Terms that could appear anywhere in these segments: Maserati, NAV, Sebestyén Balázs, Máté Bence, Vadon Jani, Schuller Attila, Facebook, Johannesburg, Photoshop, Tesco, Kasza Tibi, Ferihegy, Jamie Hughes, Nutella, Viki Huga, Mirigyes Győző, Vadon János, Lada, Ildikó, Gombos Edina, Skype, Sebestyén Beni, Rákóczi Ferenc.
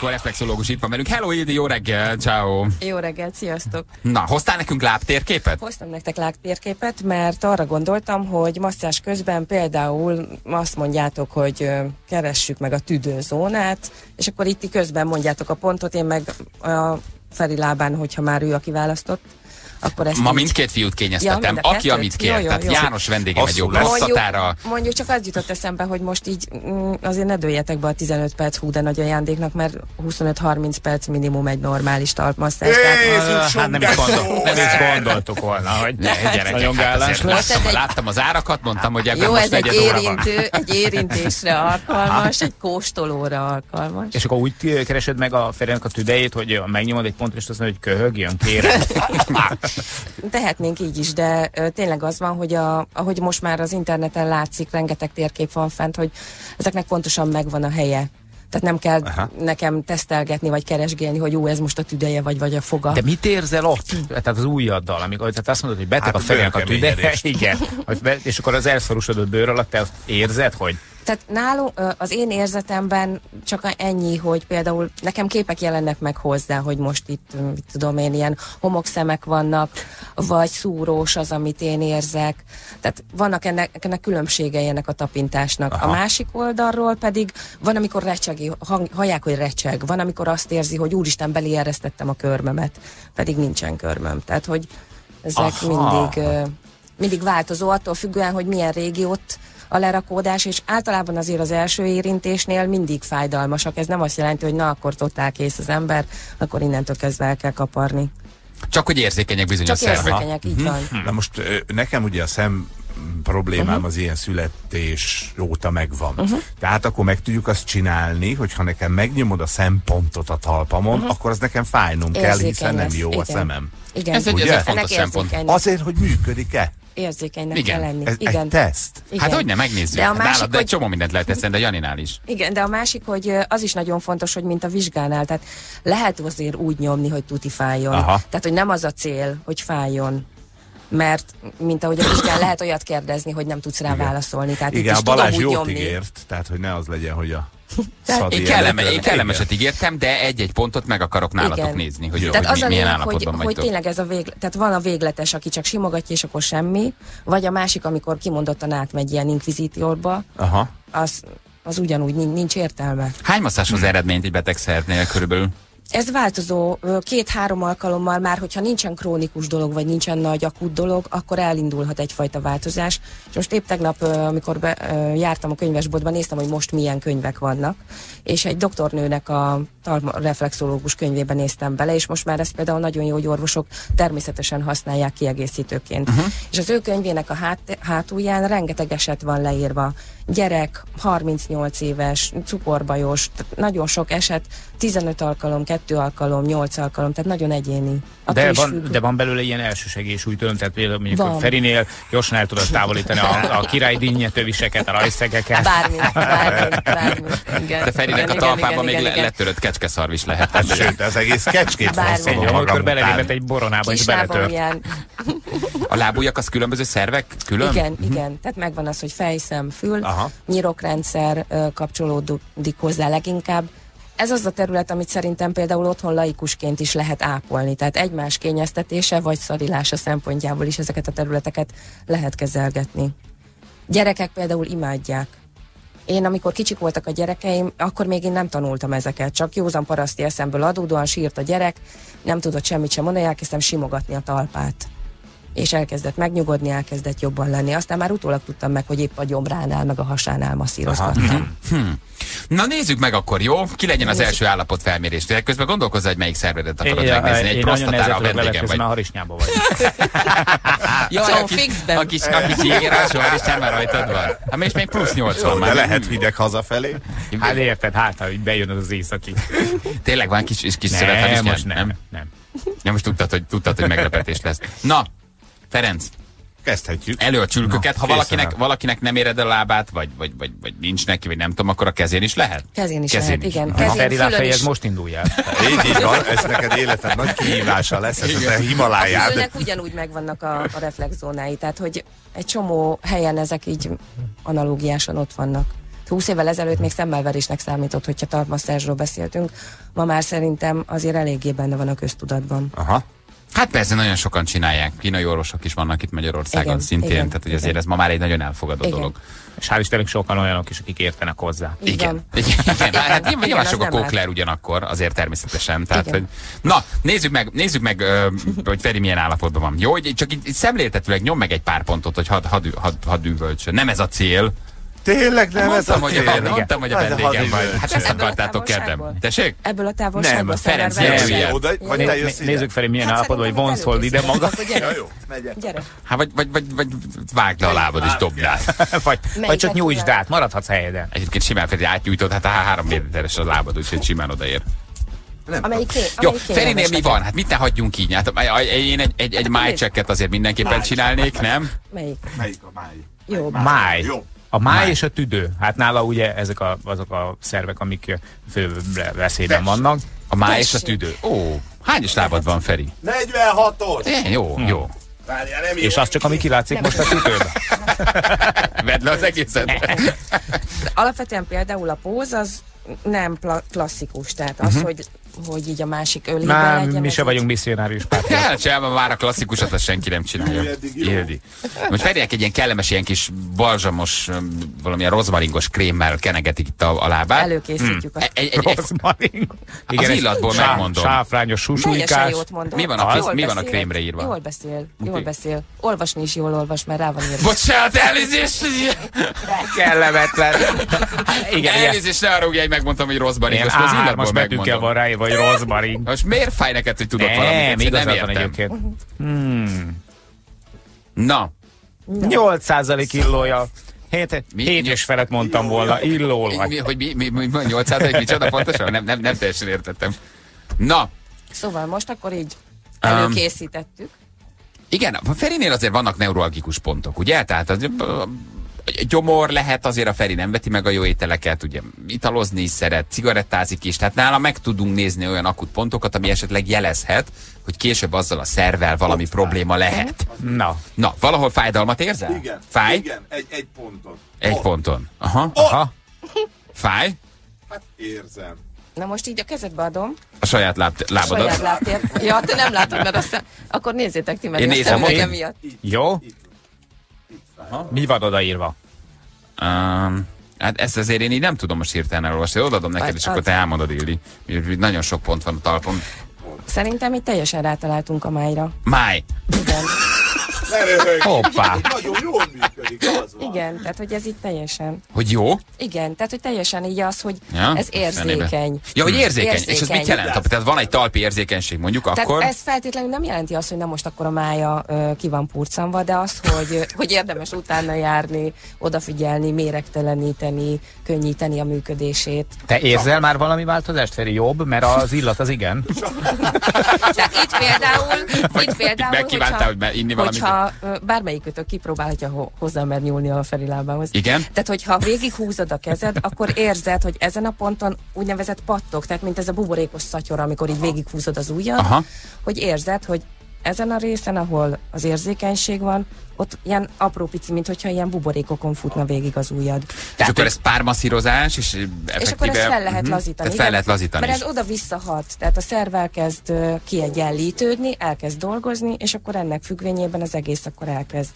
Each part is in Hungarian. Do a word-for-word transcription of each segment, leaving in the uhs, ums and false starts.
Ildikó reflexológus itt van velünk. Hello Ildi, jó reggel, ciao. Jó reggel, sziasztok. Na, hoztál nekünk lábtérképet? Hoztam nektek lábtérképet, mert arra gondoltam, hogy masszázs közben például azt mondjátok, hogy keressük meg a tüdőzónát, és akkor itt közben mondjátok a pontot, én meg a Feri lábán, hogyha már ő a kiválasztott. Akkor ezt ma így... mindkét fiút kényeztetem, ja, aki amit kért, jó, jó, tehát jó. János vendégem egy jó passzatára. Mondjuk csak az jutott eszembe, hogy most így azért ne dőljetek be a tizenöt perc hú de nagy ajándéknak, mert huszonöt-harminc perc minimum egy normális talpmasszázs. Hát nem is gondoltuk volna, hogy gyerekek, hát láttam az árakat, mondtam, hogy ebben most negyed óra van. Jó, ez egy érintésre alkalmas, egy kóstolóra alkalmas. És akkor úgy keresed meg a Ferenc a tüdejét, hogy megnyomod egy pontot, és azt mondod, hogy köhögjön, kérem. Tehetnénk így is, de ö, tényleg az van, hogy a, ahogy most már az interneten látszik, rengeteg térkép van fent, hogy ezeknek pontosan megvan a helye. Tehát nem kell aha. nekem tesztelgetni, vagy keresgélni, hogy jó, ez most a tüdeje, vagy, vagy a foga. De mit érzel ott? Tehát az ujjaddal, amikor tehát azt mondod, hogy beteg hát a fejének a tüdeje. Igen. És akkor az elszorúsodott bőr alatt te azt érzed, hogy... Tehát nálunk, az én érzetemben csak ennyi, hogy például nekem képek jelennek meg hozzá, hogy most itt, mit tudom én, ilyen homokszemek vannak, vagy szúrós az, amit én érzek. Tehát vannak ennek, ennek különbségei ennek a tapintásnak. Aha. A másik oldalról pedig van, amikor recsegi, hallják, hogy recseg. Van, amikor azt érzi, hogy úristen, belieresztettem a körmömet, pedig nincsen körmöm. Tehát, hogy ezek aha. mindig, mindig változó, attól függően, hogy milyen régiót a lerakódás, és általában azért az első érintésnél mindig fájdalmasak. Ez nem azt jelenti, hogy na, akkor totál kész az ember, akkor innentől kezdve el kell kaparni. Csak hogy érzékenyek bizonyos szervek. Csak érzékenyek, így van. Uh-huh. Na most nekem ugye a szem problémám uh-huh. az ilyen születés óta megvan. Uh-huh. Tehát akkor meg tudjuk azt csinálni, hogyha nekem megnyomod a szempontot a talpamon, uh-huh. akkor az nekem fájnom érzékeny kell, hiszen lesz. Nem jó igen. a szemem. Igen. Ez egy, ez egy fontos szempont. Azért, hogy működik-e? Érzékenynek igen. kell lenni. Ez igen. egy teszt. Igen. Hát hogyne, megnézzük. De, a másik, Nálad, de egy csomó mindent lehet teszem, de Janinál is. Igen, de a másik, hogy az is nagyon fontos, hogy mint a vizsgánál, tehát lehet azért úgy nyomni, hogy tuti fájjon. Aha. Tehát, hogy nem az a cél, hogy fájjon. Mert, mint ahogy a vizsgán, lehet olyat kérdezni, hogy nem tudsz rá igen. válaszolni. Tehát igen, itt is a Balázs jót ígért, tehát hogy ne az legyen, hogy a... Én, kelleme, én kellemeset ígértem, de egy-egy pontot meg akarok nálatok igen. nézni, hogy, tehát hogy az mi, milyen állapotban hogy, hogy tényleg ez a vég, tehát van a végletes, aki csak simogatja, és akkor semmi, vagy a másik, amikor kimondottan átmegy ilyen inkvizítorba, aha. Az, az ugyanúgy nincs értelme. Hány masszázs az eredményt egy betegszernél körülbelül? Ez változó, két-három alkalommal már, hogyha nincsen krónikus dolog, vagy nincsen nagy akut dolog, akkor elindulhat egyfajta változás. És most épp tegnap, amikor be, jártam a könyvesboltban, néztem, hogy most milyen könyvek vannak, és egy doktornőnek a talpreflexológus könyvében néztem bele, és most már ezt például nagyon jó, hogy orvosok természetesen használják kiegészítőként. Uh-huh. És az ő könyvének a hát, hátulján rengeteg eset van leírva. Gyerek, harmincnyolc éves, cukorbajos, nagyon sok eset, tizenöt alkalom, kettő alkalom, nyolc alkalom, tehát nagyon egyéni. De van, de van belőle ilyen elsősegélyes újtőn, tehát például mondjuk van. Ferinél gyorsan el tudod távolítani a, a királydínnye töviseket, a rajszegeket. Bármi, bármi, bármi. Igen. De Ferinek igen, a talpában még igen. letörött kecskeszarv is lehet. Hát, sőt, az egész kecskét valószínűleg. Amikor belelépett egy boronába is beletört. Ilyen. A lábujjak az különböző szervek? Külön? Igen, mm-hmm. igen. Tehát megvan az, hogy fej, szem, fül, aha. nyirokrendszer kapcsolódik hozzá leginkább. Ez az a terület, amit szerintem például otthon laikusként is lehet ápolni. Tehát egymás kényeztetése vagy szarilása szempontjából is ezeket a területeket lehet kezelgetni. Gyerekek például imádják. Én, amikor kicsik voltak a gyerekeim, akkor még én nem tanultam ezeket. Csak józan paraszti eszemből adódóan sírt a gyerek, nem tudott semmit sem mondani, elkezdtem simogatni a talpát. És elkezdett megnyugodni, elkezdett jobban lenni. Aztán már utólag tudtam meg, hogy épp a gyomránál, meg a hasánál masszírozgattam. Na nézzük meg akkor, jó? Ki legyen az első állapotfelmérés? Közben gondolkozzál, hogy melyik szervedet akarod é, megnézni. Egy prosztatára a vendégem vagy. Már harisnyában vagy. Jaj, so, a kis ígérású haristyán már rajtad van. Hát és még plusz nyolcvan már. De lehet hideg hazafelé. Hát érted, hát ha bejön az az északi. Tényleg van kis szövet haristyán? Nem, nem. Nem, most tudtad, hogy meglepetés lesz. Na. Ferenc, kezdhetjük. Elő a csülköket, ha valakinek, valakinek nem éred a lábát, vagy, vagy, vagy, vagy nincs neki, vagy nem tudom, akkor a kezén is lehet? Kezén is kezén lehet, is. Igen. Kezén, Feri lábfej, ez most indulja. Így, így van, ez neked életed nagy kihívása lesz, ez a Himalájád. A fülnek ugyanúgy megvannak a, a reflexzónái, tehát hogy egy csomó helyen ezek így analógiásan ott vannak. húsz évvel ezelőtt még szemmelverésnek számított, hogyha talpmasszázsról beszéltünk. Ma már szerintem azért eléggé benne van a köztudatban. Aha. Hát persze, nagyon sokan csinálják. Kínai orvosok is vannak itt Magyarországon, igen, szintén, igen, tehát hogy azért igen. Ez ma már egy nagyon elfogadó igen. dolog. És hál' Istennek sokan olyanok is, akik értenek hozzá. Igen. Igen. Igen. Hát igen, igen, sok a kokler ugyanakkor, azért természetesen. Tehát, hogy... Na, nézzük meg, nézzük meg ö, hogy Feri milyen állapotban van. Jó, hogy csak így szemléltetőleg nyom meg egy pár pontot, hogy hadd had, had, had üvöltsön. Nem ez a cél. Tényleg nem mondtam, ez a cél. Mondtam, hogy a vendégem vagy. Hát ezt akartátok kedden. Tessék? Ebből a távolságból. Nem, Ferenc, jöjjön. Nézzük fel, milyen állapotban, hogy vonszhold ide magad. Gyere. Hát vagy vágd le a lábad és dobd át. Vagy csak nyújtsd át, maradhatsz helyeden. Egyébként simán Feri átnyújtod, hát három méteres a lábad, úgyhogy simán odaér. Amelyik ké, amelyik jó, Ferinél mi van? Hát mit ne hagyjunk így? Hát, én egy, egy, egy májcsekket azért mindenképpen csinálnék, nem? Melyik? Melyik a máj? Jó. Máj. Jó. A máj, máj és a tüdő. Hát nála ugye ezek a, azok a szervek, amik fő veszélyben vannak. A máj és a tüdő. Ó, hányos lábad van, Feri? negyvenhatos! Jó, hm. jó. Várjál, nem és az csak, ami kilátszik most a tüdőben. Vedd le az egészet. Alapvetően például a póz az nem klasszikus, tehát az, hogy hogy így a másik ölében legyen. Nem, mi se vagyunk misszionárius pártja. Hát sem, már a klasszikusat azt senki nem csinálja. Ildi. Most Ferinek egy ilyen kellemes, ilyen kis balzsamos, valamilyen rozmaringos krémmel kenegetik itt a, a lábát. Előkészítjük mm. a rozmaring. Az illatból sá, megmondom. Sáfrányos, susújkás. Mi van a, mi van a krémre írva? Jól beszél, jól beszél. Olvasni is jól olvas, mert rá van írva. Bocsánat, elnézést! Kellemetlen. Igen, elnézést, ne arra, ugye, hogy megmondtam, hogy rozmaringos. Vagy rozmarin. Most miért fáj neked, hogy tudok valamit? Még nem értem. Egyébként. Hmm. Na. nyolc százalék illója. hét és felett mondtam volna. Illól vagy. Hogy mi, mi, mi, nyolc százalék micsoda pontosan? Nem, nem, nem teljesen értettem. Na. Szóval most akkor így előkészítettük. Um, igen, a Ferinél azért vannak neuralgikus pontok, ugye? Tehát az... gyomor lehet, azért a Feri nem veti meg a jó ételeket, ugye italozni is szeret, cigarettázik is, tehát nála meg tudunk nézni olyan akut pontokat, ami esetleg jelezhet, hogy később azzal a szervvel valami ott probléma fáj. Lehet. Na. Na, valahol fájdalmat érzel? Igen. Fáj? Igen, egy, egy ponton. Egy ott. Ponton. Aha, aha. Fáj? Hát érzem. Na most így a kezedbe adom. A saját láb lábadat. A saját lábtért. Ja, te nem látod, mert aztán... Akkor nézzétek ti meg. Én nézem, hogy... Jó? Aha. Mi van odaírva? Um, hát ezt azért én így nem tudom most hirtelen elolvasni. Odaadom neked, és akkor te elmondod, Ildi. Nagyon sok pont van a talpon. Szerintem itt teljesen rátaláltunk a májra. Máj! Igen. Hoppá! Nagyon jól működik, az van. Igen, tehát hogy ez itt teljesen. Hogy jó? Igen, tehát hogy teljesen így az, hogy ja? ez érzékeny. Ja, hogy érzékeny. érzékeny. És ez mit jelent? Tehát, tehát van egy talpi érzékenység, mondjuk akkor. Tehát ez feltétlenül nem jelenti azt, hogy na most akkor a mája uh, ki van purcanva, de az, hogy, hogy érdemes utána járni, odafigyelni, méregteleníteni, könnyíteni a működését. Te érzel már valami változást, Feri? Jobb, mert az illat az igen. Tehát itt például, vagy itt például, megkívántál, hogyha, hogy inni valamit. Ha bármelyikőtök kipróbálhatja hozzámer nyúlni a Feri lábához. Igen? Tehát, hogyha végighúzod a kezed, akkor érzed, hogy ezen a ponton úgynevezett pattog, tehát mint ez a buborékos szatyor, amikor így végighúzod az ujjad, aha. hogy érzed, hogy ezen a részen, ahol az érzékenység van, ott ilyen apró pici, mint hogyha ilyen buborékokon futna végig az ujjad. És akkor ez pármasszírozás, és effektíve... És akkor ezt fel lehet lazítani. Tehát fel lehet lazítani. Mert ez oda-vissza hat. Tehát a szerv elkezd kiegyenlítődni, elkezd dolgozni, és akkor ennek függvényében az egész akkor elkezd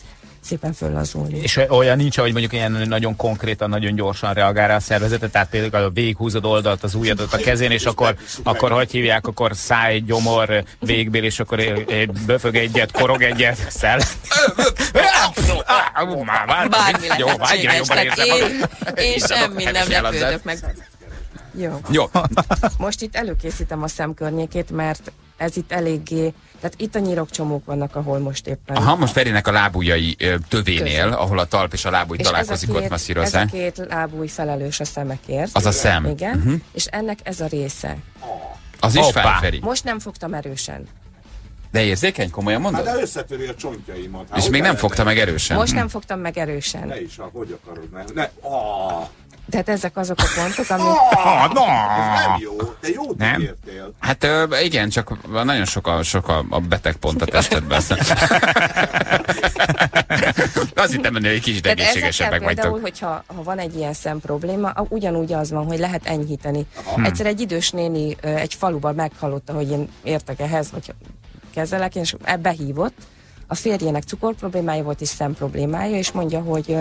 szépen föllazulni. És olyan nincs, hogy mondjuk ilyen nagyon konkrétan, nagyon gyorsan reagál rá a szervezetet, tehát például a véghúzod oldalt, az ujjadat a kezén, és akkor, akkor hogy hívják, akkor száj, gyomor, végbél, és akkor él, él, böfög egyet, korog egyet, szel. Bármi lehet, én semmi nem lepődök meg. Jó. Jó. Most itt előkészítem a szemkörnyékét, mert ez itt eléggé, tehát itt a nyirokcsomók vannak, ahol most éppen... Aha, most Ferinek a lábujjai tövénél, közül. Ahol a talp és a lábúj és találkozik, két, ott masszírozzák. Ez a két lábúj felelős a szemekért. Az a szem. Igen, uh-huh. és ennek ez a része. Az is fáj, Feri. Most nem fogtam erősen. De érzékeny, komolyan mondod? Hát de összetöri a csontjaimat. Hát és még nem fogta meg erősen. Most nem fogtam meg erősen. Ne is, ahogy akarod, ne. ne. Oh. Tehát ezek azok a pontok, amik... Ah, na! Ez nem jó, de jót nem értél. Hát ö, igen, csak nagyon sok a, sok a, a beteg pont a testedben. Azt hittem lenni, hogy egy kicsit egészségesebbek vagytok. Például, hogyha ha van egy ilyen szemprobléma, ugyanúgy az van, hogy lehet enyhíteni. Hmm. Egyszer egy idős néni egy faluban meghallotta, hogy én értek ehhez, hogy kezelek, és ebbe hívott. A férjének cukorproblémája volt és szemproblémája, és mondja, hogy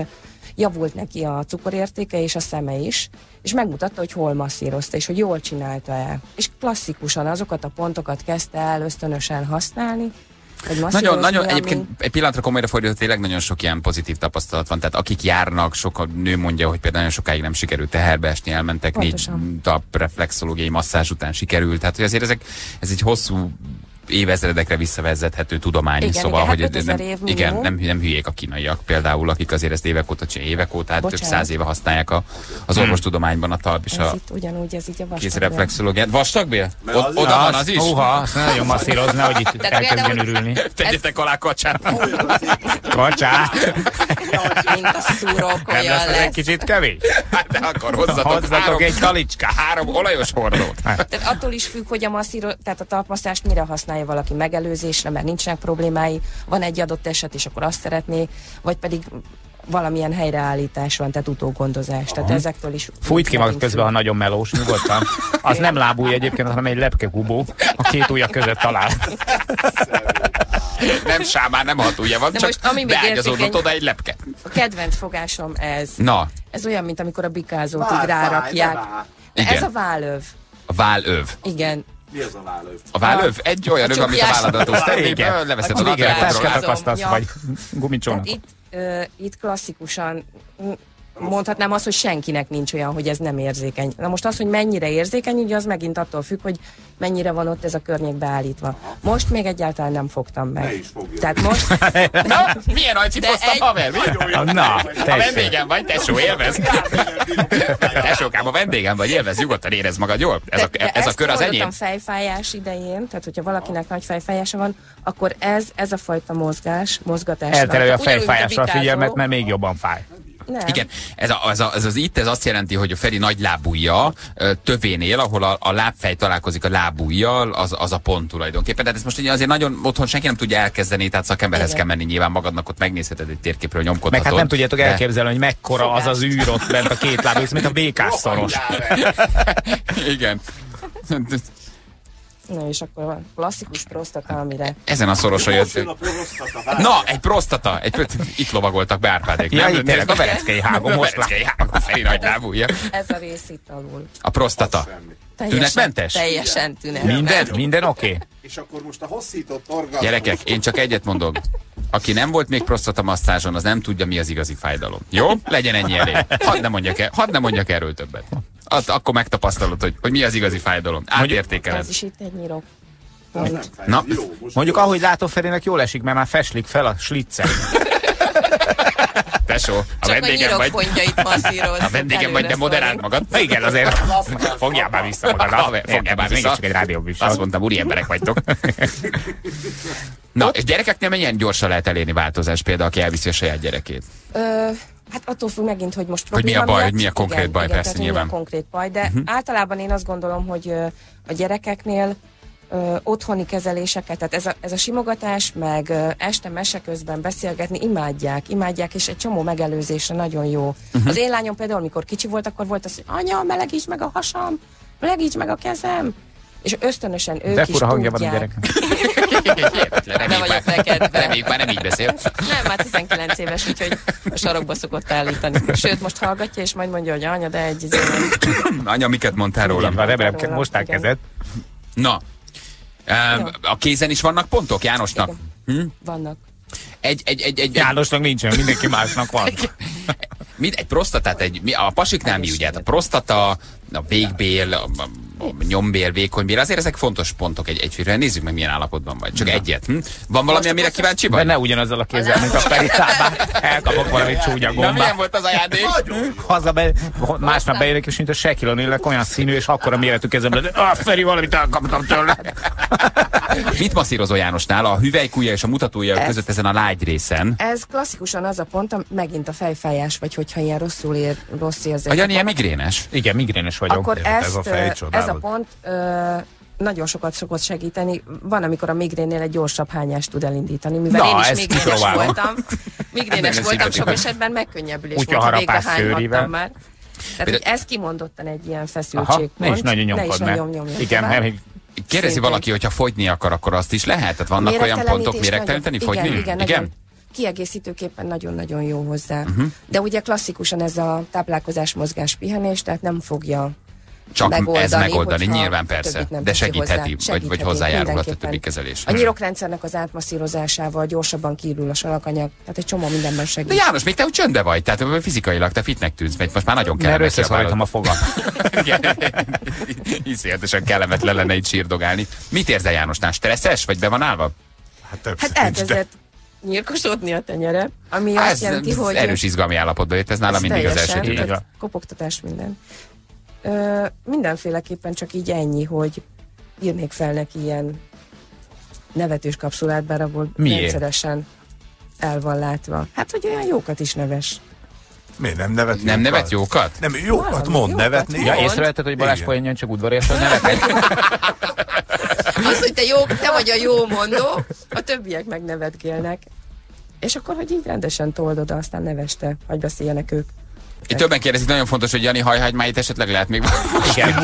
javult neki a cukorértéke és a szeme is, és megmutatta, hogy hol masszírozta, és hogy jól csinálta el. És klasszikusan azokat a pontokat kezdte el ösztönösen használni, Nagyon, nagyon, ami... egyébként egy pillanatra komolyra fordítva, tényleg nagyon sok ilyen pozitív tapasztalat van, tehát akik járnak, sok nő mondja, hogy például nagyon sokáig nem sikerült teherbe esni, elmentek Pontosan. négy tap reflexológiai masszázs után sikerült, tehát hogy azért ezek, ez egy hosszú évezredekre visszavezethető tudomány, igen, szóval, igen, hogy nem, igen, nem, nem hülyék a kínaiak például, akik azért ezt évek óta csinálják, évek óta, hát több száz éve használják a, az orvostudományban a talp és a kézreflexológiát. Vastagbél? Oda van az is? Uha, nagyon masszírozna, hogy itt elkezdjen ürülni. Tegyetek alá kacsát! Kacsát! Mint a szúrok, olyan lesz. Ez egy kicsit kevés? Hát ne akar, hozzatok egy talicskát, három olajos hordót. Tehát attól is függ, hogy a masszírozás, tehát a talpmasszást mire használja valaki, megelőzésre, mert nincsenek problémái, van egy adott eset, és akkor azt szeretné, vagy pedig valamilyen helyreállítás van, tehát utógondozás. Tehát ezektől is... Fújt ki magad közben, ha nagyon melós, nyugodtan. Az nem lábúj egyébként, hanem egy lepkegubó, a két ujja között talál. Nem sámár, nem hat ujja van, de csak beágyazódott oda egy lepke. A kedvenc fogásom ez. Na. Ez olyan, mint amikor a bikázót így rárakják. Ez a vállöv. A vállöv. Igen. Mi az a vállöv? A vállöv? Egy olyan öv, amit a válladathoz termébe, leveszed a lapátról, vagy gumicsónak. Uh, itt klasszikusan mondhatnám azt, hogy senkinek nincs olyan, hogy ez nem érzékeny. Na most az, hogy mennyire érzékeny, ugye az megint attól függ, hogy mennyire van ott ez a környék beállítva. Most még egyáltalán nem fogtam meg. Ne is fogja. Tehát most... Na, milyen ajcipoztam, egy... haver? Mi? Na, a vendégem vagy, tesó, élvezd. Tesókám, a vendégem vagy, élvezd, nyugodtan érezd magad jól. Ez a, ez a kör az enyém. Ezt fejfájás idején, tehát hogyha valakinek nagy fejfájása van, akkor ez, ez a fajta mozgás, mozgatás. Elterelő a fejfájásra a figyelmet, mert még jobban fáj. Nem. Igen, ez, a, ez, a, ez az itt, ez azt jelenti, hogy a Feri nagy lábújja tövénél, ahol a, a lábfej találkozik a lábújjal, az, az a pont tulajdonképpen. Tehát ez most ugye azért nagyon otthon senki nem tudja elkezdeni, tehát szakemberhez kell menni, nyilván magadnak ott megnézheted egy térképről, nyomkodhatod. Meg hát nem tudjátok de... elképzelni, hogy mekkora Fogás. az az űr ott bent a két lábú, mint a békásszoros. Igen. Na és akkor van klasszikus prostata, amire... Ezen a szoroson jött. Na, egy prostata! Egy, itt lovagoltak be Árpádék. Ja, nem, nem, a bereckei hágó, most bereckei hágó, Feri nagy lábúja. Ez a rész itt alul. A prostata. Tünetmentes? Teljesen tünetmentes. Minden? Minden oké? Okay. És akkor most a hosszított orgazmus... Gyerekek, én csak egyet mondom. Aki nem volt még prostatamasszázson, az nem tudja, mi az igazi fájdalom. Jó? Legyen ennyi elég. Hadd ne mondjak, el, hadd ne mondjak erről többet. Azt akkor megtapasztalod, hogy, hogy mi az igazi fájdalom. Átértékeled. Ez is itt egy nyírok. Na, mondjuk ahogy látom, Ferének jól esik, mert már feslik fel a slicce. Tesó, a Csak vendégem vagy. A vendégem vagy, de moderáld magad. Na igen, azért. Fogjál már vissza magad. Fogjál már vissza. Csak egy rádióműsor. Azt mondtam, úri emberek vagytok. Na, és gyerekeknél mennyien gyorsan lehet elérni változást, például, aki elviszi a saját gyerekét? Hát attól függ megint, hogy most probléma. Hogy mi a baj, miatt, hogy mi a konkrét igen, baj, igen, persze nyilván. Mi a konkrét baj, de uh-huh. általában én azt gondolom, hogy a gyerekeknél ö, otthoni kezeléseket, tehát ez a, ez a simogatás, meg ö, este mese közben beszélgetni, imádják, imádják, és egy csomó megelőzésre nagyon jó. Uh-huh. Az én lányom például, amikor kicsi volt, akkor volt az, hogy anya, melegíts meg a hasam, melegíts meg a kezem, és ösztönösen ők de is tudják. Van a gyerek. Reméljük már, reméljük már nem így beszél. Nem, már tizenkilenc éves, úgyhogy a sarokba szokott állítani. Sőt, most hallgatja, és majd mondja, hogy anya, de egy... Anya, miket mondtál rólam? Remélem, most elkezdett. Na, a kézen is vannak pontok Jánosnak? Hm? Vannak. Egy, egy, egy, egy, Jánosnak nincsen, mindenki másnak van. Mind, egy prostatát, egy, a pasiknál mi ugye? A prostata, a végbél, a, a nyombél, vékonybél, azért ezek fontos pontok egy egyfőre. Nézzük meg, milyen állapotban vagy. Csak egyet. Hm? Van valami, amire kíváncsi vagy? Ne ugyanazzal a kézzel, mint a Feritában. Elkapok valami csúnya gombát. Milyen volt az ajándék? Hazabe, másnap bejönök, és mint a Sekilon illek, olyan színű, és akkora méretű kezemben, ah, Feri, valamit elkaptam tőle. Mit masszírozol Jánosnál? A hüvelykújja és a mutatója között ezen a lágy részen? Ez klasszikusan az a pont, a, megint a fejfájás, vagy hogyha ilyen rosszul ér, rossz érzés. Agyan, ilyen migrénes? Igen, migrénes vagyok. Akkor ezt, ez a, ez a pont ö, nagyon sokat szokott segíteni. Van, amikor a migrénnél egy gyorsabb hányást tud elindítani, mivel na, én is migrénes voltam. Migrénes voltam, sok esetben megkönnyebbülés volt, ha végre hányhattam már. Tehát, hogy ez kimondottan egy ilyen feszültségpont. Ne is nagyon nyomkodj, mert igen, mert kérdezi valaki, hogyha fogyni akar, akkor azt is lehet? Tehát vannak olyan pontok, méregteleníteni, fogyni? Igen, igen. Kiegészítőképpen nagyon-nagyon jó hozzá. Uh-huh. De ugye klasszikusan ez a táplálkozás, mozgás, pihenés, tehát nem fogja csak megoldani, ez megoldani, nyilván persze, de segítheti, hozzá, segítheti, vagy hozzájárulhat a többi kezelés. A nyirokrendszernek az átmasszírozásával gyorsabban kiürül a salakanyag, tehát egy csomó mindenben segít. De János, még te úgy csöndbe vagy, tehát fizikailag te fitnek tűnsz, mert most már nagyon kellemes. Mert összehajtom a fogam. Iszonyatosan kellemetlen lenne itt sírdogálni. Mit érzel, Jánosnál? Stresszes, vagy be van állva? Hát elkezdett nyírkosodni a tenyere, ami Há, azt ez, jelenti, ez hogy... erős izgalmi állapotba jött, ez nálam mindig az első. Tehát kopogtatás minden. Ö, mindenféleképpen csak így ennyi, hogy írnék fel neki ilyen nevetős kapszulát, bár abból miért? Rendszeresen el van látva. Hát, hogy olyan jókat is neves. Miért nem nevet jókat? Nem nevet jókat? Nem, jókat Valami mond, jókat nevetni. Mond. Ja, észrevetted, hogy Balázs poénjön csak udvariasan nevetni. Az, hogy te, jó, te vagy a jó mondó, a többiek meg nevetgélnek. És akkor, hogy így rendesen toldod, aztán neveste, hogy beszéljenek ők. Itt többen kérdezik, nagyon fontos, hogy Jani hajhagymáit esetleg lehet még stimulálni.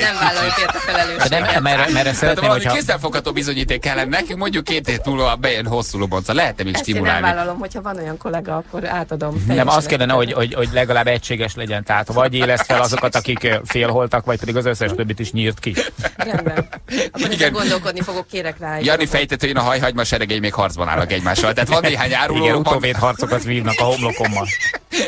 Nem vállalt érte felelősséget. Tehát valami hogyha... kézzelfogható bizonyíték kellene nekünk, mondjuk két hét múlva bejön hosszú lubonca. Lehet-e még stimulálni? Ezt én nem vállalom, hogyha van olyan kollega, akkor átadom. Nem, azt kellene, hogy, hogy, hogy legalább egységes legyen. Tehát vagy élesz fel azokat, akik félholtak, vagy pedig az összes többit is nyírt ki. Rendben. Akkor igen. Gondolkodni fogok, kérek rá. Jani fejtett, hogy én a hajhagyma seregei még harcban állnak egymással. Tehát van néhány áruló. Igen, utóvéd harcokat vívnak a homlokommal.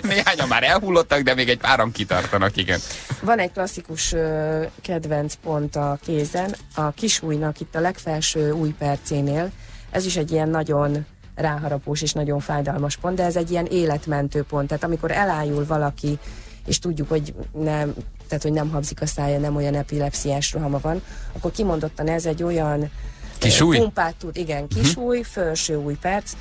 Néhányan már elhullottak, de még egy páran kitartanak, igen. Van egy klasszikus ö, kedvenc pont a kézen, a kisújnak itt a legfelső újpercénél. Ez is egy ilyen nagyon ráharapós és nagyon fájdalmas pont, de ez egy ilyen életmentő pont. Tehát amikor elájul valaki, és tudjuk, hogy nem, tehát, hogy nem habzik a szája, nem olyan epilepsziás rohama van, akkor kimondottan ez egy olyan kisúj? Pumpát tud, igen, kisúj, hm? felső újperc.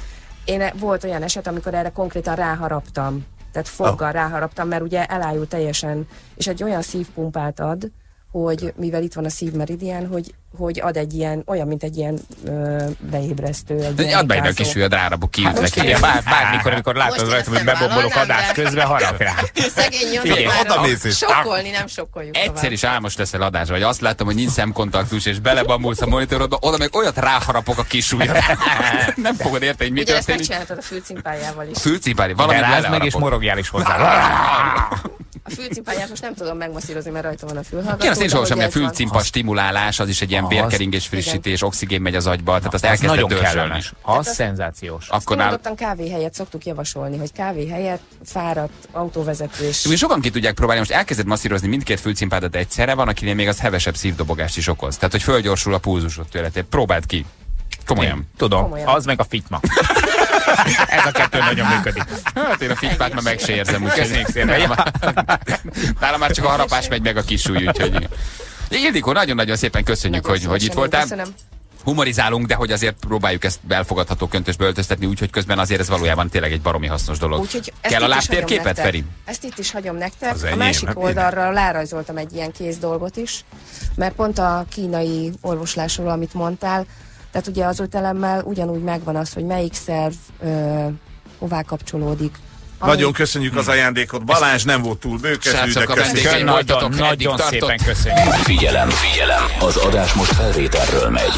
Én volt olyan eset, amikor erre konkrétan ráharaptam. Tehát foggal oh. ráharaptam, mert ugye elájul teljesen, és egy olyan szívpumpát ad, hogy mivel itt van a szívmeridián, hogy, hogy ad egy ilyen, olyan, mint egy ilyen ö, beébresztő. Egy ilyen add be egy kis ügyed, rárabok ki ütlek. Bár, bármikor, amikor látod rajta, hogy bebombolok adás közben, harap rá. Szegény nyomja, sokkolni nem sokkoljuk. Egyszer is álmos leszel adásra, vagy azt látom, hogy nincs szemkontaktus, és belebambulsz a monitorodba, oda meg olyat ráharapok a kis ügyed. Nem fogod érteni, hogy mi történik. Ugye ezt megcsináltad a fülcimpájával is. A fülcimpájával, valamit meg és morogjál is hozzá. A fülcimpáját most nem tudom megmasszírozni, mert rajta van a fülhallgató. Kérem, én sohasem, a fülcimpa stimulálás, az is egy ilyen vérkeringés frissítés, oxigén megy az agyba, tehát azt elkezdett dörzsölni. Az szenzációs. Akkor kimondottan kávé helyett szoktuk javasolni, hogy kávé helyett fáradt autóvezetés. Ugye sokan ki tudják próbálni, most elkezded masszírozni mindkét fülcimpádat egyszerre, van, akinél még az hevesebb szívdobogást is okoz. Tehát, hogy fölgyorsul a pulzusod tőle. Próbáld ki. Komolyan. Tudom, az meg a fitma. Ez a kettő nagyon működik. Hát én a fitpát ma meg se érzem, úgyhogy nálam már csak a harapás megy meg a kis súly, úgyhogy Ildikó, nagyon-nagyon szépen köszönjük, nagyon hogy, szépen hogy itt voltál. Köszönöm. Humorizálunk, de hogy azért próbáljuk ezt elfogadható köntösbe öltöztetni, úgyhogy közben azért ez valójában tényleg egy baromi hasznos dolog. Úgy, kell a lábtérképet, Feri? Ezt itt is hagyom nektek. Az a enyém, másik nem oldalra lárajzoltam egy ilyen kéz dolgot is, mert pont a kínai orvoslásról, amit mondtál, tehát ugye az ötelemmel ugyanúgy megvan az, hogy melyik szerv ö, hová kapcsolódik. Ami... Nagyon köszönjük az ajándékot, Balázs, nem volt túl bőkezű, de köszönjük. Nagyon, nagyon szépen köszönjük. Figyelem, figyelem, az adás most felvételről megy.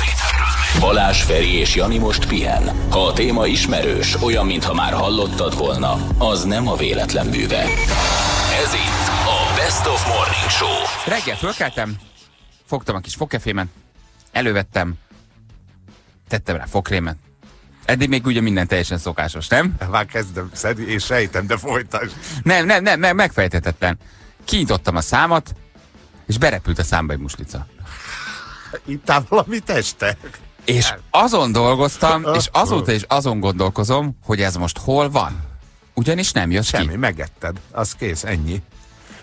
Balázs, Feri és Jani most pihen. Ha a téma ismerős, olyan, mintha már hallottad volna, az nem a véletlen műve. Ez itt a Best of Morning Show. Reggel fölkeltem, fogtam a kis fogkefémen, elővettem, tettem rá fogkrémet. Eddig még ugye minden teljesen szokásos, nem? Már kezdem szedni, és sejtem, de folytasd. Nem, nem, nem, nem, megfejtetetlen. Kinyitottam a számat, és berepült a számba egy muslica. Ittál valami testek. És azon dolgoztam, és azóta is azon gondolkozom, hogy ez most hol van. Ugyanis nem jött semmi, ki. Semmi, megetted. Az kész, ennyi.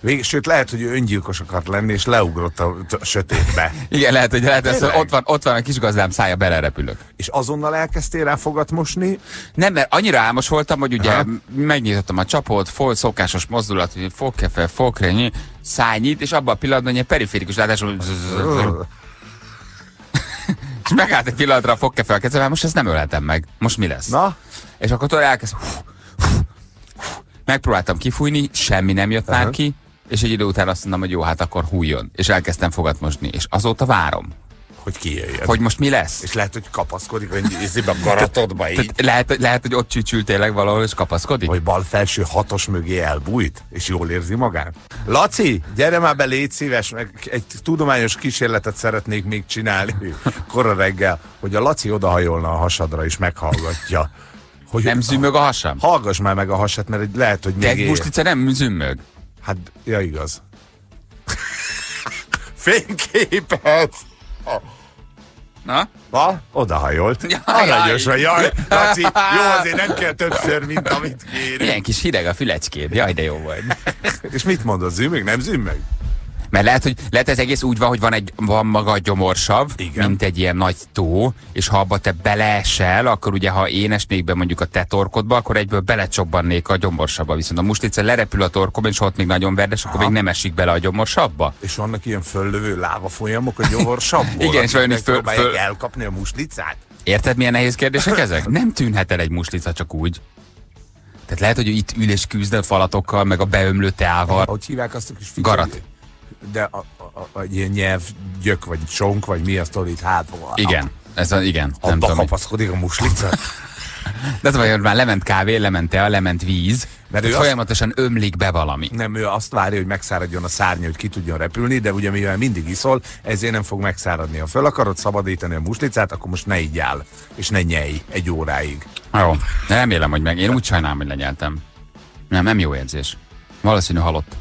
Vég, sőt, lehet, hogy ő öngyilkos akart lenni, és leugrott a, a sötétbe. Igen, lehet, hogy lehet, ez, ott, van, ott van a kis gazdám szája, belerepülök. És azonnal elkezdtél rá fogat mosni? Nem, mert annyira álmos voltam, hogy ugye ha. megnyitottam a csapót, fol, szokásos mozdulat, hogy fogkefe, fogkrényi, szájnyit, és abban a pillanatban, hogy egy periférikus látás, És megállt egy pillanatra a fogkefe a kezével, most ezt nem ölhetem meg. Most mi lesz? Na? És akkor tőle elkezd... Megpróbáltam kifújni, semmi nem jött már ki, és egy idő után azt mondtam, hogy jó, hát akkor hújjon. És elkezdtem fogatmosni, és azóta várom. Hogy kijöjjön. Hogy most mi lesz? És lehet, hogy kapaszkodik, hogy ízzibe a garatodba így. Lehet, lehet, hogy ott csücsül tényleg valahol, és kapaszkodik? Hogy bal felső hatos mögé elbújt, és jól érzi magát. Laci, gyere már be, légy szíves, meg egy tudományos kísérletet szeretnék még csinálni kora reggel, hogy a Laci odahajolna a hasadra, és meghallgatja. Hogy nem zümmög a hasam? Hallgass már meg a hasat, mert lehet, hogy még ér. De egy muslica nem zümmög. Hát, ja, igaz. Fényképet! Na? Na? Odahajolt. Ja, aranyosan, jaj, Laci, jó, azért nem kell többször, mint amit kérünk. Milyen kis hideg a fülecskéd, jaj, de jó vagy. És mit mondod, zümmög, nem zümmög? Mert lehet, hogy lehet, ez egész úgy van, hogy van, egy, van maga a gyomorsav, igen, mint egy ilyen nagy tó, és ha abba te beleesel, akkor ugye, ha én esnék be mondjuk a te torkodba, akkor egyből belecsobbannék a gyomorsavba. Viszont a muslica lerepül a torkomban, és ott még nagyon verdes, akkor aha, még nem esik bele a gyomorsavba. És vannak ilyen föllövő lávafolyamok a gyomorsavból, igen, és vajon föl, föl... elkapni a muslicát? Érted, milyen nehéz kérdések ezek? Nem tűnhet el egy muslica csak úgy. Tehát lehet, hogy itt ül és küzd a falatokkal, meg a beömlő teával. Ahogy hívják azt a kis garat. De a, a, a ilyen nyelvgyök, vagy csonk, vagy mi azt, amit hátba van. Igen, ez a, igen. Abba kapaszkodik a muslica. De az vajon, már lement kávé, lement tea, lement víz, mert ő folyamatosan azt... ömlik be valami. Nem, ő azt várja, hogy megszáradjon a szárnya, hogy ki tudjon repülni, de ugye mivel mindig iszol, ezért nem fog megszáradni. Ha fel akarod szabadítani a muslicát, akkor most ne így áll, és ne nyelj egy óráig. Jó, remélem, hogy meg. Én úgy sajnálom, hogy lenyeltem. Nem, nem jó érzés. Valószínű halott.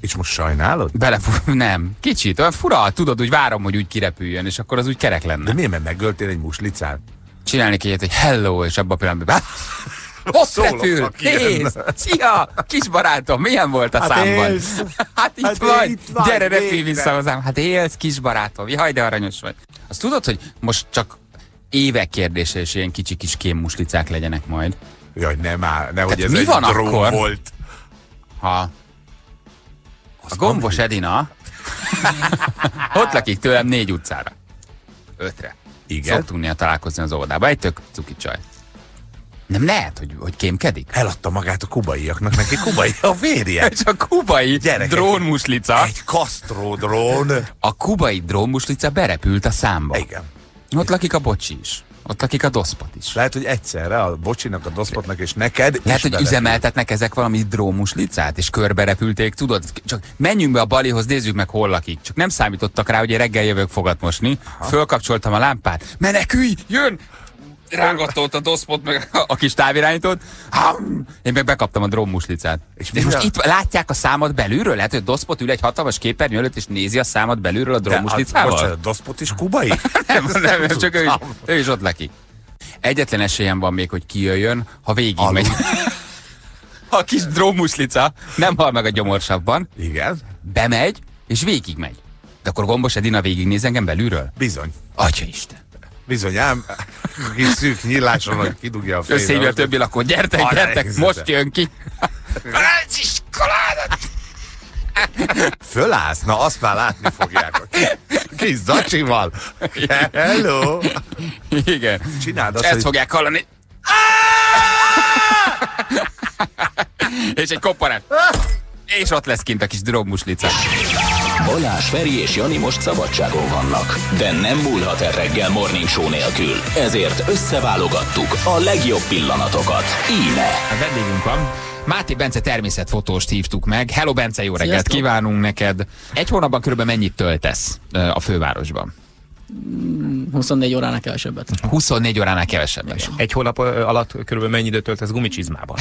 És most sajnálod? Belefúj, nem. Kicsit, olyan fura, tudod, úgy várom, hogy úgy kirepüljön, és akkor az úgy kerek lenne. De miért, mert megöltél egy muslicát? Csinálnék egyet, hogy hello, és abban a pillanatban ott repül, nézd, szia, kis barátom, milyen volt a hát számban? Élsz. Hát itt hát vagy, itt van, gyere, repülj vissza hozzám, hát élsz, kis barátom, jaj, de aranyos vagy. Azt tudod, hogy most csak évek kérdése, és ilyen kicsi kis kém muslicák legyenek majd. Jaj, nem már, nehogy ez egy drón volt. Ha... A gombos Edina ott lakik tőlem négy utcára. Ötre. Igen. Szoktunk néha találkozni az óvodába. Egy tök cuki csaj. Nem lehet, hogy, hogy kémkedik? Eladta magát a kubaiaknak, neki kubai a vérje. És a kubai drónmuslica. Egy kasztró drón. A kubai drónmuslica berepült a számba. Igen. Ott lakik a bocsi is. Ott lakik a doszpat is. Lehet, hogy egyszerre a bocsinak, a doszpatnak és neked... Lehet, hogy üzemeltetnek ezek valami drónmuslicát, és körbe repülték, tudod? Csak menjünk be a balihoz, nézzük meg, hol lakik. Csak nem számítottak rá, hogy én reggel jövök fogatmosni. Aha. Fölkapcsoltam a lámpát. Menekülj, jön! Rángattott a doszpot, meg a kis távirányítót. Én meg bekaptam a drónmuslicát. És, és most itt látják a számot belülről? Lehet, hogy a doszpot ül egy hatalmas képernyő előtt, és nézi a számot belülről a drónmuslicával? Most a doszpot is kubai? nem, nem, nem, nem, csak ő, ő is ott lakik. Egyetlen esélyem van még, hogy kijöjjön, ha végigmegy. Ha a kis drónmuslica nem hal meg a gyomorsabban, igen, bemegy, és végigmegy. De akkor Gombos Edina végignéz engem belülről? Bizony. Atyaisten. Bizony, ám, kis szűk nyíláson, hogy kidugja a fejét. Összehívja a többi lakó, gyertek, arra gyertek, egzete. Most jön ki. Ferenc iskoládat! Fölállsz? Na, azt már látni fogják. Kis zacsival. Hello! Igen. Csináld azt, ezt hogy... fogják hallani. És egy kopparát. És ott lesz kint a kis drogmuslica. Balázs, Feri és Jani most szabadságon vannak, de nem múlhat el reggel morning show nélkül. Ezért összeválogattuk a legjobb pillanatokat. Íme. A vendégünk van. Máté Bence természetfotóst hívtuk meg. Hello Bence, jó reggelt. Sziasztok. Kívánunk neked. Egy hónapban körülbelül mennyit töltesz a fővárosban? huszonnégy óránál kevesebbet. huszonnégy óránál kevesebbet. És egy hónap alatt körülbelül mennyi időt töltesz gumicsizmában?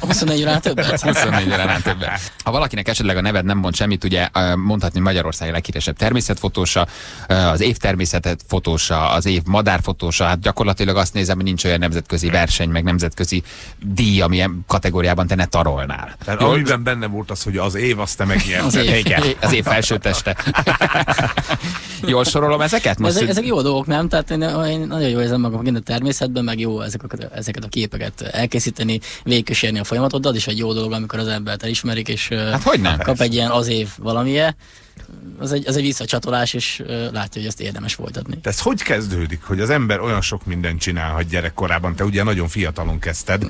huszonnégy óránál többet? huszonnégy óránál többet. Ha valakinek esetleg a neved nem mond semmit, ugye mondhatni Magyarország leghíresebb természetfotósa, az év természetfotósa, az év madárfotósa, hát gyakorlatilag azt nézem, hogy nincs olyan nemzetközi verseny, meg nemzetközi díj, amilyen kategóriában te ne tarolnál. Tehát amiben benne volt az, hogy az év, azt te megnyerted. Az év felső teste. Jól sorolom ezeket? Ezek, ezek jó dolgok, nem? Tehát én, én nagyon jól érzem magam a természetben, meg jó ezeket a, ezeket a képeket elkészíteni, végigkísérni a folyamatot, de az is egy jó dolog, amikor az embert elismerik, és hát, kap egy ilyen az év valamilyen. az egy, az egy visszacsatolás, és látja, hogy ezt érdemes folytatni. De ez hogy kezdődik, hogy az ember olyan sok mindent csinálhat gyerekkorában? Te ugye nagyon fiatalon kezdted,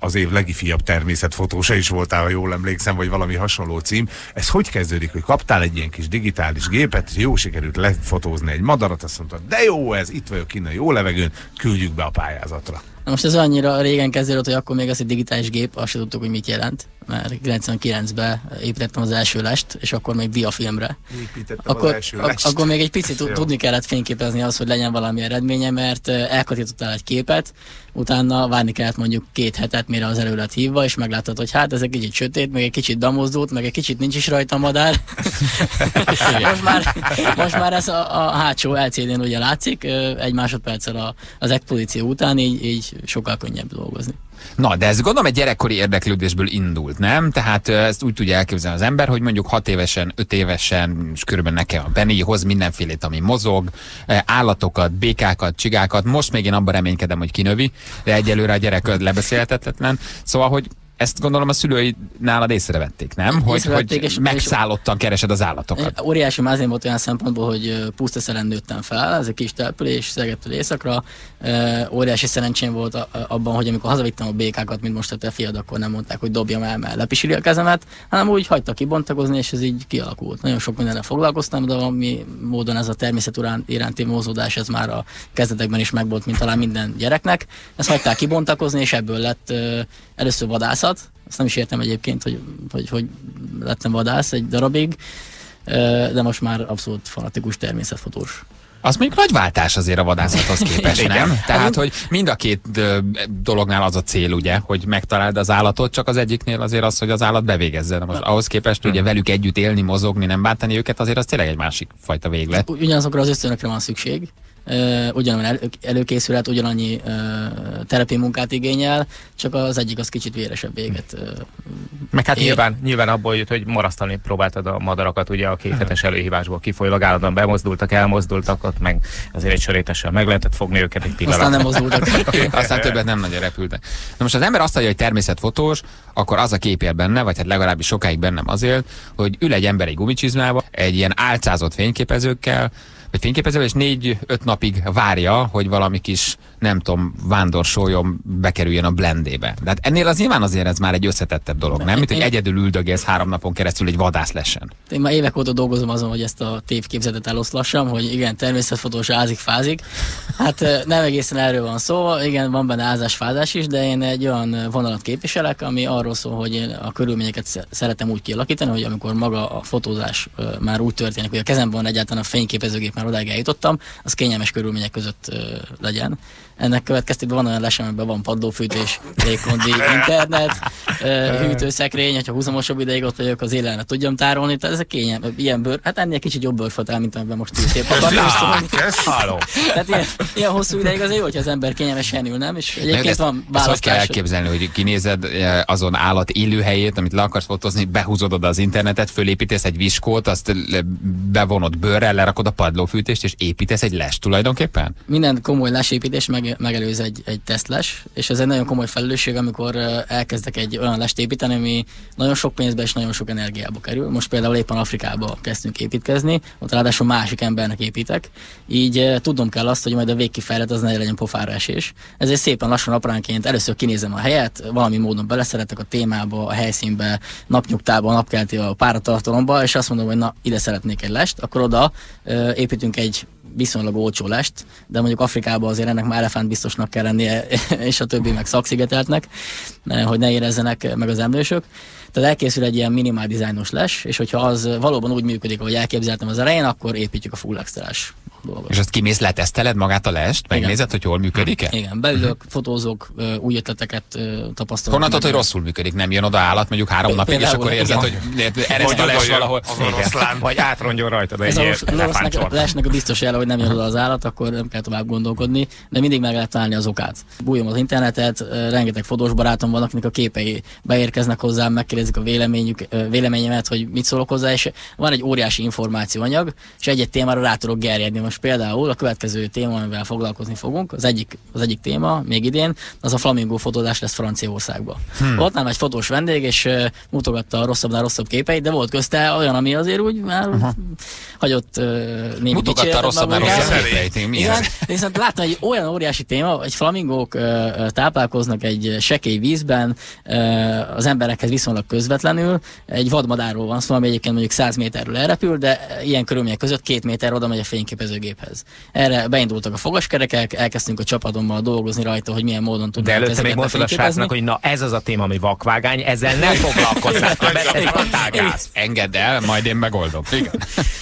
az év legifiabb természetfotósa is voltál, ha jól emlékszem, vagy valami hasonló cím. Ez hogy kezdődik, hogy kaptál egy ilyen kis digitális gépet, jó sikerült lefotózni egy madarat, azt mondtad, de jó ez, itt vagyok innen jó levegőn, küldjük be a pályázatra. Na most ez annyira régen kezdődött, hogy akkor még az egy digitális gép, azt sem tudtuk, hogy mit jelent. Mert kilencvenkilencben építettem az első lest, és akkor még diafilmre. Építettem akkor, az első lest. Akkor még egy picit tudni kellett fényképezni az, hogy legyen valami eredménye, mert elkatítottál egy képet, utána várni kellett mondjuk két hetet, mire az elő lett hívva, és megláttad, hogy hát ez egy kicsit sötét, meg egy kicsit bemozdult, meg egy kicsit nincs is rajta madár. most, már, most már ez a, a hátsó el cé dén ugye látszik, egy másodperccel a, az expozíció után így, így sokkal könnyebb dolgozni. Na, de ez gondolom egy gyerekkori érdeklődésből indult, nem? Tehát ezt úgy tudja elképzelni az ember, hogy mondjuk hat évesen, öt évesen, és körülbelül nekem a Bennyhoz mindenfélét, ami mozog, állatokat, békákat, csigákat. Most még én abban reménykedem, hogy kinövi, de egyelőre a gyerek lebeszélhetetlen. Szóval, hogy ezt gondolom a szülői nálad észrevették, nem? Hogy, észrevették, hogy megszállottan keresed az állatokat. Óriási mázén volt olyan szempontból, hogy Pusztaszelen nőttem fel, ez egy kis település, Szegettől északra. Óriási szerencsém volt abban, hogy amikor hazavittem a békákat, mint most a te fiad, akkor nem mondták, hogy dobjam el, mert lepisili a kezemet, hanem úgy hagyta kibontakozni, és ez így kialakult. Nagyon sok mindenre foglalkoztam, de valami módon ez a természet iránti mozódás, ez már a kezdetekben is megvolt, mint talán minden gyereknek. Ezt hagyták kibontakozni, és ebből lett először vadászat. Azt nem is értem egyébként, hogy hogy, hogy lettem vadász egy darabig, de most már abszolút fanatikus természetfotós. Az mondjuk nagy váltás azért a vadászathoz képest, nem? Tehát, hogy mind a két dolognál az a cél, ugye, hogy megtaláld az állatot, csak az egyiknél azért az, hogy az állat bevégezze. De most ahhoz képest, ugye velük együtt élni, mozogni, nem bántani őket, azért az tényleg egy másik fajta véglet. Ugyanazokra az ösztönökre van szükség. Uh, ugyanolyan előkészület, ugyanannyi uh, terepi munkát igényel, csak az egyik az kicsit véresebb véget. Uh, Meg hát nyilván, nyilván abból jött, hogy marasztalni próbáltad a madarakat, ugye a két hetes előhívásból kifolyólag állandóan bemozdultak, elmozdultak, ott meg azért egy sörétessel meg lehetett fogni őket egy pillanat. Aztán nem mozdultak. Aztán többet nem nagyon repültek. Na most az ember azt hallja, hogy természetfotós, akkor az a kép él benne, vagy hát legalábbis sokáig bennem azért, hogy ül egy ember egy gumicsizmába, egy ilyen álcázott fényképezőkkel, vagy fényképezővel, és négy-öt napig várja, hogy valami kis, nem tudom, vándorsólyom bekerüljön a blendébe. De hát ennél az nyilván azért ez már egy összetettebb dolog, nem? nem? Mint, én... hogy egyedül üldögélsz három napon keresztül egy vadászlesen. Én már évek óta dolgozom azon, hogy ezt a tévképzetet eloszlassam, hogy igen, természetfotós ázik-fázik. Hát nem egészen erről van szó, igen, van benne ázás-fázás is, de én egy olyan vonalat képviselek, ami arról szól, hogy én a körülményeket szeretem úgy kialakítani, hogy amikor maga a fotózás már úgy történik, hogy a kezemben egyáltalán a fényképezőgép már odáig eljutottam, az kényelmes körülmények között uh, legyen. Ennek következtében van olyan lesem, amiben van padlófűtés, légkondi, internet, uh, hűtőszekrény, hogyha húzamosabb ideig ott vagyok, az élelmet tudjam tárolni, tehát ez a kényelmes, ilyen bőr, hát ennél kicsit jobb bőrfot áll, mint amiben most tűztép akartam. Tehát ilyen, ilyen hosszú ideig az jó, hogyha az ember kényelmesen ül, nem? És egyébként ezt, van választás. Ezt hogy kell elképzelni, hogy kinézed azon állat élőhelyét, amit le akarsz fotózni, behúzod oda az internetet, fölépítesz egy viskót, azt bevonod bőrrel, lerakod a padlófűtést, és építesz egy lest tulajdonképpen? Minden komoly lesépítés meg, megelőz egy, egy tesztles, és ez egy nagyon komoly felelősség, amikor elkezdek egy olyan lest építeni, ami nagyon sok pénzbe és nagyon sok energiába kerül. Most például éppen Afrikába kezdtünk építkezni, ott ráadásul másik embernek építek, így tudnom kell azt, hogy majd a végkifejlet az ne legyen pofára esés. Ezért szépen lassan apránként először kinézem a helyet, valami módon beleszeretek a témába, a helyszínbe, napnyugtába, a napkelti a páratartalomba, és azt mondom, hogy na, ide szeretnék egy lest, akkor oda építünk egy viszonylag olcsó lest, de mondjuk Afrikában azért ennek már elefántbiztosnak kell lennie, és a többi meg szakszigeteltnek, hogy ne érezzenek meg az emlősök. Tehát elkészül egy ilyen minimál dizájnos les, és hogyha az valóban úgy működik, ahogy elképzeltem az elején, akkor építjük a full extra-es dolgot. És azt kimész, leteszteled magát a lest, megnézed, hogy jól működik-e? Igen, beülök, fotózok, új ötleteket tapasztalok. Honnan tudod, hogy rosszul működik, nem jön oda állat mondjuk három napig, és akkor érzed, hogy ereszt a les valahol, vagy átrongyon rajtad egy elefántsort. A lesnek a biztos jele, hogy nem jön oda az állat, akkor nem kell tovább gondolkodni, de mindig meg lehet találni az okát. Bújom az internetet, rengeteg fotós barátom van, akinek a képei beérkeznek hozzám, megkérdezik a véleményük, véleményemet, hogy mit szólok hozzá, és van egy óriási információanyag, és egy-egy témára rá tudok gerjedni. most például a következő téma, amivel foglalkozni fogunk, az egyik, az egyik téma még idén, az a flamingó fotózás lesz Franciaországban. Hmm. Volt nálam egy fotós vendég, és uh, mutogatta a rosszabbnál rosszabb képeit, de volt közte olyan, ami azért úgy már uh-huh. hagyott uh, némi mutogatta a rosszabbnál rosszabb képeit. Igen, viszont láttam egy olyan óriási téma, hogy flamingók uh, táplálkoznak egy sekély vízben, uh, az emberekhez viszonylag közvetlenül, egy vadmadárról van szó, ami egyébként mondjuk száz méterről elrepül, de ilyen körülmények között két méter oda megy a fényképezőgéphez. Erre beindultak a fogaskerekek, elkezdtünk a csapatommal dolgozni rajta, hogy milyen módon tudunk. De előtte még mondtad a srácnak, hogy na ez az a téma, ami vakvágány, ezzel nem foglalkozzál, ez patágász. Engedd el, majd én megoldom. Igen.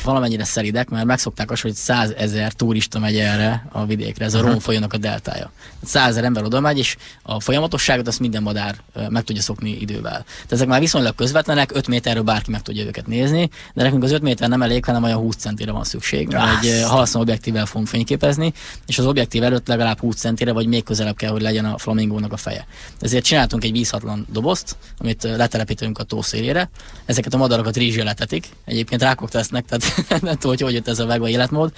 Valamennyire szelidek, mert megszokták azt, hogy százezer turista megy erre a vidékre, ez a Rón folyónak a deltája. Százezer ember oda megy, és a folyamatosságot azt minden madár meg tudja szokni idővel. De ezek már viszonylag közvetlenek, öt méterről bárki meg tudja őket nézni, de nekünk az öt méter nem elég, hanem olyan húsz centire van szükség, mert egy halaszon objektívvel fogunk fényképezni, és az objektív előtt legalább húsz centire, vagy még közelebb kell, hogy legyen a flamingónak a feje. Ezért csináltunk egy vízhatlan dobozt, amit letelepítünk a tó szélére. Ezeket a madarakat rizsre letetik, egyébként rákok tesznek, tehát nem tudom, hogy hogy jött ez a vegva életmód.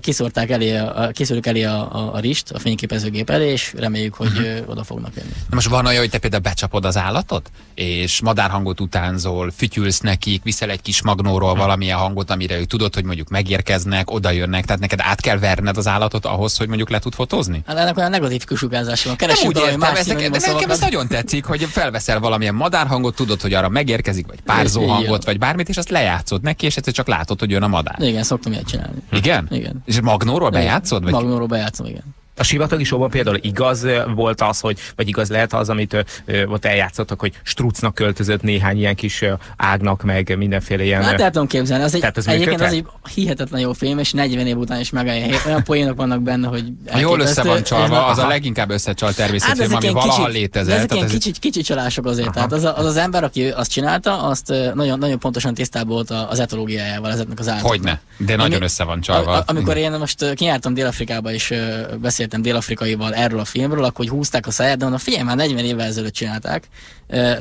Kiszorták elé, a, kiszorjuk elé a, a, a rist, a fényképezőgép elé, és reméljük, hogy uh-huh. oda fognak jönni. Na most van olyan, hogy te például becsapod az állatot, és madárhangot utánzol, fütyülsz nekik, viszel egy kis magnóról valamilyen hangot, amire ők tudod, hogy mondjuk megérkeznek, oda jönnek, tehát neked át kell verned az állatot ahhoz, hogy mondjuk le tud fotózni? Hát ennek olyan negatív kisugárzása van. Keresünk valami más színű szavakat. Ez nagyon tetszik, hogy felveszel valamilyen madárhangot, tudod, hogy arra megérkezik, vagy párzó hangot, vagy bármit, és azt lejátszod neki, és egyszer csak látod, hogy jön a madár. Igen, szoktam ilyet csinálni. Igen? Igen. És magnóról bejátszod? Vagy? Magnóról bejátszom, igen. A sivatagi showban például igaz volt az, hogy, vagy igaz lehet az, amit ö, ott eljátszottak, hogy strucnak költözött néhány ilyen kis ö, ágnak, meg mindenféle ilyen... Hát el tudom képzelni, az egy, tehát ez egyébként az egy hihetetlen jó film, és negyven év után is megállja, olyan poénok vannak benne, hogy... Ha jól össze van csalva, az aha. a leginkább összecsal természetfilm, hát ami valaha létezett. Ezek ilyen kicsi, kicsi csalások azért, aha. tehát az, a, az az ember, aki azt csinálta, azt nagyon, nagyon pontosan tisztában volt az etológiájával ezeknek az állatoknak. Hogyne, de nagyon ami, össze van csalva. A, amikor én most kijártam Dél-Afrikába és beszéltem dél-afrikaival erről a filmről, akkor hogy húzták a száját, de mondom, figyelj, már negyven évvel ezelőtt csinálták.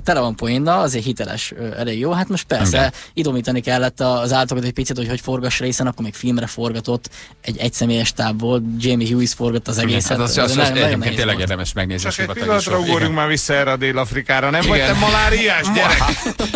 Tele van poénnal, azért hiteles, elég jó. Hát most persze, okay. idomítani kellett az állatokat egy picit, hogy hogy forgass részen, akkor még filmre forgatott, egy egyszemélyes táb volt, Jamie Hughes forgatta az egészet. Hát az, az, az, az egyébként tényleg érdemes megnézni. Csak egy pillanatra ugorjunk már vissza erre a Dél-Afrikára, nem vagy te maláriás gyerek?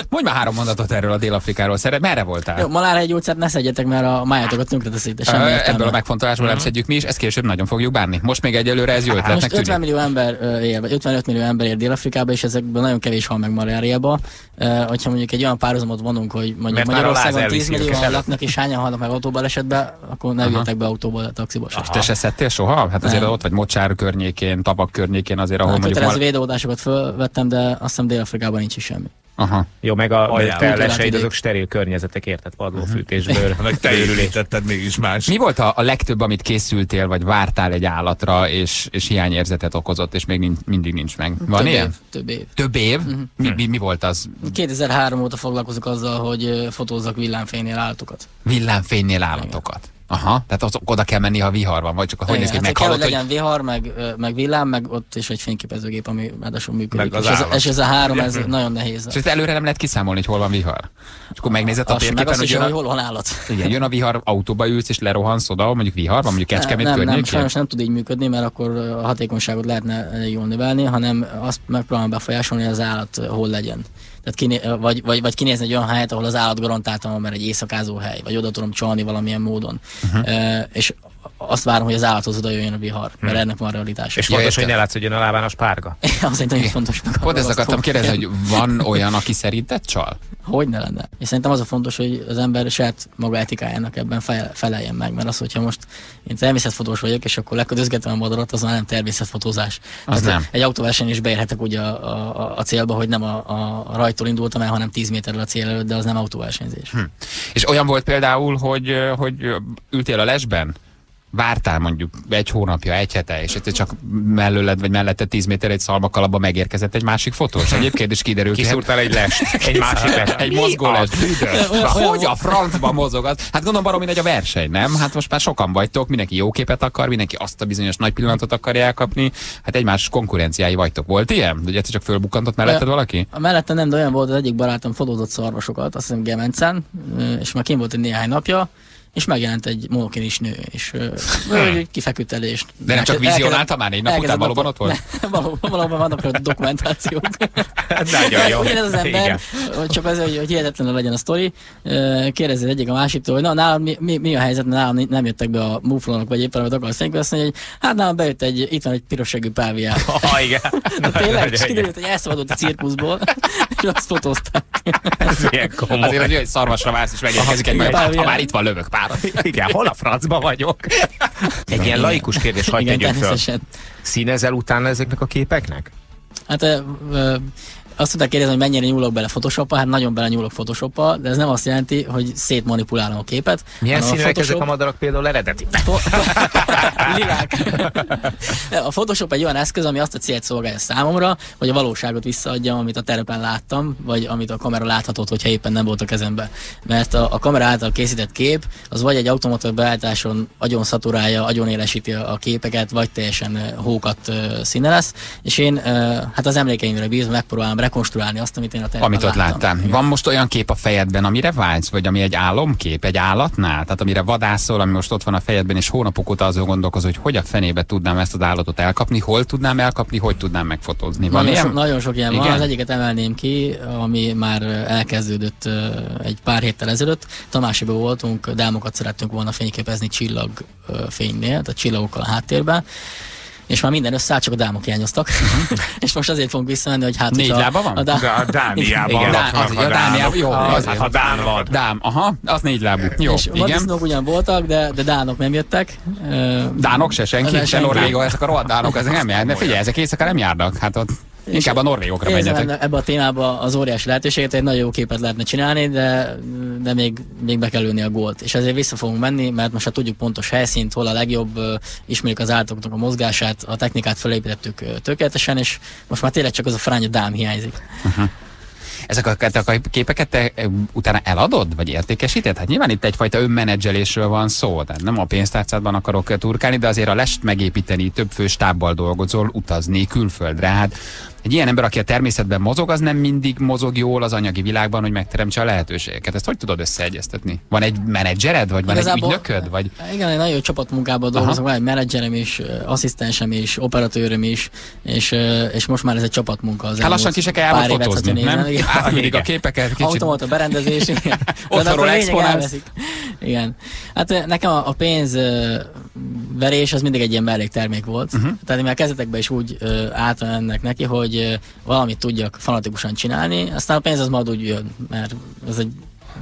Mondj már három mondatot erről a Dél-Afrikáról, szeret, merre voltál? Malária gyógyszert ne szedjetek, mert a májátokat tönkreteszik, de semmi értelme. Ebből a megfontolásból nem szedjük mi is, ezt később nagyon fogjuk bánni. Most még egyelőre ez jó ötletnek tűnik. ötven millió ember él, vagy ötvenöt millió ember él Dél-Afrikába, és ezekben nagyon kevés hal meg maláriába. Uh, hogyha mondjuk egy olyan párhuzamot vonunk, hogy mondjuk Magyarországon tíz millióan laknak, és hányan halnak meg autóbalesetben, akkor ne üljetek be autóból, taxiból. És te se szedtél soha? Hát azért nem. Ott vagy Mocsár környékén, Tabak környékén azért, ahol hát, mondjuk... Hát kötelező védőoldásokat fölvettem, de azt hiszem Dél-Afrikában nincs is semmi. Aha. Jó, meg a leseid azok steril környezetek, érted? Padlófűtésből. Meg te érülétetted mégis más. Mi volt a, a legtöbb, amit készültél, vagy vártál egy állatra, és, és hiányérzetet okozott, és még nincs, mindig nincs meg? Van több év? Több év. Több év? Uh-huh. mi, mi, mi volt az? kétezer-három óta foglalkozok azzal, hogy fotózzak villámfénynél állatokat. Villámfénynél állatokat? Aha, tehát az, oda kell menni, ha vihar van, vagy csak hogy néz ki, hát meghallod, kell, hogy legyen vihar, meg, meg villám, meg ott is egy fényképezőgép, ami ráadásul működik. És ez, és ez a három, ez nagyon nehéz. És előre nem lehet kiszámolni, hogy hol van vihar. És akkor megnézed a térképen, meg hogy, jön a... hogy hol van állat. Igen, jön a vihar, autóba ülsz és lerohansz oda, mondjuk vihar van, mondjuk Kecskemét környékén. Nem, nem, sajnos nem tud így működni, mert akkor a hatékonyságot lehetne jól növelni, hanem azt megpróbálom befolyásolni, hogy az állat hol legyen. Tehát kiné, vagy, vagy, vagy kinézni egy olyan helyet, ahol az állat garantáltan, mert egy éjszakázó hely, vagy oda tudom csalni valamilyen módon. Uh-huh. E, és azt várom, hogy az állathoz oda jöjjön a vihar, mert hmm. ennek van realitás. És fontos, hogy ne látsz, hogy jön a lábán a spárga. Azért nagyon fontos. Pont ezt akartam kérdezni, hogy van olyan, aki szerinted csal? Hogy ne lenne. És szerintem az a fontos, hogy az ember saját maga etikájának ebben feleljen meg, mert az, hogyha most én természetfotós vagyok, és akkor leköltözgetem a madarat, az már nem természetfotózás. Az nem. Egy autóverseny is beérhetek ugye a, a, a célba, hogy nem a, a rajtól indultam el, hanem tíz méterrel a cél előtt, de az nem autóversenyzés. Hm. És olyan volt például, hogy, hogy ültél a lesben? Vártál mondjuk egy hónapja, egy hete, és csak mellőled vagy mellette tíz méter egy szalmakalapba megérkezett egy másik fotós. Egyébként is kiderült, hogy kiszúrtál egy lest, egy másik lest, egy mozgó lest. Hogy a francba mozog az? Hát gondolom baromi nagy a verseny, nem? Hát most már sokan vagytok, mindenki jó képet akar, mindenki azt a bizonyos nagy pillanatot akarja elkapni. Hát egymás konkurenciái vagytok. Volt ilyen? Ugye egyszer csak fölbukkantott melletted valaki? A mellette nem, de olyan volt, az egyik barátom fotózott szarvasokat, azt hiszem Gemencen, és már kint volt egy néhány napja. és megjelent egy monokinis nő, és uh, kifeküdt elé. És de nem csak vizionálta már négy nap után, valóban ott volt? Ne, valóban, valóban vannak a dokumentációk. Nagyon jó. Ugyanez az ember, hogy csak ez, hogy hihetetlenül legyen a sztori, kérdezi egyik a másiktól, hogy na, nálam mi, mi, mi a helyzet, nálam nem jöttek be a muflonok, vagy éppen amit akarsz nekünk, azt mondja, hogy hát nálam bejött egy, itt van egy pirosegű páviá. Ha, igen. Tényleg, és kiderült, hogy elszabadult a cirkuszból, és azt fotózták. Ez milyen komoly. Azért, hogy szarvasra válsz, és megérkezik egy páviá. Ha már itt van, lövök párat. Igen, hol a francba vagyok? Egy ilyen laikus kérdés, hagyd tegyük föl. Színezel utána ezeknek a képeknek? Hát e, e, azt tudták kérdezni, hogy mennyire nyúlok bele Photoshopba, hát nagyon bele nyúlok Photoshopba, de ez nem azt jelenti, hogy szétmanipulálom a képet. Milyen színűek Photoshop... ezek a madarak például eredeti? Lilák. A Photoshop egy olyan eszköz, ami azt a célt szolgálja számomra, hogy a valóságot visszaadjam, amit a terepen láttam, vagy amit a kamera láthatott, hogyha éppen nem volt a kezemben. Mert a, a kamera által készített kép, az vagy egy automata beállításon agyon szaturálja, agyon élesíti a képeket, vagy teljesen hókat színe lesz, és én hát az emlékeimre bízom, megpróbálom rekonstruálni azt, amit én a teremben láttam. Amit ott láttam. Van most olyan kép a fejedben, amire vágysz, vagy ami egy álomkép, egy állatnál? Tehát amire vadászol, ami most ott van a fejedben, és hónapok óta azon gondolkozol, hogy hogy a fenébe tudnám ezt az állatot elkapni, hol tudnám elkapni, hogy tudnám megfotózni. Van nagyon, so, nagyon sok ilyen igen? van. Az egyiket emelném ki, ami már elkezdődött egy pár héttel ezelőtt. Tamásiban voltunk, dámokat szerettünk volna fényképezni csillagfénynél, tehát csillagokkal a háttérben. És már minden összeáll, csak a dámok hiányoztak. És most azért fogunk visszamenni, hogy hát... Négy lába van? A, dá... de a Dániában igen, dá... az, a, a Dániában. Jó, ah, az, hát a Dán van. Dám, aha, az négy lábú. Jó, és igen. Vadisznók ugyan voltak, de, de Dánok nem jöttek. Dánok se, senki, se Norvéga, ezek a rohadt Dánok, ezek nem járnak. Figyelj, ezek éjszaka nem járnak. Hát ott... Inkább a norvégokra menjetek. Ebben a témában az óriási lehetőséget, egy nagyon jó képet lehetne csinálni, de, de még, még be kell lőni a gólt. És ezért vissza fogunk menni, mert most már tudjuk pontos helyszínt, hol a legjobb, ismerjük az állatoknak a mozgását, a technikát felépítettük tökéletesen, és most már tényleg csak az a fránya dám hiányzik. Uh-huh. Ezeket a képeket te utána eladod, vagy értékesíted? Hát nyilván itt egyfajta önmenedzselésről van szó, tehát nem a pénztárcádban akarok turkálni, de azért a lest megépíteni, több főstábbal dolgozol, utazni külföldre. Hát egy ilyen ember, aki a természetben mozog, az nem mindig mozog jól az anyagi világban, hogy megteremtse a lehetőségeket. Ezt hogy tudod összeegyeztetni? Van egy menedzsered, vagy van igazából egy ügynököd? Vagy... Igen, egy nagyon jó csapatmunkában dolgozom, van egy menedzserem is, asszisztensem is, operatőröm is, és, és most már ez egy csapatmunka. Hát lassan ki se kell elfotózni, nem? Átküldik a képeket, kicsit. Automata berendezés, igen. Otthonról exponálsz. Igen. Hát nekem a pénz verés az mindig egy ilyen melléktermék volt. Uh-huh. Tehát már kezdetekben is úgy uh, álltam ennek neki, hogy uh, valamit tudjak fanatikusan csinálni, aztán a pénz az majd úgy jön, mert ez egy,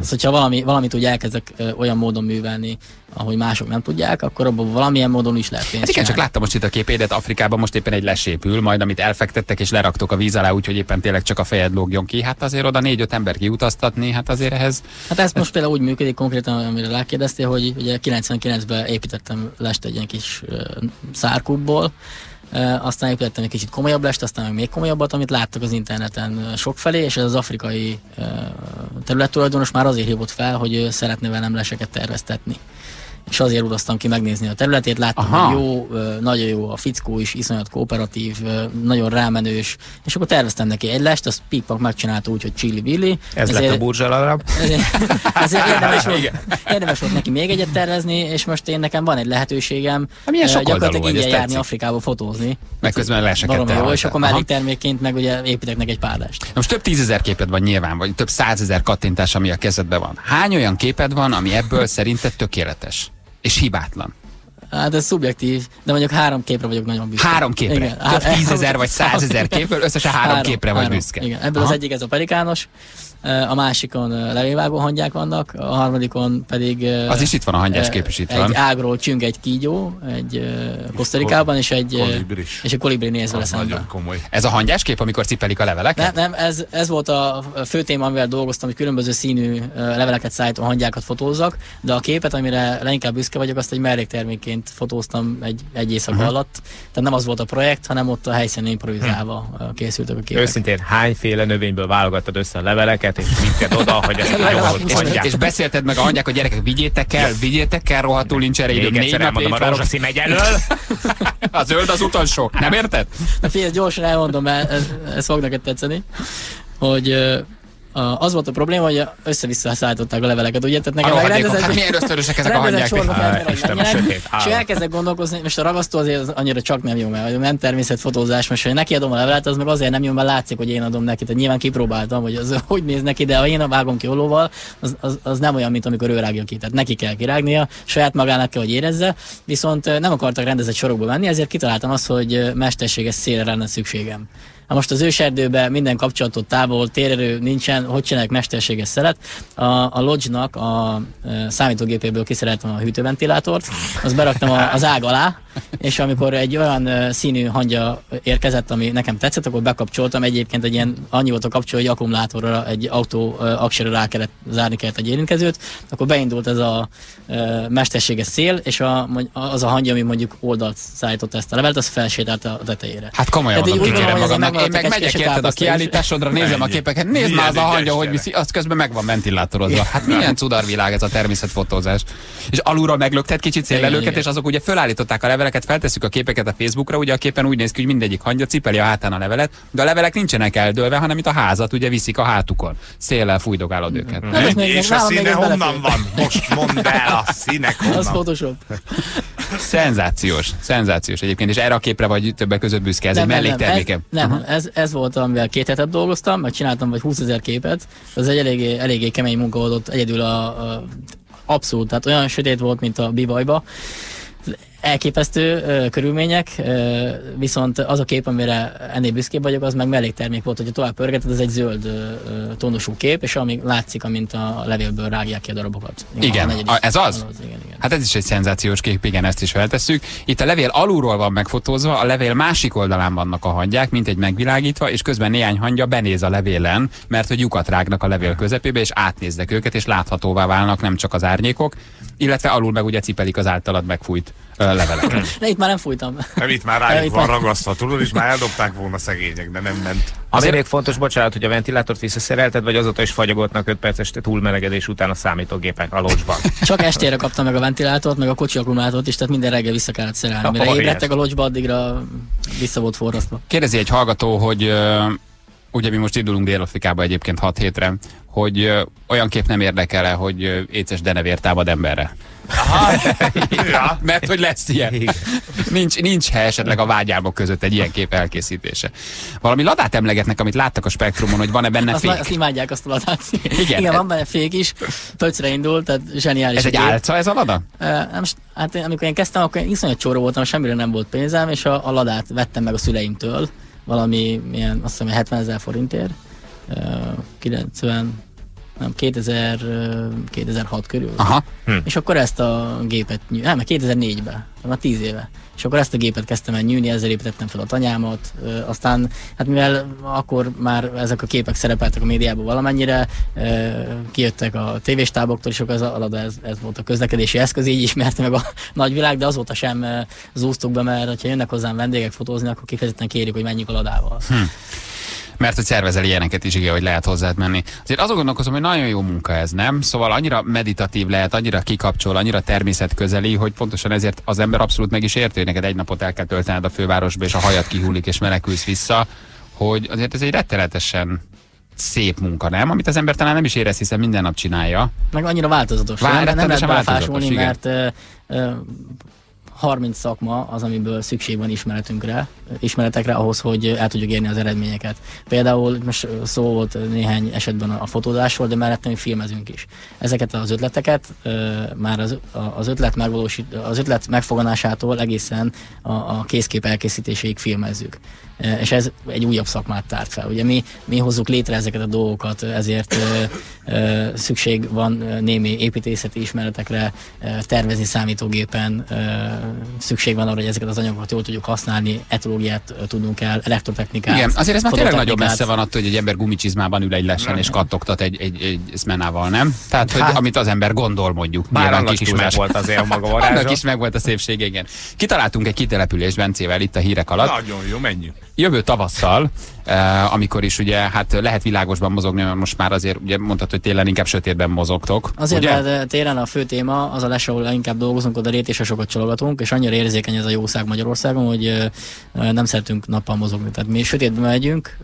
az, hogyha valami, valamit úgy elkezdek uh, olyan módon művelni, ahogy mások nem tudják, akkor abban valamilyen módon is lehet pénzt hát igen, csinálni. Csak láttam most itt a képédet, Afrikában most éppen egy lesépül, majd amit elfektettek és leraktok a víz alá, úgyhogy éppen tényleg csak a fejed lógjon ki, hát azért oda négy-öt ember kiutaztatni, hát azért ehhez... Hát ez, ez most például úgy működik konkrétan, amire rákérdeztél, hogy ugye kilencvenkilencben építettem lest egy ilyen kis uh, szárkúból, uh, aztán építettem egy kicsit komolyabb lest, aztán meg még komolyabbat, amit láttak az interneten sokfelé, és ez az afrikai uh, területtulajdonos már azért hívott fel, hogy szeretné velem leseket terveztetni. És azért utaztam ki megnézni a területét, láttam, aha, hogy jó, nagyon jó a fickó is, iszonyat kooperatív, nagyon rámenős, és akkor terveztem neki egy lest, azt pippak megcsinálta úgy, hogy csili-billi. Ez ezért, lett a burzsal arab. Ezért, ezért érdemes, volt, érdemes volt neki még egyet tervezni, és most én nekem van egy lehetőségem gyakorlatilag ingyen járni tetszik. Afrikába fotózni. Meg közben leseket tervezni. És akkor melléktermékként meg ugye építek neki egy pár lest. Na most több tízezer képed van nyilván, vagy több százezer kattintás, ami a kezedben van. Hány olyan képed van, ami ebből szerinted tökéletes? És hibátlan. Hát ez szubjektív, de mondjuk három képre vagyok nagyon büszke. Három képre? Igen. Több tízezer vagy százezer képből összesen három, három képre három. Vagy büszke. Igen. Ebből aha, az egyik ez a pelikános, a másikon levélvágó hangyák vannak, a harmadikon pedig... Az is itt van, a hangyás kép is itt van. Egy ágról csüng egy kígyó, egy Kosztarikában, és egy, és egy kolibri néz vele szemben. Ez a hangyás kép, amikor cipelik a leveleket? Ne, nem, ez, ez volt a fő téma, amivel dolgoztam, hogy különböző színű leveleket szállító hangyákat fotózzak, de a képet, amire leginkább büszke vagyok, azt egy melléktermékként fotóztam egy, egy éjszaka uh-huh. alatt. Tehát nem az volt a projekt, hanem ott a helyszínen improvizálva uh-huh. készültek a képek. Őszintén hányféle növényből válogattad össze a leveleket? És minket oda, hogy ezt nyomod. És, és beszélted meg a hangyák, hogy gyerekek, vigyétek el, vigyétek el, rohadtul nincs erre idő. Még egyszer elmondom, a rózsaszín megy elől. A zöld az utolsó. Nem érted? Na figyelj, gyorsan elmondom, mert ez, ez fog neked tetszeni, hogy Az volt a probléma, hogy össze-vissza szállították a leveleket, ugye? Tehát nekem megrendezett... Hát milyen ösztörösek ezek a hangyák? És elkezdek gondolkozni, most a ragasztó azért annyira csak nem jön el, hogy nem természetfotózás, most hogy neki adom a levelet, az meg azért nem jön, mert látszik, hogy én adom neki. Tehát nyilván kipróbáltam, hogy az hogy néz neki, de ha én vágom ki ollóval, az, az, az nem olyan, mint amikor ő rágja ki. Tehát neki kell kirágnia, saját magának kell, hogy érezze, viszont nem akartak rendezett sorokba menni, ezért kitaláltam azt, hogy mesterséges szélre lenne szükségem. Most az őserdőben minden kapcsolatot távol, térerő nincsen, hogy csinálják mesterséges szelet. A, a Lodge-nak a, a számítógépéből kiszereltem a hűtőventilátort, azt beraktam a, az ág alá, és amikor egy olyan színű hangya érkezett, ami nekem tetszett, akkor bekapcsoltam. Egyébként egy ilyen annyi volt a kapcsoló, hogy akkumulátorra, egy autó aksira rá kellett zárni kellett egy érintkezőt, akkor beindult ez a e, mesterséges szél, és a, az a hangya, ami mondjuk oldalt szállította ezt a levelet, az felsétált a tetejére. Hát komolyan mondom, kikérem magamnak. Én meg megyek érted a kiállításodra, nézem a képeket, nézd már az a hangya, hogy viszi, az közben meg van ventilátorozva. Hát milyen cudarvilág ez a természetfotózás. És alulról meglöktet kicsit széllelőket, és azok ugye fölállították a leveleket, feltesszük a képeket a Facebookra, ugye a képen úgy néz ki, hogy mindegyik hangya cipeli a hátán a levelet, de a levelek nincsenek eldőlve, hanem itt a házat ugye viszik a hátukon. Széllel fújdogálod őket. És a színe honnan van? Most mondd el, a színek honnan. Az Photoshop. Szenzációs, szenzációs egyébként, és erre a képre vagy többek között büszke, ez egy mellékterméke. Nem, ez, ez volt, amivel két hetet dolgoztam, meg csináltam vagy húszezer képet, az egy eléggé, eléggé kemény munka volt ott egyedül a, a abszolút, tehát olyan sötét volt, mint a bivajba. Elképesztő ö, körülmények, ö, viszont az a kép, amire ennél büszkébb vagyok, az meg melléktermék volt, hogyha tovább pörgeted, az egy zöld ö, tónusú kép, és ami látszik, amint a levélből rágják ki a darabokat. Igen, a a, ez az? az igen, igen. Hát ez is egy szenzációs kép, igen, ezt is feltesszük. Itt a levél alulról van megfotózva, a levél másik oldalán vannak a hangyák, mint egy megvilágítva, és közben néhány hangya benéz a levélen, mert hogy lyukat rágnak a levél közepébe, és átnéznek őket, és láthatóvá válnak nem csak az árnyékok, illetve alul meg ugye cipelik az általad megfújt leveleket. De itt már nem fújtam. Nem, itt már rájuk van ragasztva, tudod, és már eldobták volna szegények, de nem ment. Ami még fontos, bocsánat, hogy a ventilátort visszaszerelted, vagy azóta is fagyogoltnak öt perces túlmelegedés után a számítógépek a locsban. Csak estére kaptam meg a ventilátort, meg a kocsi akkumulátort is, tehát minden reggel vissza kellett szerelni. Mire oh, ébredtek a locsba, addigra vissza volt forrasztva. Kérdezi egy hallgató, hogy ugye mi most indulunk Dél-Afrikába egyébként hat hétre, hogy ö, olyan kép nem érdekel-e, hogy éces denevér támad emberre. Aha, ja. Mert hogy lesz ilyen. Igen. Nincs, nincs ha esetleg a vágyálmok között egy ilyen kép elkészítése. Valami ladát emlegetnek, amit láttak a spektrumon, hogy van-e benne azt fék? Azt imádják, azt a ladát. Igen, Igen van benne fék is. Töcre indult, tehát zseniális. Ez egy kép. Álca ez a lada? Uh, nem, hát én, amikor én kezdtem, akkor én iszonyat csóró voltam, semmire nem volt pénzem, és a, a ladát vettem meg a szüleimtől. Valami ilyen, azt hiszem, hetvenezer forintért. kilencven, nem, kétezer, kétezer-hat körül. Aha. Hm. És akkor ezt a gépet, nem, kétezer-négyben, már tíz éve. És akkor ezt a gépet kezdtem el nyűni, ezzel építettem fel a tanyámat, aztán, hát mivel akkor már ezek a képek szerepeltek a médiában valamennyire, kijöttek a tévéstáboktól, és akkor ez, a, ez, ez volt a közlekedési eszköz, így ismerte meg a nagyvilág, de azóta sem zúztuk be, mert ha jönnek hozzám vendégek fotózni, akkor kifejezetten kérjük, hogy menjünk a ladával. Hm. Mert hogy szervezel ilyeneket is, igen, hogy lehet hozzád menni. Azért azon gondolkozom, hogy nagyon jó munka ez, nem? Szóval annyira meditatív lehet, annyira kikapcsol, annyira természetközeli, hogy pontosan ezért az ember abszolút meg is érti, hogy neked egy napot el kell töltened a fővárosba, és a hajad kihullik, és menekülsz vissza, hogy azért ez egy rettenetesen szép munka, nem? Amit az ember talán nem is érez, hiszen minden nap csinálja. Meg annyira változatos. Vár, nem lehet belefásulni, mert... Ö, ö, harminc szakma az, amiből szükség van ismeretünkre, ismeretekre ahhoz, hogy el tudjuk érni az eredményeket. Például most szó volt néhány esetben a fotózásról, de mellett még filmezünk is. Ezeket az ötleteket már az, az, ötlet, megvalósít, az ötlet megfoganásától egészen a, a készkép elkészítéséig filmezzük. És ez egy újabb szakmát tárt fel. Ugye mi, mi hozzuk létre ezeket a dolgokat, ezért ö, ö, szükség van némi építészeti ismeretekre, ö, tervezni számítógépen, ö, szükség van arra, hogy ezeket az anyagokat jól tudjuk használni, etológiát tudunk el, elektrotechnikát. Igen, azért ez már tényleg nagyon messze van attól, hogy egy ember gumicsizmában ül egy lesen és kattogtat egy, egy, egy szmenával, nem? Tehát, hogy hát, amit az ember gondol, mondjuk. Bár annak is megvolt azért a maga varázsa. Annak is megvolt a szépség, igen. Kitaláltunk egy kitelepülést Bencével itt a hírek alatt. Nagyon jó, menjünk. Jövő tavasszal amikor is ugye hát lehet világosban mozogni, mert most már azért ugye mondtad, hogy télen inkább sötétben mozogtok. Azért, mert télen a fő téma az a les, ahol inkább dolgozunk, oda rétésre sokat csalogatunk, és annyira érzékeny ez a jószág Magyarországon, hogy nem szeretünk nappal mozogni. Tehát mi sötétben megyünk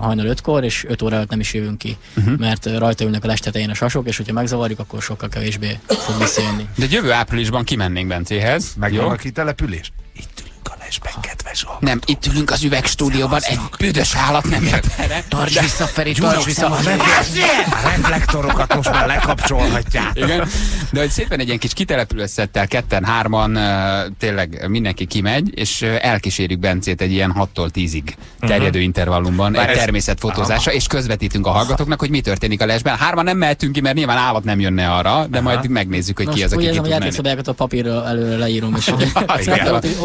hajnal ötkor, és öt óra előtt nem is jövünk ki, uh-huh. mert rajta ülnek a les tetején a sasok, és hogyha megzavarjuk, akkor sokkal kevésbé fog visszajönni. De jövő áprilisban kimennénk Bencéhez. Megjön a kitelepülés? Itt ülünk a lesben, kedves hallgató. Nem, itt ülünk az üvegstúdióban, egy büdös állat nem jött erre. Tarts vissza, Feri, tarts vissza. A reflektorokat most már lekapcsolhatjátok. Igen, de hogy szépen egy ilyen kis kitelepülés szettel, ketten, hárman, tényleg mindenki kimegy, és elkísérjük Bencét egy ilyen hattól tízig terjedő intervallumban, egy természetfotózása, és közvetítünk a hallgatóknak, hogy mi történik a lesben. Hárman nem mehetünk ki, mert nyilván állat nem jönne arra, de majd megnézzük, hogy ki az, aki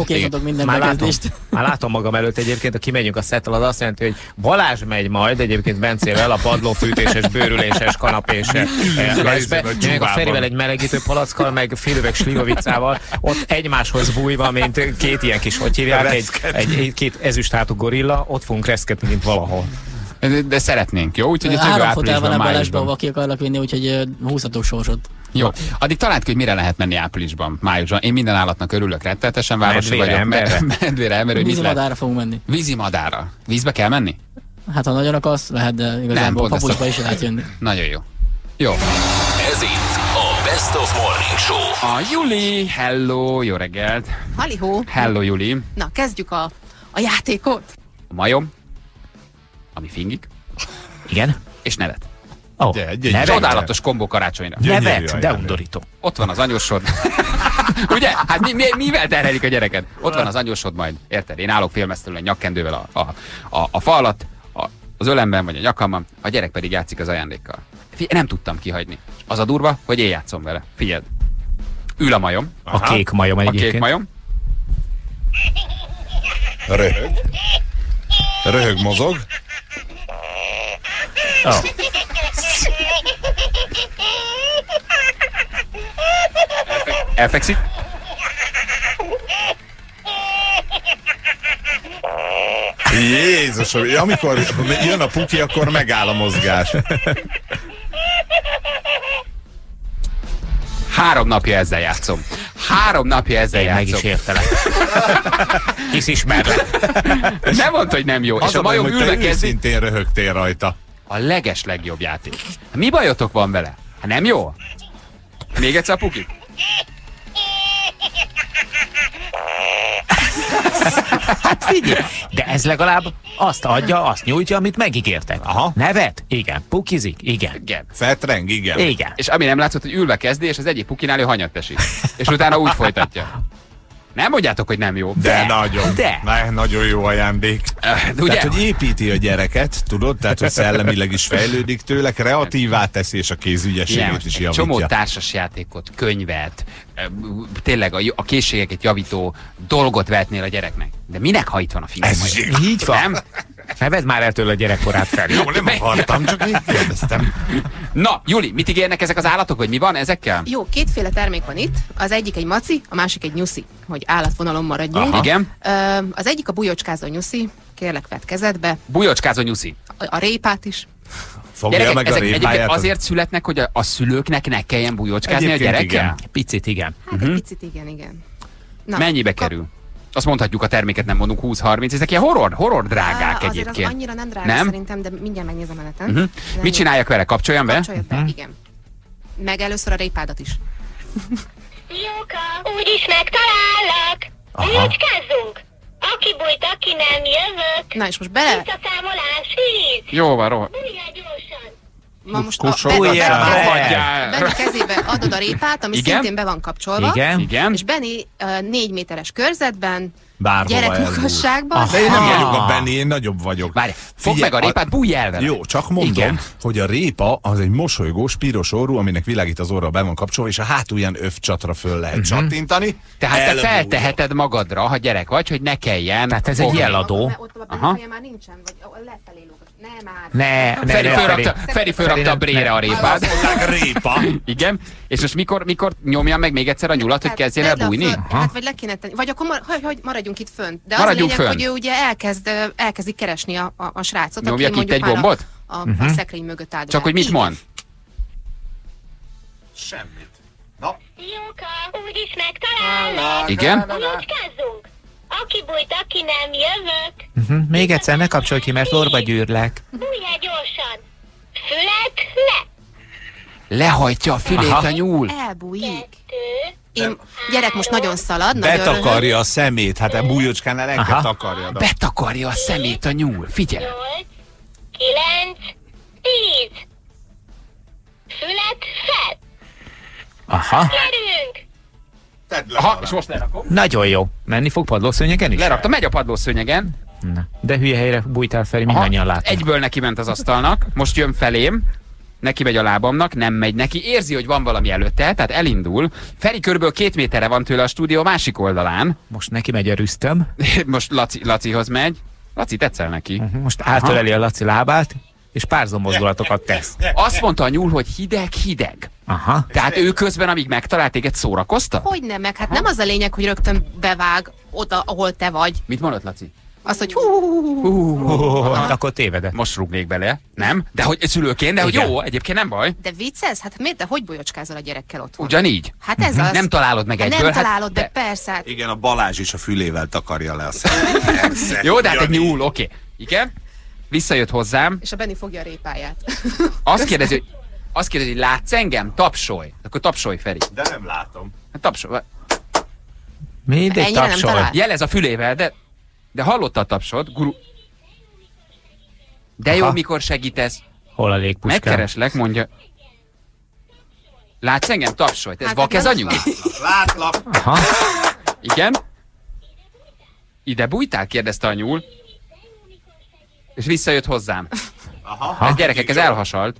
ki tud menni. Már látom, már látom magam előtt egyébként, ha kimegyünk a szettel, az azt jelenti, hogy Balázs megy majd egyébként Bencével a padlófűtéses, bőrüléses, kanapés lesbe, meg a Ferivel egy melegítő palackkal, meg félüveg slivovicával, ott egymáshoz bújva, mint két ilyen kis, hogy hívják, egy, egy, két ezüsthátú gorilla, ott fogunk reszketni, mint valahol. De, de szeretnénk, jó? Úgyhogy a jövő áprilisban, májusban. Aki akarlak vinni, úgyhogy húzhatok sorsot. Jó, addig találd ki, hogy mire lehet menni áprilisban, májusban. Én minden állatnak örülök, rettenetesen város vagyok. Emberre. Medvére, emberre, hogy vízimadára fogunk menni. Vízimadára. Vízbe kell menni? Hát ha nagyon akarsz, lehet, de igazából papucsba is lehet jönni. Nagyon jó. Jó. Ez itt a Best of Morning Show. A Juli, hello, jó reggelt. Halihó. Hello, Juli. Na, kezdjük a, a játékot. A majom, ami fingik. Igen. És nevet. Oh, csodálatos kombó karácsonyra. Nevet, de undorító. Ott van az anyósod. Ugye? Hát mi, mi, mivel terhelik a gyereked? Ott van az anyósod majd, érted? Én állok félmeztelen nyakkendővel a, a, a, a fa alatt, a, az ölemben vagy a nyakamban, a gyerek pedig játszik az ajándékkal. Figyelj, nem tudtam kihagyni. Az a durva, hogy én játszom vele. Figyeld. Ül a majom. Aha. A kék majom egyébként. A kék majom. Röhög. Röhög, mozog. Oh. Elfekszik. Jézusom, amikor jön a puki, akkor megáll a mozgás. Három napja ezzel játszom. Három napja ezzel én játszom. Meg is értelek. Hisz ismerlek. Nem mondta, hogy nem jó. Az és a majom ülnek ezzel. Szintén röhögtél rajta. A leges legjobb játék. Mi bajotok van vele? Hát nem jó? Még egyszer a puki. Hát figyelj, de ez legalább azt adja, azt nyújtja, amit megígértek. Aha. Nevet? Igen. Pukizik? Igen. Igen. Fetreng? Igen. Igen. És ami nem látszott, hogy ülve kezdi, és az egyik pukinál ő hanyat tesik. És utána úgy folytatja. Nem mondjátok, hogy nem jó. De, de nagyon. De. Na, nagyon jó ajándék. De ugye? Tehát, hogy építi a gyereket, tudod? Tehát, hogy szellemileg is fejlődik tőle, kreatívá teszi, és a kézügyességét is javítja. Csomó társasjátékot, könyvet, tényleg a, a készségeket javító dolgot vehetnél a gyereknek. De minek, ha itt van a fiam? Ez így van. Nem? Ne vedd már el tőle a gyerekkorát fel. Jó, nem akartam, csak én kérdeztem. Na, Juli, mit ígérnek ezek az állatok, vagy mi van ezekkel? Jó, kétféle termék van itt. Az egyik egy maci, a másik egy nyuszi, hogy állatvonalon maradjunk. Aha. Igen. Az egyik a bujocskázó nyuszi, kérlek vedd kezedbe. Bujocskázó nyuszi. A, a répát is. Gyerekek, meg ezek a egyébként azért születnek, hogy a, a szülőknek ne kelljen bujocskázni egyébként a gyerekkel? Igen. Picit igen. Hát uh-huh. Picit igen, igen. Na, mennyibe kerül? Azt mondhatjuk, a terméket nem mondunk, húsz-harminc, ezek ilyen horror, horror drágák á, egyébként. Azért az annyira nem drága, nem? Szerintem, de mindjárt megnézem a neten. Uh-huh. Mit csináljak vele? Kapcsoljam be? Kapcsoljad be, uh-huh. Igen. Meg először a répádat is. Jóka, úgyis megtalállak! Bújcskázzunk! Aki bújt, aki nem, jövök! Na és most bele... Visszaszámolás, híz! Jó van, rohadt! Bújjál gyorsan! Ma most a Benni kezébe adod a répát, ami igen? Szintén be van kapcsolva. Igen. Igen. És Benni uh, négy méteres körzetben, gyerekmunkasságban. De én nem vagyok a Benni, én nagyobb vagyok. Várj, fogd meg a répát, bújj el vele. Jó, csak mondom, igen, hogy a répa az egy mosolygós, piros orrú, aminek világít az orra, be van kapcsolva, és a hátulján övcsatra föl lehet uh-huh. csattintani. Tehát elbújó. Te felteheted magadra, ha gyerek vagy, hogy ne kelljen. Tehát ez fogni. Egy jeladó. Ott a már nincsen, vagy lefelé. Nem át. Ne, ne, Feri fölrakta Feri fölrakta a brére a répát. Répa. Igen. És most mikor, mikor nyomja meg még egyszer a nyulat, hogy kezdjen el bújni? Hát vagy le kéne tenni. Vagy akkor hogy maradjunk itt fönt. De az a lényeg, hogy ő ugye elkezd, elkezdi keresni a, a, a srácot. Nyomjak itt egy gombot? A, a, uh-huh. a szekrény mögött áldogál. Csak hogy mit mond? Semmit. Na? Jóka, úgyis megtalálnak. Igen? Nyújtkázzunk. Aki bújt, aki nem, jövök. Uh-huh. Még egyszer ne kapcsolj ki, mert lorba gyűrlek. Bújjál gyorsan. Fület le. Lehajtja a fülét Aha. a nyúl. Elbújik. Kettő. Én, gyerek most nagyon szalad. Nagyon betakarja öröm. A szemét. Hát a bújócskánál el kell takarjad. Betakarja a szemét a nyúl. Figyelj. kilenc, tíz. Fület fel. Aha. Gyerünk. Aha, és most lerakom. Nagyon jó. Menni fog padlószőnyegen is? Lerakta, megy a padlószőnyegen. Na. De hülye helyre bújtál fel, mindannyian látom. Egyből neki ment az asztalnak, most jön felém. Neki megy a lábamnak, nem megy neki, érzi, hogy van valami előtte, tehát elindul. Feri körből két méterre van tőle a stúdió másik oldalán. Most neki megy a rüsztöm. Most Laci, Lacihoz megy. Laci tetszel neki. Uh-huh. Most átöleli a Laci lábát, és párzomozdulatokat tesz. Azt mondta a nyúl, hogy hideg-hideg. Aha. Tehát ő közben, amíg megtalált téged, szórakoztat? Hogyne meg, hát Aha. nem az a lényeg, hogy rögtön bevág oda, ahol te vagy. Mit mondott Laci? Azt, hogy hú, akkor tévedett. Most rúgnék bele, nem? De hogy szülőként, de hogy jó, egyébként nem baj. De vicces? Hát miért? De hogy bolyocskázol a gyerekkel otthon? Ugyanígy. Hát ez az. Nem találod meg egyből. Nem találod, de persze. Igen, a Balázs is a fülével takarja le a szemét. Jó, de hát egy nyúl, oké. Igen? Visszajött hozzám. És a Benni fogja a répáját. Azt kérdezi, hogy azt kérdezi, hogy látsz engem? Tapsolj. Akkor tapsolj, Feri. De nem látom. Tapsolj. Mindegy, tapsolj. Jelez a fülével, de... De hallotta a tapsot, guru... De jó, Aha. mikor segítesz. Hol a légpuskám? Megkereslek, mondja. Látsz engem? Tapsolj. Ez vak ez a nyúl? Látlak. Aha. Igen? Ide bújtál? Kérdezte a nyúl. És visszajött hozzám. Aha. Hát gyerekek, ez elhasalt.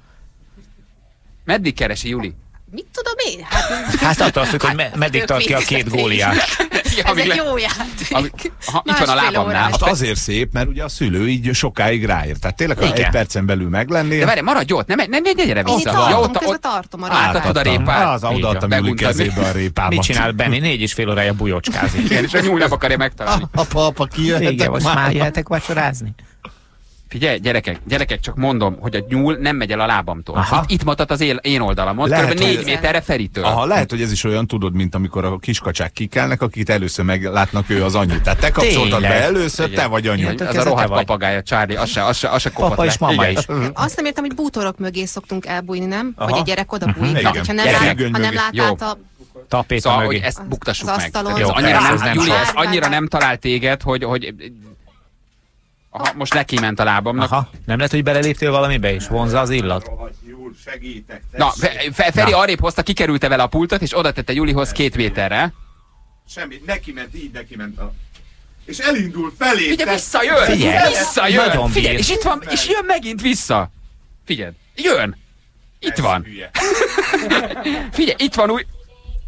Meddig keresi, Juli? Mit tudom én? Hát, hát attól függ, hogy hát, meddig tart ki a két góliás. Ja, ez egy le... jó játék. Ami... Aha, itt van a lábamnál. Hát azért szép, mert ugye a szülő így sokáig ráért. Tehát tényleg, ha egy percen belül meglennél... De várj, maradj ott, nem, nem, nem gyere vissza. Én itt tartom, közben tartom a répát. Átadtad a répát. Az, odaadtam Juli kezébe a répámat. Mit csinál Benni? Négy és fél órája bujocskázik. Igen, és a nyúl nem akarja megtalálni. Apa, apa, kijöhetek már. Már jöhetek vacsorázni. Figyelj, gyerekek, gyerekek, csak mondom, hogy a nyúl nem megy el a lábamtól. Aha. Itt matat az én, én oldalamon, kb. négy méterre Feritől. Aha, lehet, hogy ez is olyan, tudod, mint amikor a kiskacsák kikelnek, akit először meglátnak, ő az anyu. Tehát te kapcsoltad be először, te vagy anyu. Igen, az a rohadt papagája, Charlie, az se, az se, az se kopat le. És mama is. Azt nem értem, hogy bútorok mögé szoktunk elbújni, nem? Aha. Hogy a gyerek oda bújik, ha nem lát át a... tapéta szóval, mögé. Hogy ezt buktassuk meg. Annyira nem talál téged, hogy... Aha, most neki ment a lábamnak. Aha. Nem lehet, hogy beleléptél valamibe és vonzza az illat? Segítek, Na, fe Feri Na. arrébb hozta, kikerülte vele a pultot, és oda tette Julihoz két méterre. Semmi, neki ment, így neki ment a... És elindul felé. Figyelj, visszajön! Figyelj, visszajön! Nagyon Figyelj, és itt van, és jön megint vissza! Figyelj, jön! Itt Ez van! Figyelj, itt van új...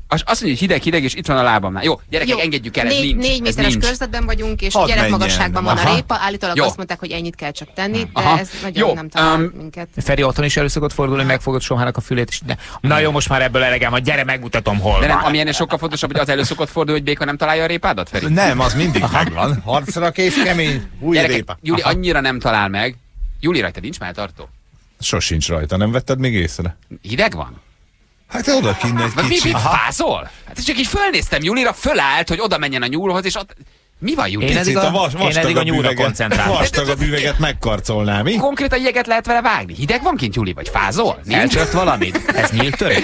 Azt mondja, hogy hideg-hideg, és itt van a lábamnál. Jó, gyerekek, Jó. engedjük el, ez nincs. Négy méteres körzetben vagyunk, és Hadd gyerekmagasságban menjen. van Aha. a répa. Állítólag Jó. azt mondták, hogy ennyit kell csak tenni, de Aha. ez nagyon Jó. nem talál um, minket. Feri otthon is előszokott fordulni, hogy megfogod sohának a fülét, és de... Na jó, most már ebből elegem, hogy gyere, megmutatom hol. De nem, ami ennél sokkal fontosabb, hogy az előszokott fordul, hogy béka nem találja a répádat, Feri? Nem, az mindig megvan. Harcra kész, kemény, új gyerekek, répa. Juli Aha. annyira nem talál meg. Juli, rajta nincs már tartó? Sosincs rajta, nem vetted még észre? Hideg van? Hát oda kinne egy kicsit. Mi, mit fázol? Hát csak így fölnéztem Julira, fölállt, hogy oda menjen a nyúlhoz, és ott... Mi van, Juli? Én eddig a, vas, a, a nyúlra koncentráltam. Vastag a bűveget megkarcolnám, mi? Konkrétan jeget lehet vele vágni. Hideg van kint, Juli? Vagy fázol? Elcsört valamit? Ez nyílt törés?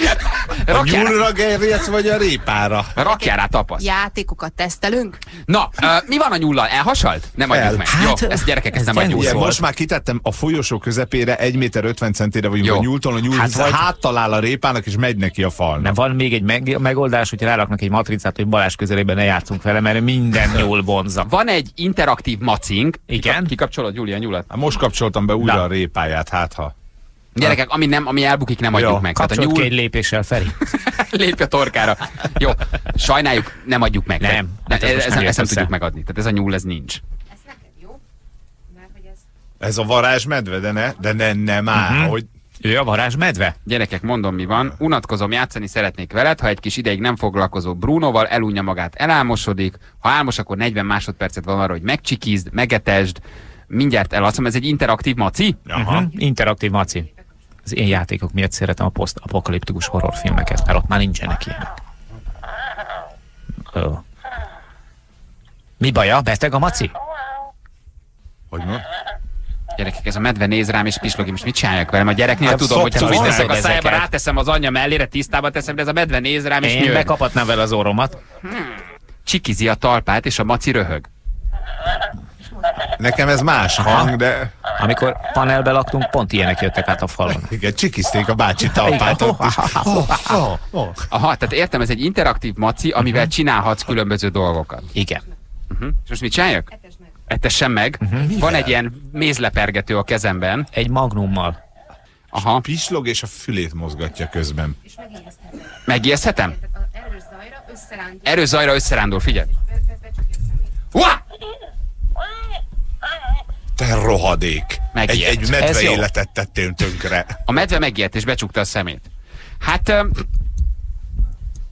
A nyúlra gerjedsz, vagy a répára? Rakjál rá tapaszt. Játékokat tesztelünk? Na, uh, mi van a nyúllal? Elhasalt? Nem adjuk meg. Hát, jó, ezt gyerekek, ez nem adjuk meg. Most már kitettem a folyosó közepére, egy méter ötven centire vagyunk jó. a nyúltól, a nyúl hát, vagy... háttal áll a répának, és megy neki a falnak. Nem, van még egy meg megoldás, hogy ráraknak egy matricát, hogy Balázs közelében ne játszunk vele, mert minden nyúl vonza. Van egy interaktív macink. Igen? Kikapcsolod, Júlia, nyulat? Most kapcsoltam be újra Na. a répáját, hát ha. Gyerekek, ami, nem, ami elbukik, nem adjuk Jó, meg. Hát a nyúl... egy lépéssel, Feri. Lépj a torkára. Jó, sajnáljuk, nem adjuk meg. Nem. nem, hát ez ez, ez nem, ezt nem tudjuk megadni. Tehát ez a nyúl, ez nincs. Ez neked jó? Mert hogy ez... Ez a varázsmedve, de ne, de ne, ne már, uh-huh. hogy... Ő a varázsmedve? Gyerekek, mondom, mi van. Unatkozom, játszani szeretnék veled, ha egy kis ideig nem foglalkozó Brunoval, elunja magát, elálmosodik. Ha álmos, akkor negyven másodpercet van arra, hogy megcsikízd, megetesd, mindjárt eladszom. Ez egy interaktív maci? Aha. Uh-huh. Interaktív maci. Az én játékok miatt szeretem a posztapokaliptikus horrorfilmeket, mert ott már nincsenek ilyenek. Ö. Mi baja? Beteg a maci? Hogy mond? Gyerekek, ez a medve néz rám és pislog, most mit csináljak velem? A gyereknél hát tudom, hogy cucit teszek a szájába, ráteszem az anyja mellére, tisztába teszem, de ez a medve néz rám és nyőr. Én bekapatnám vele az orromat. Hmm. Csikizi a talpát és a maci röhög. Nekem ez más hang, de... Amikor panelbe laktunk, pont ilyenek jöttek át a falon. Igen, csikizték a bácsi talpát. Oh, oh, oh, oh. Aha, tehát értem, ez egy interaktív maci, amivel csinálhatsz különböző dolgokat. Igen. Uh-huh. És most mit csináljak? Ettessem meg. Uh-huh. Van egy ilyen mézlepergető a kezemben. Egy magnummal. Aha. Pislog és a fülét mozgatja közben. És megijeszthetem. Megijeszthetem? Erős zajra összerándul. Erős zajra összerándul, figyelj. Te rohadék! Egy, egy medve életet tettél tönkre. A medve megijedt és becsukta a szemét. Hát... Ö...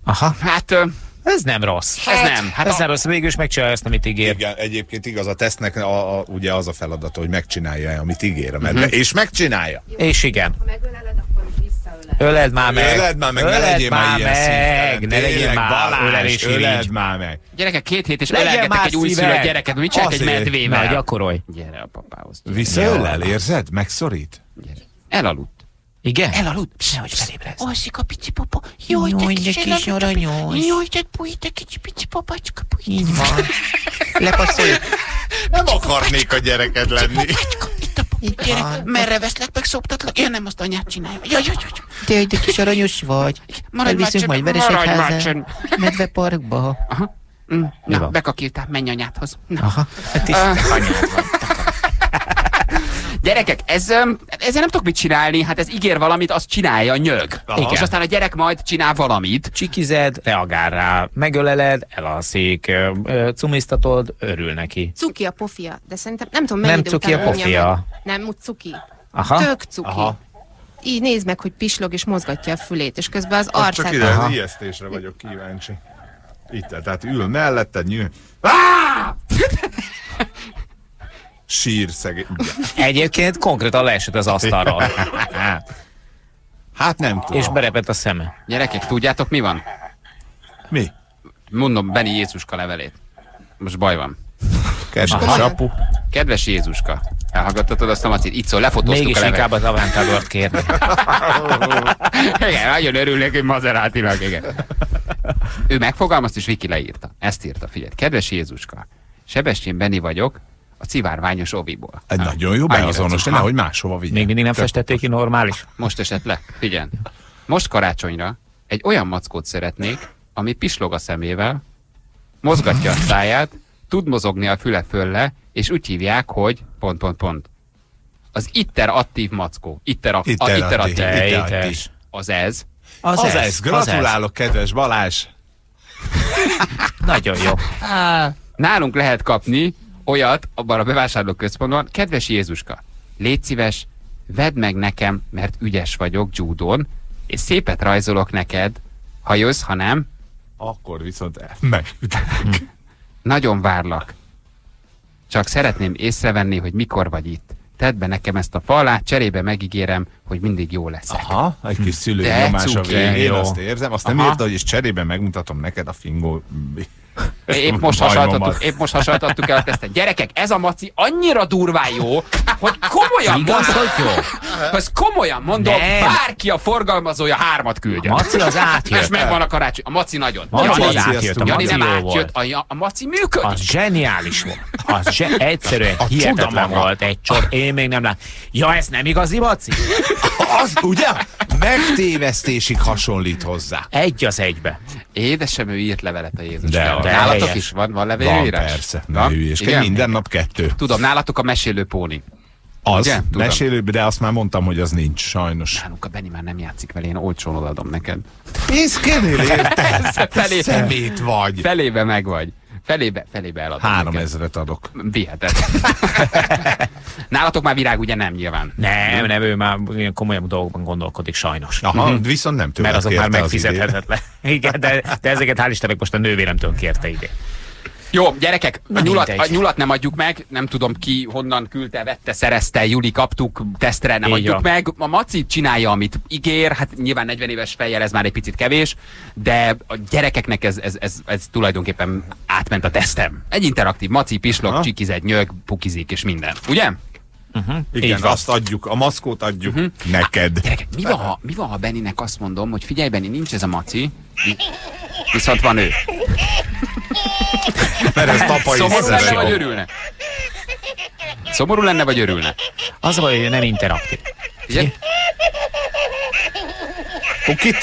Aha. Hát... Ö... Ez nem rossz. Hát, ez nem. Hát ez a... nem rossz. Végül is megcsinálja ezt, amit ígér. Igen, egyébként igaz, a tesznek a, a, ugye az a feladata, hogy megcsinálja, amit ígér a medve. Uh-huh. És megcsinálja. Jó, és igen. Ha megöleled, akkor visszaöleled. Öleld már meg. Öleld már meg. Ne legyél már ilyen szívtelen. Ne legyél már ölelés. Öleld már meg. Gyerekek, két hét és ölelgetek egy újszülött gyereket. Mit csinálok egy medvével? Na, gyakorolj. Gyere a papához. Visszaölel, érzed? Megszorít? Elaludt. Igen? Elaludt? Nehogy felébrezd. Alszik a pici papa. Jaj, te kis, kis aranyos. Jaj, te puj, te kicsi pici papacska. Puj. Így van. Lepasszoljuk. Nem akarnék a gyereked lenni. Itt gyerek, merre veszlek, meg szoptatlak? Én nem azt anyát csinálja. Jaj, jaj, jaj. Te, hogy te kis aranyos vagy. Elviszünk majd Veresegyházán. Medve parkba. Aha. Na, bekakírtál, menj anyádhoz. Aha. Tiszta anyád van. Gyerekek, ez, ezzel nem tudok mit csinálni, hát ez ígér valamit, azt csinálja, nyög. Igen. És aztán a gyerek majd csinál valamit. Csikized, reagál rá, megöleled, elalszik, cumisztatod, örül neki. Cuki a pofia, de szerintem nem tudom mennyi idő után. Nem cuki a pofia. Nem, úgy cuki. Aha. Tök cuki. Aha. Így nézd meg, hogy pislog és mozgatja a fülét, és közben az arcát... Csak ide, az ijesztésre vagyok kíváncsi. Itt, tehát ül mellette, nyű. Ah! Sírszegény. Egyébként konkrétan leesett az asztalról. Hát nem tudom. És berepett a szeme. Gyerekek, tudjátok mi van? Mi? Mondom Beni Jézuska levelét. Most baj van. Kedves apu. Kedves Jézuska. Elhallgattad azt a macit? Itt szól, lefotóztuk mégis a levelet. Mégis inkább az avantgardot kérni. Igen, nagyon örülnek, hogy Maseratinak, igen. Ő megfogalmazt és Viki leírta. Ezt írta, figyelj. Kedves Jézuska. Sebestyén Beni vagyok. A Szivárványos oviból. Egy nagyon jó beazonos, de nehogy máshova vigyen. Még mindig nem festették ki normális. Most esett le, figyelj. Most karácsonyra egy olyan mackót szeretnék, ami pislog a szemével, mozgatja a száját, tud mozogni a füle föl le, és úgy hívják, hogy pont, pont, pont. Az itteraktív mackó. Itteraktív. Az ez. Az ez. Gratulálok, kedves Balázs. Nagyon jó. Nálunk lehet kapni olyat abban a bevásárlóközpontban. Kedves Jézuska, légy szíves, vedd meg nekem, mert ügyes vagyok judón, és szépet rajzolok neked, ha jössz, ha nem. Akkor viszont megütlek. Nagyon várlak. Csak szeretném észrevenni, hogy mikor vagy itt. Tedd be nekem ezt a falát, cserébe megígérem, hogy mindig jó leszek. Aha, egy kis szülői nyomás a végén, én azt érzem. Azt nem érte, hogy és cserébe megmutatom neked a fingó... Épp most, hasonlítottuk, épp most hasonlítottuk el a tesztet. Gyerekek, ez a maci annyira durván jó, hogy komolyan igaz, mondom, hogy jó? Ezt komolyan mondom, nem. Bárki a forgalmazója hármat küldje. A maci az átjött. És megvan a karácsony. A maci nagyon. A maci Jani, átjött, a Jani maci nem átjött, a, a maci működik. Az zseniális volt. Az zse egyszerűen a hihetetlen volt egy csor. Én még nem láttam. Ja, ez nem igazi maci? Az, ugye? Megtévesztésig hasonlít hozzá. Egy az egybe. Édesem, ő írt levelet a Jézusra. De nálatok helyes. Is van, van levélírás? Van, persze. Na, hülyeskedj, minden nap kettő. Tudom, nálatok a mesélő póni. Az, mesélő, de azt már mondtam, hogy az nincs, sajnos. Nálunk a Beni már nem játszik vele, én olcsón odaadom neked. Pészkénél érted? Felé, szemét vagy. Felébe meg vagy. Felébe, felébe eladom. Három ezret adok. Viheted. Nálatok már virág ugye nem nyilván. Nem, nem, ő már ilyen komolyabb dolgokban gondolkodik sajnos. Aha, mm-hmm. Viszont nem tőle. Mert azok már megfizethetetlen. Igen, de, de ezeket hál' Istennek most a nővéremtől kérte ide. Jó, gyerekek, a nyulat, a nyulat nem adjuk meg, nem tudom ki honnan küldte, vette, szerezte, Juli, kaptuk, tesztre nem adjuk Éja. meg. A Maci csinálja, amit ígér, hát nyilván negyven éves fejjel ez már egy picit kevés, de a gyerekeknek ez, ez, ez, ez tulajdonképpen átment a tesztem. Egy interaktív Maci, pislog, aha, csikizet, nyög, pukizik és minden, ugye? Uh-huh. Igen, azt adjuk, a maszkót adjuk uh-huh. neked. Á, gyerekek, mi van, ha, mi van, ha Benninek azt mondom, hogy figyelj Benni, nincs ez a Maci, viszont van ő. Mert ez tapai szomorú lenne, jó. vagy örülne? Szomorú lenne, vagy örülne? Az a baj, hogy nem interaktív. Igen? Pukit?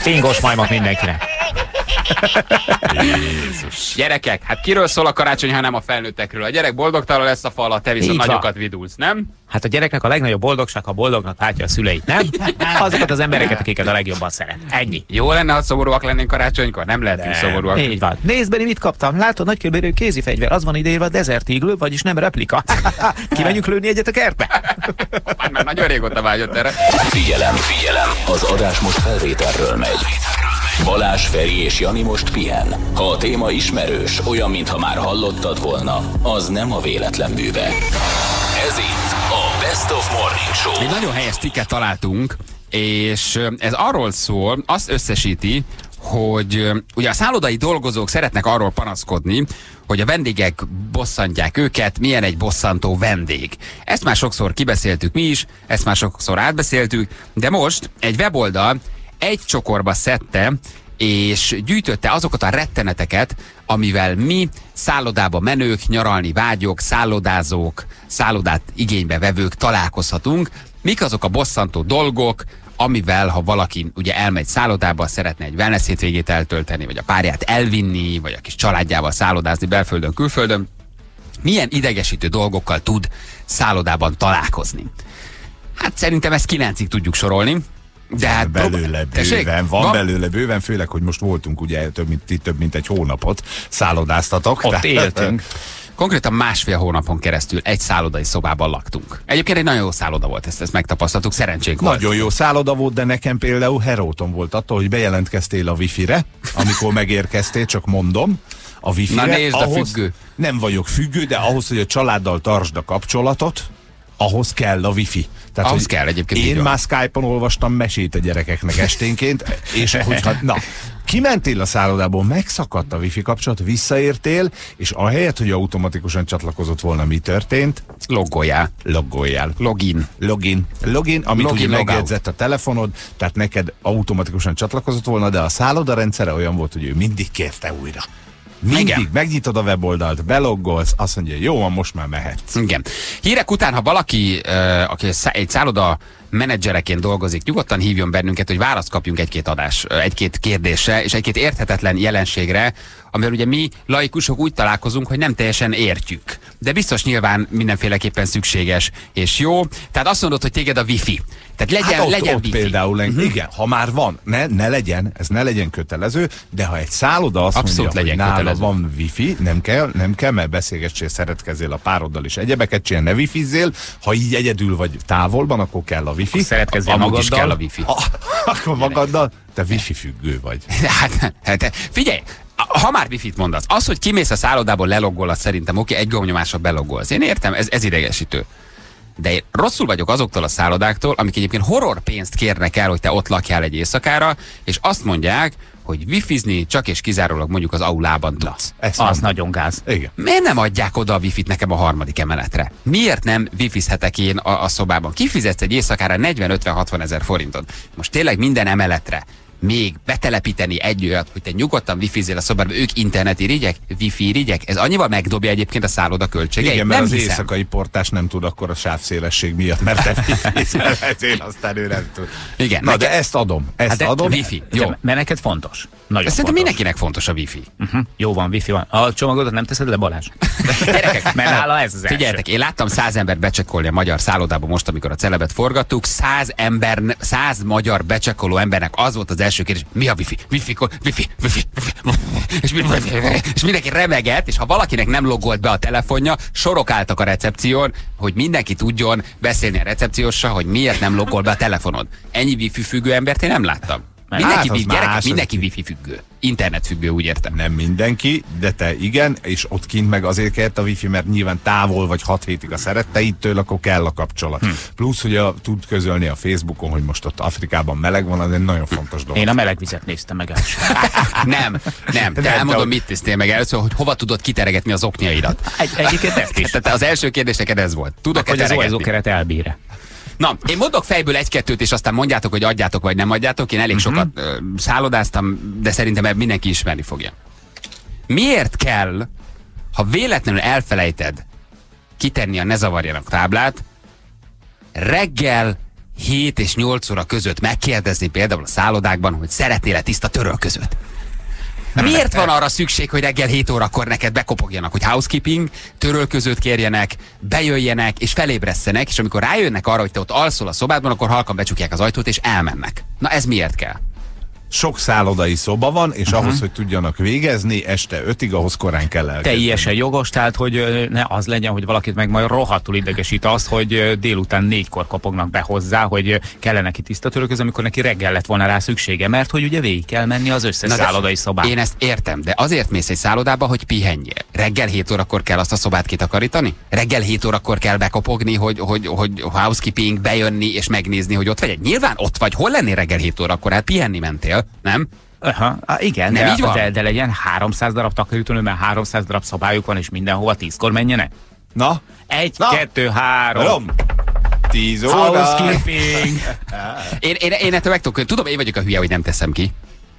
Fingos majmok mindenkinek. Jézus. Gyerekek, hát kiről szól a karácsony, ha nem a felnőttekről? A gyerek boldogtalan lesz a fal, te viszont nagyokat vidulsz, nem? Hát a gyereknek a legnagyobb boldogság, ha boldognak látja a szüleit, nem? Azokat az embereket, akiket a legjobban szeret. Ennyi. Jó lenne, ha szomorúak lennénk karácsonykor, nem lehetünk szomorúak. Így van. Nézd, Benni, mit kaptam. Látod, nagykörmérő kézifegyver, az van ideírva, desert iglő, vagyis nem replika. Kimenjünk lőni egyet a kertbe? Már, már nagyon régóta vágyott erre. Figyelem, figyelem, az adás most felvételről megy. Balázs, Feri és Jani most pihen. Ha a téma ismerős, olyan, mintha már hallottad volna, az nem a véletlen bűve. Ez itt a Best of Morning Show. Egy nagyon helyes cikket találtunk, és ez arról szól, azt összesíti, hogy ugye a szállodai dolgozók szeretnek arról panaszkodni, hogy a vendégek bosszantják őket, milyen egy bosszantó vendég. Ezt már sokszor kibeszéltük mi is, ezt már sokszor átbeszéltük, de most egy weboldal egy csokorba szedte, és gyűjtötte azokat a retteneteket, amivel mi szállodába menők, nyaralni vágyók, szállodázók, szállodát igénybe vevők találkozhatunk. Mik azok a bosszantó dolgok, amivel, ha valaki ugye elmegy szállodába, szeretne egy wellness hétvégét eltölteni, vagy a párját elvinni, vagy a kis családjával szállodázni belföldön, külföldön, milyen idegesítő dolgokkal tud szállodában találkozni. Hát szerintem ezt kilencig tudjuk sorolni. De hát belőle bőven, van, van belőle bőven, főleg, hogy most voltunk ugye több mint, több mint egy hónapot, szállodáztatok. Ott éltünk. Konkrétan másfél hónapon keresztül egy szállodai szobában laktunk. Egyébként egy nagyon jó szálloda volt, ezt, ezt megtapasztaltuk, szerencsénk volt. Nagyon jó szálloda volt, de nekem például heróton volt attól, hogy bejelentkeztél a wifi-re, amikor megérkeztél, csak mondom. A wifi-re. Na nézd, ahhoz, a függő. Nem vagyok függő, de ahhoz, hogy a családdal tartsd a kapcsolatot, ahhoz kell a wifi. Tehát, ahhoz kell egyébként. Én már Skype-on olvastam mesét a gyerekeknek esténként, és hogyha, na, kimentél a szállodából, megszakadt a wifi kapcsolat, visszaértél, és ahelyett, hogy automatikusan csatlakozott volna, mi történt? Loggoljál. Loggoljál. Login. Login. Login, amit Login, ugye megjegyzett a telefonod, tehát neked automatikusan csatlakozott volna, de a szálloda rendszere olyan volt, hogy ő mindig kérte újra. Mindig igen. Megnyitod a weboldalt, beloggolsz, azt mondja, jó, van, most már mehetsz. Igen. Hírek után, ha valaki, aki egy szálloda menedzsereként dolgozik, nyugodtan hívjon bennünket, hogy választ kapjunk egy-két adás, egy-két kérdésre, és egy-két érthetetlen jelenségre, amivel ugye mi laikusok úgy találkozunk, hogy nem teljesen értjük. De biztos nyilván mindenféleképpen szükséges és jó. Tehát azt mondod, hogy téged a wifi. Tehát legyen, hát ott, legyen ott wifi. Például, uh-huh. Igen, ha már van, ne, ne legyen, ez ne legyen kötelező, de ha egy szálloda azt abszolút mondja, hogy nála kötelező. Van wifi, nem kell, nem kell, mert beszélgessél, szeretkezél a pároddal is, egyebeket csinál, ne wifizzél, ha így egyedül vagy távolban, akkor kell a wifi. Szeretkezzél magaddal. Amúgy is kell a wifi. A, akkor magaddal, te wifi függő vagy. Hát, hát figyelj! Ha már wifit mondasz, az, hogy kimész a szállodából, leloggolod, szerintem oké, egy gombnyomásra beloggolsz. Én értem, ez, ez idegesítő. De én rosszul vagyok azoktól a szállodáktól, amik egyébként horror pénzt kérnek el, hogy te ott lakjál egy éjszakára, és azt mondják, hogy wifizni csak és kizárólag mondjuk az aulában tudsz. Na, az nem. Nagyon gáz. Igen. Miért nem adják oda a wifit nekem a harmadik emeletre? Miért nem wifizhetek én a, a szobában? Kifizetsz egy éjszakára negyven-ötven-hatvan ezer forintot. Most tényleg minden emeletre még betelepíteni egy olyat, hogy te nyugodtan wifizél a szobában, ők interneti rigyek, wifi rigyek, ez annyival megdobja egyébként a szálloda költségeit. Igen, mert nem az hiszem. Éjszakai portás nem tud akkor a sávszélesség miatt, mert te wifizel, ezért aztán ő nem tud. Igen, na neked... de ezt adom, ezt hát de adom. Wifi, jó. De, mert neked fontos. Nagyon szerintem fontos. Mindenkinek fontos a wifi. Uh-huh. Jó van, wifi van. A csomagodat nem teszed le, Balázs? Gyerekek, mert nála ez az első. Figyeljetek, én láttam száz embert becsekolni a magyar szállodában most, amikor a Celebet forgattuk, száz ember, száz magyar becsekoló embernek az volt az első kérdés, mi a wifi? Wifi, wifi, wifi, wifi. És mindenki remeget, és ha valakinek nem logolt be a telefonja, sorok álltak a recepción, hogy mindenki tudjon beszélni a recepcióssal, hogy miért nem logol be a telefonod. Ennyi wifi függő embert én nem láttam. Mindenki, hát, gyerekek, mindenki wifi függő. Internet függő, úgy értem. Nem mindenki, de te igen, és ott kint meg azért kellett a wifi, mert nyilván távol vagy hat hétig a szeretteidtől, akkor kell a kapcsolat. Hm. Plusz, hogy a, tud közölni a Facebookon, hogy most ott Afrikában meleg van, az egy nagyon fontos dolog. Én a melegvizet néztem meg első. nem, nem. Te elmondom, mit tisztél meg először, hogy hova tudod kiteregetni az oknyaidat. Egy, Egyiket ezt is. Tehát az első kérdés neked ez volt. Tudok, hogy az olyazókeret elbír. Na, én mondok fejből egy-kettőt, és aztán mondjátok, hogy adjátok, vagy nem adjátok. Én elég uh-huh. sokat ö, szállodáztam, de szerintem ebben mindenki ismerni fogja. Miért kell, ha véletlenül elfelejted kitenni a ne zavarjanak táblát, reggel hét és nyolc óra között megkérdezni például a szállodákban, hogy szeretnél-e tiszta törölközőt? Miért van arra szükség, hogy reggel hét órakor neked bekopogjanak, hogy housekeeping, törölközőt kérjenek, bejöjjenek és felébresztenek, és amikor rájönnek arra, hogy te ott alszol a szobádban, akkor halkan becsukják az ajtót és elmennek. Na ez miért kell? Sok szállodai szoba van, és uh-huh. ahhoz, hogy tudjanak végezni, este ötig, ahhoz korán kell elkezdeni. Teljesen jogos, tehát hogy ne az legyen, hogy valakit meg majd rohadtul idegesít azt, hogy délután négykor kapognak be hozzá, hogy kellene ki tiszta törölköző, amikor neki reggel lett volna rá szüksége, mert hogy ugye végig kell menni az összes Na szállodai szobát. Én ezt értem, de azért mész egy szállodába, hogy pihenjél. Reggel hét órakor kell azt a szobát kitakarítani? Reggel hét órakor kell bekopogni, hogy, hogy, hogy housekeeping, bejönni és megnézni, hogy ott vagy. Nyilván ott vagy, hol lennél reggel hét órakor? Hát pihenni mentél. Nem? Aha, igen, nem de, így van? De, de legyen háromszáz darab takarítónő, mert háromszáz darab szabályuk van, és mindenhova tízkor menjenek. Na? Egy, Na. kettő, három. Rom. Tíz óra. Housekeeping. én, én, én ettől megtudok, tudom, én vagyok a hülye, hogy nem teszem ki.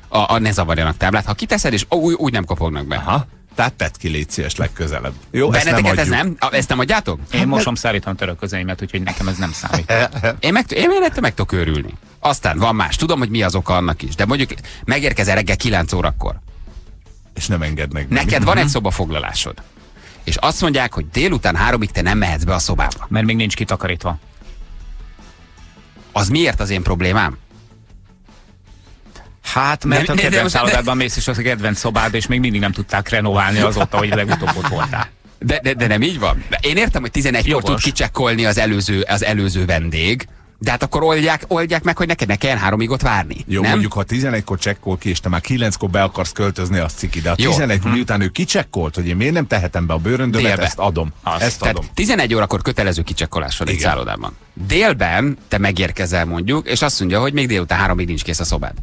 A, a ne zavarjanak táblát. Ha kiteszed, és úgy, úgy nem kopognak be. Aha. Tehát tett ki, légy szíves, legközelebb. Jó, benneteket ez nem? Ezt nem adjátok? Én hát, mosom szárítom töröközeimet, úgyhogy nekem ez nem számít. én meg, én ettől meg tudok őrülni. Aztán van más. Tudom, hogy mi az oka annak is. De mondjuk megérkezel reggel kilenc órakor. És nem engednek meg. Neked van egy szobafoglalásod. És azt mondják, hogy délután háromig te nem mehetsz be a szobába. Mert még nincs kitakarítva. Az miért az én problémám? Hát, mert nem, a kedvenc szállodában mész, és az a kedvenc szobád, és még mindig nem tudták renoválni azóta, hogy legutóbb ott voltál. De, de, de nem így van. Én értem, hogy tizenegykor tud kicsekkolni az előző, az előző vendég, de hát akkor oldják, oldják meg, hogy neked ne kelljen háromig ott várni. Jó, nem? Mondjuk, ha tizenegykor csekkol ki, és te már kilenckor be akarsz költözni, az ciki, de a tizenegykor miután ő kicsekkolt, hogy én miért nem tehetem be a bőröndömet, délbe. Ezt adom. Azt. Ezt adom. Tehát tizenegy órakor kötelező kicsekkolás van egy szállodában. Délben te megérkezel mondjuk, és azt mondja, hogy még délután háromig nincs kész a szobád.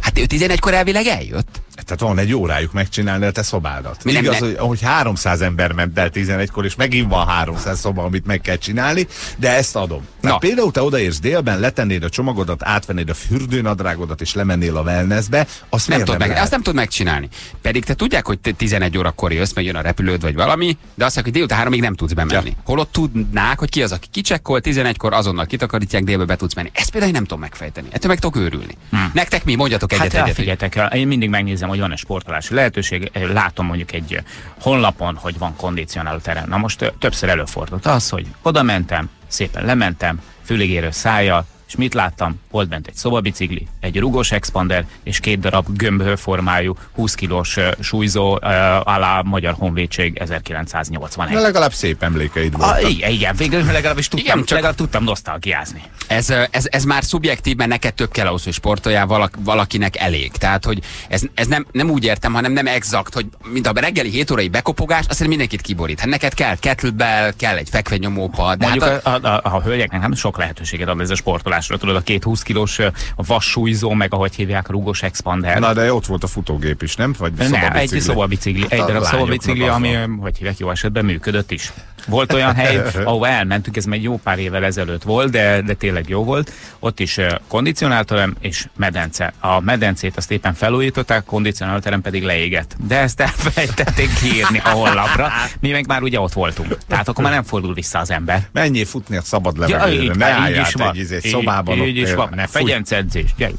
Hát ő tizenegykor elvileg eljött. Tehát van egy órájuk megcsinálni a te szobádat. Mi Igaz, hogy, hogy háromszáz ember ment el tizenegykor, és megint van háromszáz szoba, amit meg kell csinálni, de ezt adom. Tehát például te odaérsz délben, letennéd a csomagodat, átvennéd a fürdőnadrágodat, és lemennél a wellnessbe, azt nem tud meg, azt nem tud megcsinálni. Pedig te tudják, hogy te tizenegy órakor jössz, meg jön a repülőd, vagy valami, de azt mondják, hogy délután háromig nem tudsz bemenni. Ja. Holott tudnák, hogy ki az, aki kicsekkol, tizenegykor azonnal kitakarítják, délbe be tudsz menni. Ezt például nem tudom megfejteni. Ettől meg tudok őrülni. Hmm. Nektek mi? Mondjatok egyet, hát egyet. El, én mindig megnézem, hogy van-e sportolási lehetőség, látom mondjuk egy honlapon, hogy van kondicionáló terem. Na most többször előfordult az, hogy oda mentem, szépen lementem, füligérő szájjal, és mit láttam? Volt bent egy szobabicikli, egy rugós expander, és két darab gömbhőformájú, húsz kilós súlyzó alá Magyar Honvédség ezerkilencszáznyolcvanegy. Na legalább szép emlékeid voltak. Igen, igen, végül legalábbis tudtam, igen, csak... legalább tudtam nosztalgiázni. Ez, ez, ez már szubjektív, mert neked több kell ahhoz, hogy sportoljál, valak, valakinek elég. Tehát, hogy ez, ez nem, nem úgy értem, hanem nem exakt, hogy mint a reggeli hét órai bekopogás, aztán mindenkit kiborít. Hát neked kell kettlebell, kell egy fekvenyomópad. Mondjuk hát a, a, a, a hölgyeknek nem sok lehetőséget ad ez a sportolás. Tudod, a két húsz kilós vassúlyzó, meg ahogy hívják, rugós expander. Na, de ott volt a futógép is, nem? Vagy ne, egy szobabicikli, hát egy darab szobabicikli, ami, hogy hívják, jó esetben működött is. Volt olyan hely, ahol elmentünk, ez meg jó pár évvel ezelőtt volt, de, de tényleg jó volt. Ott is kondicionálterem és medence. A medencét azt éppen felújították, kondicionálterem pedig leégett. De ezt elfelejtették kiírni a honlapra. Mi meg már ugye ott voltunk. Tehát akkor már nem fordul vissza az ember. Menjél futni a szabad levegőre, ja, ne álljál egy, egy szobában. Így, így is van, ne fegyencedzés. Én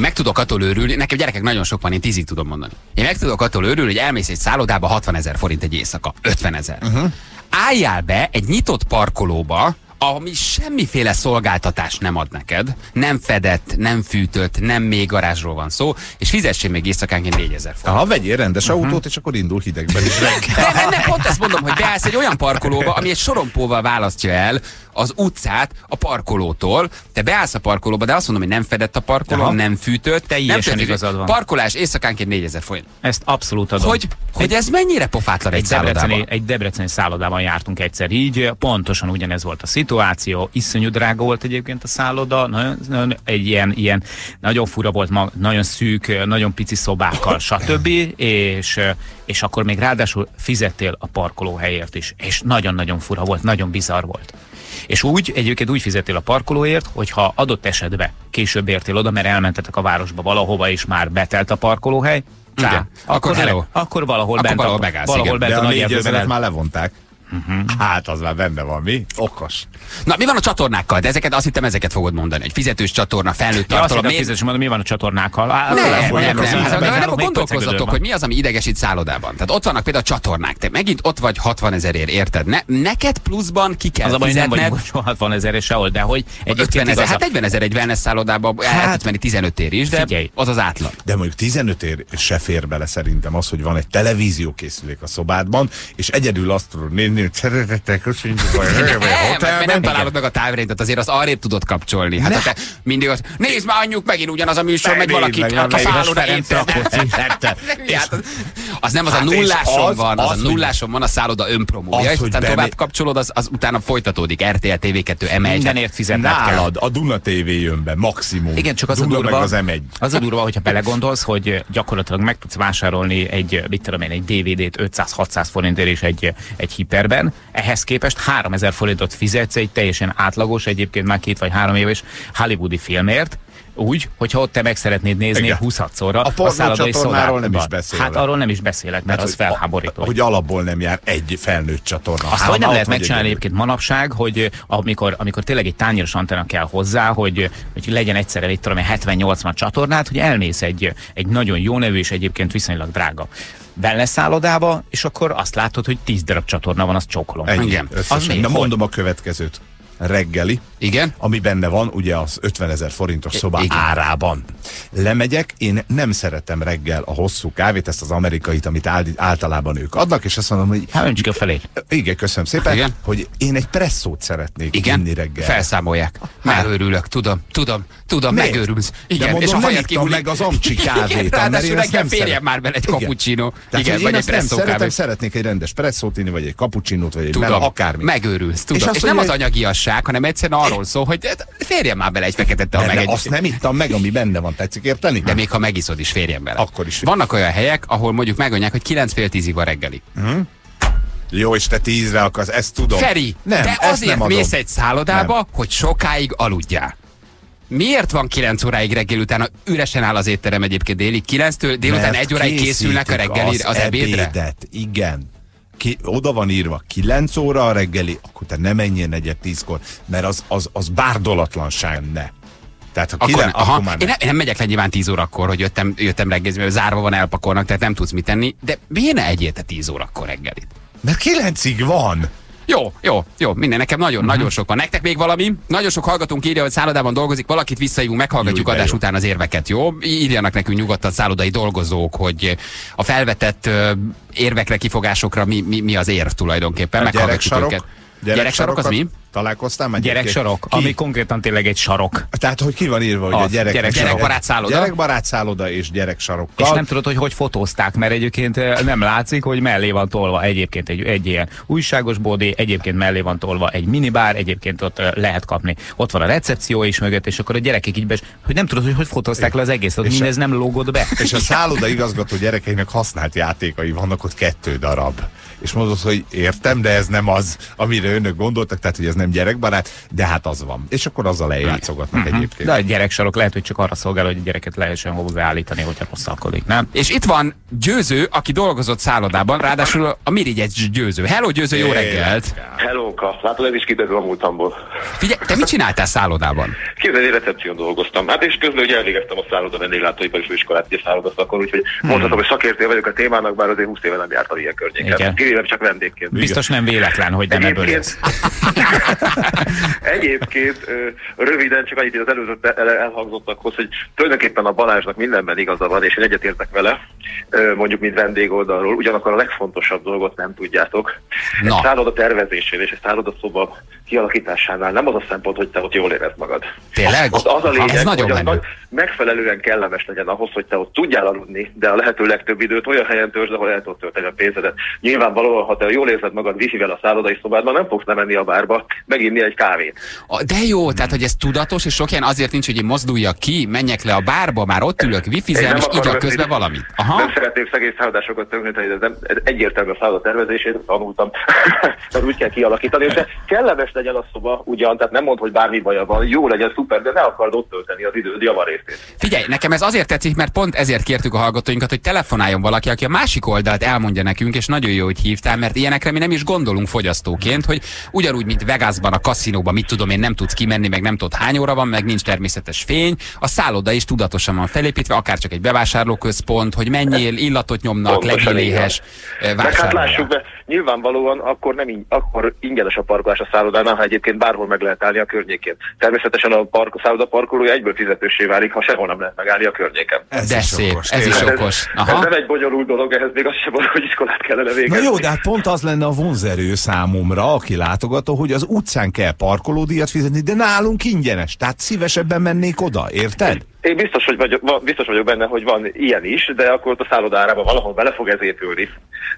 meg tudok attól őrülni, nekem gyerekek nagyon sok van, én tízig tudom mondani. Én meg tudok attól őrülni, hogy elmész egy szállodába hatvanezer forint egy éjszaka, ötvenezer. Uh-huh. Álljál be egy nyitott parkolóba, ami semmiféle szolgáltatást nem ad neked, nem fedett, nem fűtött, nem még garázsról van szó, és fizessél még éjszakánként négyezer forint. Ha vegyél rendes uh-huh. autót, és akkor indul hidegben is reggel. Nem, nem, pont ezt mondom, hogy beállsz egy olyan parkolóba, ami egy sorompóval választja el az utcát a parkolótól. Te beállsz a parkolóba, de azt mondom, hogy nem fedett a parkoló, aha, nem fűtött, teljesen igazad van. Parkolás éjszakánként négyezer forint. Ezt abszolút adom. Hogy, hogy ez mennyire pofátlan egy, egy szállodában? Egy debreceni szállodában jártunk egyszer így, pontosan ugyanez volt a szituáció, iszonyú drága volt egyébként a szálloda, nagyon, nagyon, egy ilyen, ilyen nagyon fura volt, ma, nagyon szűk, nagyon pici szobákkal, stb. És, és akkor még ráadásul fizettél a parkolóhelyért is, és nagyon-nagyon fura volt, nagyon bizarr volt. És úgy, egyébként úgy fizettél a parkolóért, hogyha adott esetben később értél oda, mert elmentetek a városba valahova, és már betelt a parkolóhely, tá, akkor, akkor, akkor valahol akkor bent, valahol megállsz, valahol bent a nagy erdőben már levonták. Uh-huh. Hát az már benne van, mi? Okos. Na, mi van a csatornákkal? De ezeket, azt hittem, ezeket fogod mondani. Egy fizetős csatorna, felnőtt ja, tartalom. Azt hittem, mondom, mi van a csatornákkal? Á, nem, nem, nem, nem. Hát, nem gondolkozzatok, hogy mi az, ami idegesít szállodában. Tehát ott vannak például a csatornák. Te megint ott vagy hatvan ezerért, érted? Ne, neked pluszban ki kell az fizetned. Az a baj, nem vagy hatvan ezer sehol, de hogy ötven ezer. Hát negyven ezer egy wellness szállodában, hát, hát menni tizenöt ér is, de figyelj, az az átlag. De mondjuk tizenöt ér se fér bele szerintem az, hogy van egy televíziókészülék a szobádban, és egyedül azt nézni, szeretettel köszönjük, hogy nem, nem találod meg a távirányítót, azért azt arrébb tudod kapcsolni. Hát te mindig azt, nézd már anyjuk, megint ugyanaz a műsor, megy valakit a szállodán érted. Az nem, az a nulláson van, az a nulláson van a szálloda önpromója, és aztán tovább kapcsolod, az utána folytatódik. er té el, té vé kettő, em egy. Mindenért fizetned kell. Nálad a Duna té vé jön be, maximum. Igen, csak az a durva, az a durva, hogyha belegondolsz, hogy gyakorlatilag meg tudsz vásárolni egy, mit tudom én, egy dé vé dét ötszáz-hatszáz forintért és egy hiperben, ehhez képest háromezer forintot fizetsz egy teljesen átlagos, egyébként már két vagy három éves hollywoodi filmért, úgy, hogyha ott te meg szeretnéd nézni huszadszorra. A pornócsatornáról nem is beszélek. Hát arról nem is beszélek, mert hát, az felháborító. Hogy alapból nem jár egy felnőtt csatorna. Azt hogy nem lehet megcsinálni egyébként manapság, hogy amikor, amikor tényleg egy tányéros antenna kell hozzá, hogy, hogy legyen egyszerre itt tudom, hetven-nyolcvan csatornát, hogy elmész egy, egy nagyon jó nevű és egyébként viszonylag drága wellness szállodába, és akkor azt látod, hogy tíz darab csatorna van, azt csókolom. Igen. Na mondom a következőt. Reggeli, igen, ami benne van ugye az ötven ezer forintos szoba igen, árában. Lemegyek, én nem szeretem reggel a hosszú kávét, ezt az amerikait, amit általában ők adnak, és azt mondom, hogy... Hát öntsük a felé. Igen, köszönöm szépen, igen, hogy én egy presszót szeretnék igen, inni reggel. Felszámolják. Már örülök, tudom, tudom, tudom, miért? Megőrülsz. Igen, de mondom, és a hajat kihullik meg az amcsi kávét. Ráadásul nekem férjem már bele egy cappuccino. Igen, vagy egy presszó kávét. Szeretnék egy rendes presszót inni, vagy egy cappuccinót, vagy egy akármi. Megőrülsz, tudom. És nem az anyagiasság, hanem egyszerűen arról szól, hogy férjem már bele egy fekete teát. De azt nem ittam meg, ami benne van, tetszik érteni? De még ha megiszod is, férjem bele. Akkor is. Vannak olyan helyek, ahol mondjuk megmondják, hogy kilenc fél tízig van reggeli. Mm. Jó, és te tízre akarsz, ezt tudom. Feri, nem, de azért nem mész egy szállodába, nem, hogy sokáig aludjál. Miért van kilenc óráig reggel utána? Üresen áll az étterem egyébként délig. kilenctől délután egy óráig készülnek a reggelire, az, az ebédre. Ebédet, igen. Ki, oda van írva kilenc óra a reggeli, akkor te ne menjél negyed tízkor, mert az, az, az bárdolatlanság ne. Tehát ha akkor, kilen, aha, akkor már ne. Én nem, nem megyek le nyilván tíz órakor, hogy jöttem, jöttem reggelizni, mert zárva van, elpakolnak, tehát nem tudsz mit tenni, de miért ne egyél te tíz órakor reggelit? Mert kilencig van. Jó, jó, jó, minden, nekem nagyon-nagyon uh-huh. sok van. Nektek még valami? Nagyon sok hallgatónk írja, hogy szállodában dolgozik, valakit visszahívunk, meghallgatjuk adás jó. után az érveket, jó? Írjanak nekünk nyugodtan szállodai dolgozók, hogy a felvetett érvekre, kifogásokra mi, mi, mi az érv tulajdonképpen. A meghallgatjuk őket. Gyereksarok, gyereksarok az mi? Találkoztál már? Gyereksarok, ami konkrétan tényleg egy sarok. Tehát, hogy ki van írva, hogy a gyerek, gyerekbarát szálloda. Gyerekbarát szálloda és gyereksarokkal. És nem tudod, hogy hogy fotózták, mert egyébként nem látszik, hogy mellé van tolva egyébként egy, egy ilyen újságos bódé, egyébként mellé van tolva egy minibár, egyébként ott lehet kapni. Ott van a recepció is mögött, és akkor a gyerekek így be, hogy nem tudod, hogy hogy fotózták le az egészet, mindez nem lógod be. És a szálloda igazgató gyerekeinek használt játékai vannak, ott kettő darab. És mondod, hogy értem, de ez nem az, amire önök gondoltak, tehát hogy ez nem nem gyerekbarát, de hát az van. És akkor azzal eljátszogatnak uh-huh. egyébként. De a gyereksarok lehet, hogy csak arra szolgál, hogy a gyereket lehessen hozzáállítani, hogyha rosszalkodik, nem? És itt van Győző, aki dolgozott szállodában, ráadásul a Mirigyes Győző. Hello Győző, jó reggelt! Hellóka! Látod, ez is kiderül a múltamból. Figyelj, te mit csináltál szállodában? Képzeld, én recepción dolgoztam. Hát és közben ugye elvégeztem a szálloda vendéglátóipari főiskolát, és szállodaszakon, úgyhogy hmm. mondhatom, hogy szakértő vagyok a témának, bár azért húsz éve nem jártam ilyen környéken. Kérem, csak vendégként. Biztos nem véletlen, hogy nem ebből. Egyébként röviden csak annyit az előzött elhangzottakhoz, hogy tulajdonképpen a Balázsnak mindenben igaza van, és én egyetértek vele, mondjuk mint vendégoldalról, ugyanakkor a legfontosabb dolgot nem tudjátok. No. Egy szálloda tervezésén és egy szálloda szoba kialakításánál nem az a szempont, hogy te ott jól érezd magad. Tényleg? Az, az a lényeg, ha, hogy az megfelelően kellemes legyen ahhoz, hogy te ott tudjál aludni, de a lehető legtöbb időt olyan helyen törzsd, ahol el tudod tölteni a pénzedet. Nyilvánvalóan, ha te jól érzed magad wifi-vel a szállodai szobádban, nem fogsz lemenni a bárba, meginni egy kávét. De jó, tehát hogy ez tudatos, és sok helyen azért nincs, hogy én mozduljak ki, menjek le a bárba, már ott ülök, wifi-zel, és igyak közben valamit. Aha. Nem szeretném szegény szállodásokat tönkreteni, de nem, egyértelmű a szálloda tervezését, tanultam, tehát úgy kell kialakítani, és kellemes legyen a szoba, ugyan, tehát nem mondd, hogy bármi baja van, jó legyen, szuper, de ne akard ott tölteni az időd javarészét. Figyelj, nekem ez azért tetszik, mert pont ezért kértük a hallgatóinkat, hogy telefonáljon valaki, aki a másik oldalt elmondja nekünk, és nagyon jó, hogy hívtál, mert ilyenekre mi nem is gondolunk fogyasztóként, hogy ugyanúgy, mint Vegasban, a kaszinóban, mit tudom én, nem tudsz kimenni, meg nem tudod hány óra van, meg nincs természetes fény, a szálloda is tudatosan van felépítve, akár csak egy bevásárlóközpont, hogy menjél, illatot nyomnak, legyél éhes, vásárolj. Hát lássuk be, nyilvánvalóan akkor nem így, akkor ingyenes a parkolás a szállodánál, ha egyébként bárhol meg lehet állni a környékén. Természetesen a park, szálloda parkolója egyből fizetőssé válik, ha sehol nem lehet megállni a környéken. Ez, de is szép, okos, ez is okos. Aha. Ez, ez nem egy bonyolult dolog, ehhez még az sem van, hogy iskolát kellene végezni. Na jó, de hát pont az lenne a vonzerő számomra, aki látogató, hogy az utcán kell parkolódíjat fizetni, de nálunk ingyenes, tehát szívesebben mennék oda, érted? Én biztos, hogy vagyok, biztos vagyok benne, hogy van ilyen is, de akkor ott a szállodárában valahol bele fog ez épülni.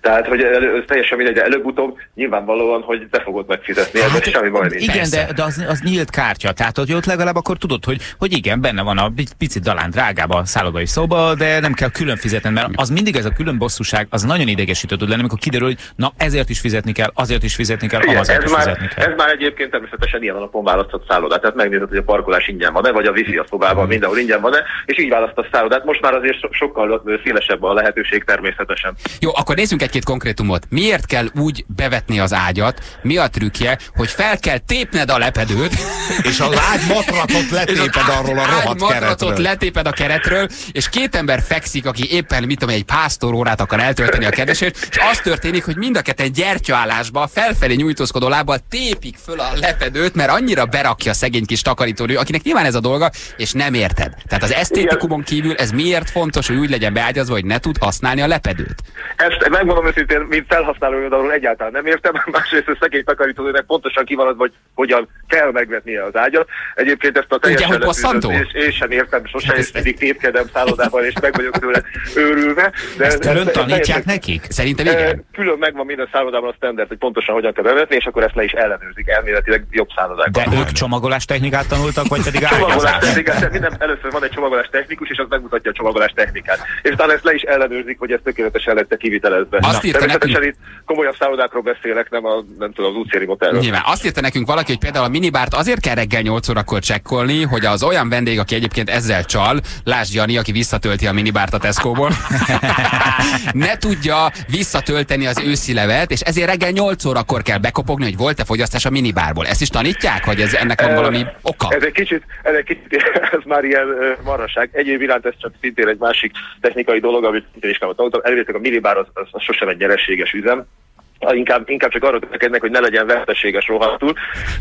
Tehát, hogy elő, teljesen mindegy, de előbb-utóbb nyilvánvalóan, hogy te fogod megfizetni, hát, ez semmi baj nincs. Igen, de, de az, az nyílt kártya, tehát hogy ott legalább akkor tudod, hogy, hogy igen, benne van a picit dalán drágába a szállodai szoba, de nem kell külön fizetni, mert az mindig ez a külön bosszúság, az nagyon idegesítő tud lenni, amikor kiderül, hogy na ezért is fizetni kell, azért is fizetni kell, igen, ahhazért is már, fizetni kell. Ez már egyébként természetesen ilyen alapon választhat szállodát, tehát megnézed, hogy a parkolás ingyen van-e, vagy a wifi a szobában, mindenhol ingyen van-e, és így választ a szállodát. Most már azért so sokkal szélesebb a lehetőség természetesen. Jó, akkor nézzünk egy-két konkrétumot. Miért kell úgy bevetni az ágyat? Mi a trükkje, hogy fel kell tépned a lepedőt, és a lágy matracot letéped arról a rohadt keretről. letéped a keretről, és két ember fekszik, aki éppen, mit tudom, egy pásztorórát akar eltölteni a kedvesért, és az történik, hogy mind a ketten gyertyaállásba, felfelé nyújtózkodó lábbal tépik föl a lepedőt, mert annyira berakja a szegény kis takarítónő, akinek nyilván ez a dolga, és nem érted. Tehát az esztétikumon kívül ez miért fontos, hogy úgy legyen beágyazva, hogy ne tud használni a lepedőt? Ezt megmondom őszintén, mint felhasználó oldalról egyáltalán nem értem, másrészt a szegény takarítónőnek pontosan ki van adva, hogy hogyan kell megvetnie az ágyat. Egyébként ezt a teljesen és én sem értem, sose hát is pedig tétkedem szállodában, és meg vagyok tőle őrülve. De ezt külön tanítják nekik? Szerintem igen. Külön megvan minden szállodában a standard, hogy pontosan hogyan kell bevetni, és akkor ezt le is ellenőrzik elméletileg jobb szállodákban. De ők csomagolás technikát tanultak, vagy pedig először van egy csomagolás technikus, és az megmutatja a csomagolás technikát. És talán ezt le is ellenőrzik, hogy ezt tökéletesen lett kivitelezve. Természetesen itt komolyabb szállodákról beszélek, nem a, nem tudom, az útszéri motelről. Nyilván. Azt írta nekünk valaki, hogy például a minibárt azért kell reggel nyolc órakor csekkolni, hogy az olyan vendég, aki egyébként ezzel csal, lásd Jani, aki visszatölti a minibárt a Tesco-ból, ne tudja visszatölteni az őszi levet, és ezért reggel nyolc órakor kell bekopogni, hogy volt-e fogyasztás a minibárból. Ezt is tanítják, hogy ez ennek van valami oka? Ez egy kicsit, ez egy kicsit, ez már ilyen marhaság. Egyéb iránt ez csak szintén egy másik technikai dolog, amit szintén is tanultam. Elvileg a minibár az, az, az sosem egy nyereséges üzem. Inkább, inkább csak arra törekednek, hogy ne legyen veszteséges rohadtul.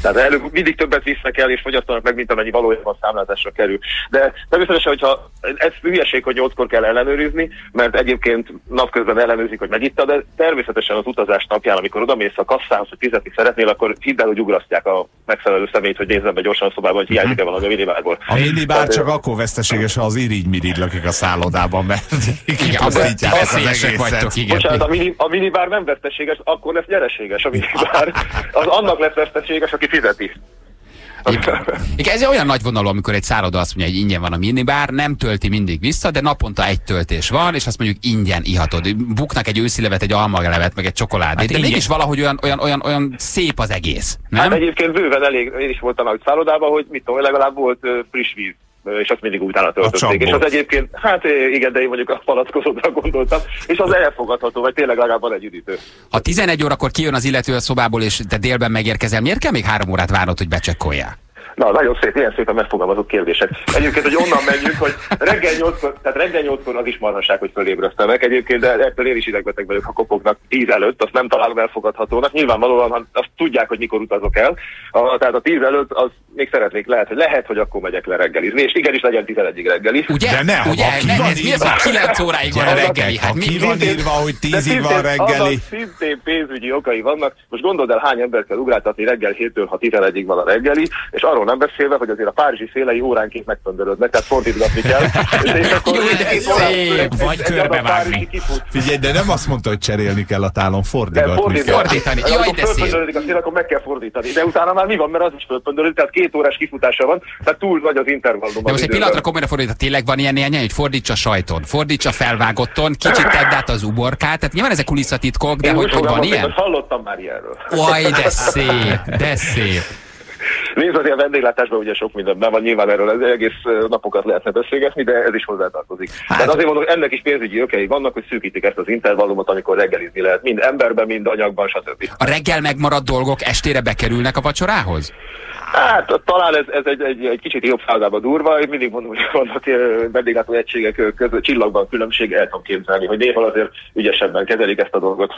Tehát előbb mindig többet visznek el, és fogyasztanak meg, mint amennyi valójában számlázásra kerül. De természetesen, hogyha ez hülyeség, hogy nyolckor kell ellenőrizni, mert egyébként napközben ellenőrzik, hogy megitta, de természetesen az utazás napján, amikor odamész a kasszához, hogy fizetni szeretnél, akkor hidd el, hogy ugrasztják a megfelelő személyt, hogy nézzen be gyorsan a szobába, hogy hiányzik-e valami a minibárból. A minibár tehát, csak akkor veszteséges, ha az irigy-mirigy lakik a szállodában, mert igen, az az az vagytok, igen. Bocsánat, a, mini, a minibár nem veszteséges, akkor lesz nyereséges a minibár. Az annak lesz veszteséges, aki fizeti. Igen, ez olyan nagy vonalú, amikor egy szálloda azt mondja, hogy ingyen van a minibár, nem tölti mindig vissza, de naponta egy töltés van, és azt mondjuk ingyen ihatod. Buknak egy őszilevet, egy almaglevet, meg egy csokoládét, hát de mégis valahogy olyan, olyan, olyan, olyan szép az egész, nem? Hát egyébként bőven elég, én is voltam már szállodában, hogy mit tudom, legalább volt uh, friss víz, és azt mindig utána töltötték. És az egyébként, hát igen, de én mondjuk a palackozódra gondoltam, és az elfogadható, vagy tényleg legalább van egy üdítő. Ha tizenegy órakor kijön az illető a szobából, és te délben megérkezel, miért kell még három órát várnod, hogy becsekkoljál? Na, nagyon szép, ilyen szépen megfogalmazott kérdések. Egyébként, hogy onnan menjünk, hogy reggel nyolckor, tehát reggel nyolckor az is marhaság, hogy fölébresztenek egyébként, de ettől én is idegbeteg vagyok, ha kopognak tíz előtt, azt nem találom elfogadhatónak. Nyilvánvalóan azt tudják, hogy mikor utazok el. A, tehát a tíz előtt az még szeretnék, lehet, hogy lehet, hogy akkor megyek le reggelizni, és igenis legyen tizenegyig reggeli. Ugye? De ne, ugye? Ne, van ez mi az, hogy kilenc óráig van a reggeli? Hát mi van írva, hogy tízig van reggeli? Szintén pénzügyi okai vannak. Most gondold el, hány embert kell ugráltatni reggel héttől, ha tizenegyig van a reggeli, és arról nem beszélve, hogy azért a párizsi szélei óránként megtöndörödnek, tehát fordítgatni kell. És akkor jó, de szép, vagy körbevágni. Figyelj, de nem azt mondta, hogy cserélni kell a tálon, fordítani. Fordítani. Jaj, de szép. A szél, akkor meg kell fordítani. De utána már mi van, mert az is fölpöndörödik, tehát két órás kifutása van, tehát túl nagy az intervallum. De most egy pillanatra komolyra fordítva, tényleg van ilyen ilyen, hogy fordítsa sajton, fordítsa felvágotton, kicsit tedd át az uborkát. Tehát nyilván ezek kulisszatitkok, de hogy van ilyen? Hallottam már ilyenről. Jaj, de szép, de szép. Nézd, azért a vendéglátásban ugye sok mindenben van, nyilván erről egész napokat lehetne beszélgetni, de ez is hozzátartozik. Hát. Tehát azért mondom, ennek is pénzügyi okei vannak, hogy szűkítik ezt az intervallumot, amikor reggelizni lehet, mind emberben, mind anyagban, stb. A reggel megmaradt dolgok estére bekerülnek a vacsorához? Hát talán ez, ez egy, egy, egy kicsit jobb százába durva, én mindig mondom, hogy vannak vendéglátó egységek között csillagban különbség, el tudom képzelni, hogy néha azért ügyesebben kezelik ezt a dolgot.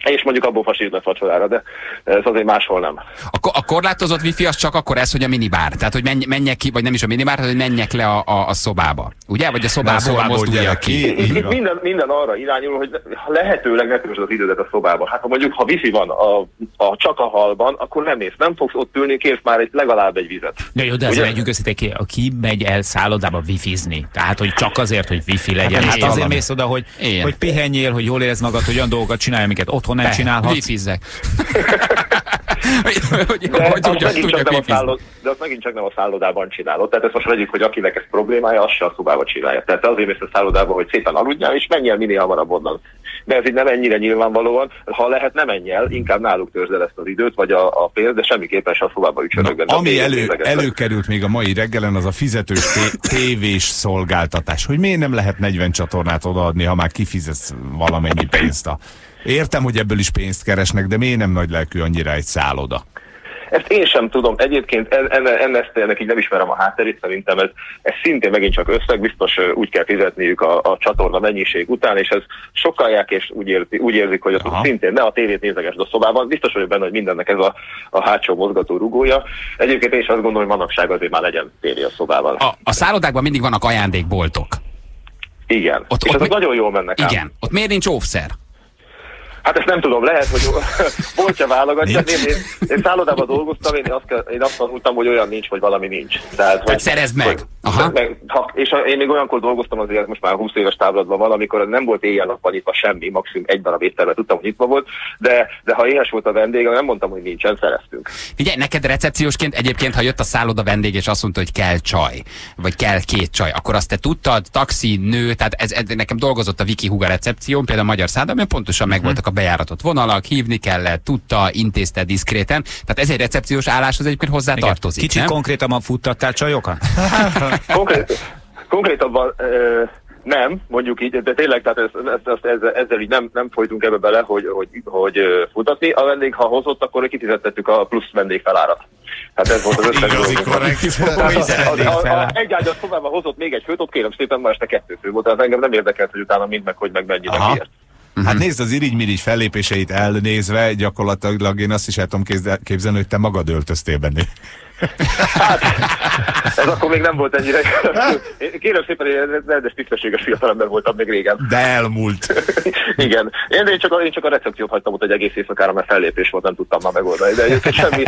És mondjuk abból fasítnak vacsorára, de ez azért máshol nem. A, a korlátozott wifi az csak akkor ez, hogy a minibár. Tehát, hogy menj, menjek ki, vagy nem is a minibár, hanem hogy menjek le a, a, a szobába. Ugye? Vagy a szobából mozduljak ki. ki. Itt minden, minden arra irányul, hogy lehetőleg ne töltsd az idődet a szobában. Hát ha mondjuk, ha wifi van a, a csak a halban, akkor nem néz, nem fogsz ott ülni, kérsz már egy, legalább egy vizet. Na jó, de azért megyünk össze, ki, aki megy el szállodába wifizni. Tehát, hogy csak azért, hogy wifi legyen. Hát, hát azért mész oda, hogy, hogy pihenjél, hogy jól érezd magad, hogy olyan dolgokat csinálj, amiket otthon nem csinálhatsz. Wifizzek. De azt megint csak nem a szállodában csinálod. Tehát ezt most vegyük, hogy akinek ez problémája, azt se a szobába csinálja. Tehát azért mész a szállodában, hogy szépen aludjál, és menjél minél hamarabb onnan. De ez így nem ennyire nyilvánvalóan. Ha lehet, nem menjél, inkább náluk törzsd ezt az időt, vagy a, a pénzt, de semmiképpen se a szobába ücsörögben. Ami elő, előkerült még a mai reggelen, az a fizetős tévés szolgáltatás. Hogy miért nem lehet negyven csatornát odaadni, ha már kifizetsz valamennyi pénzt a... Értem, hogy ebből is pénzt keresnek, de miért nem nagy lelkű annyira egy szálloda? Ezt én sem tudom. Egyébként ennek en, en így nem ismerem a hátterét, szerintem ez, ez szintén megint csak összeg, biztos úgy kell fizetniük a, a csatorna mennyiség után, és ez sokalják, és úgy, érti, úgy érzik, hogy ott szintén ne a tévét nézegesd a szobában. Biztos vagyok benne, hogy mindennek ez a, a hátsó mozgató rugója. Egyébként én is azt gondolom, hogy manapság azért már legyen tévé a szobában. A, a szállodákban mindig vannak ajándékboltok. Igen. Ott, és ott mi... nagyon jól mennek. Igen. Ám. Ott miért nincs óvszer? Hát ezt nem tudom, lehet, hogy boltja válogatja. Én, én, én szállodában dolgoztam, én azt, én azt mondtam, hogy olyan nincs, hogy valami nincs. Tehát, hogy szerezd meg. Hogy, aha. meg ha, és én még olyankor dolgoztam, azért most már húsz éves távlatban van, amikor nem volt éjjel-nappal nyitva semmi, maximum egy darab éttermet tudtam, hogy nyitva volt, de, de ha éhes volt a vendég, nem mondtam, hogy nincsen, szereztünk. Figyelj, neked recepciósként egyébként, ha jött a szálloda vendég, és azt mondta, hogy kell csaj, vagy kell két csaj, akkor azt te tudtad, taxi, nő, tehát ez, ez, nekem dolgozott a Viki Huga recepción, például a magyar szállodában, pontosan megvoltak a bejáratott vonalak, hívni kellett, tudta, intézte diszkréten. Tehát ez egy recepciós álláshoz egyébként hozzá igen. tartozik. Kicsit nem? Konkrétabban futtattál csajokat? Konkrét, konkrétabban ö, nem, mondjuk így, de tényleg tehát ez, ez, ez, ezzel, ezzel így nem, nem folytunk ebbe bele, hogy, hogy, hogy futtatni. A vendég, ha hozott, akkor kifizettettük a plusz vendégfelárat. Hát ez volt az összes dolog. Egy ágyat tovább hozott még egy főt, ott kérem szépen, ma este kettő fő volt, tehát engem nem érdekelt, hogy utána mind meg, hogy meg mennyi, meg miért. Hát nézd az irigy-mirigy fellépéseit elnézve, gyakorlatilag én azt is el tudom képzelni, hogy te magad öltöztél benne. Hát, ez akkor még nem volt ennyire. Kérem szépen, én rendes tisztességes fiatalember voltam még régen. De elmúlt. Igen. Én, én, csak, én csak a recepciót hagytam ott egy egész éjszakára, mert fellépés volt, nem tudtam már megoldani. De egyébként semmi.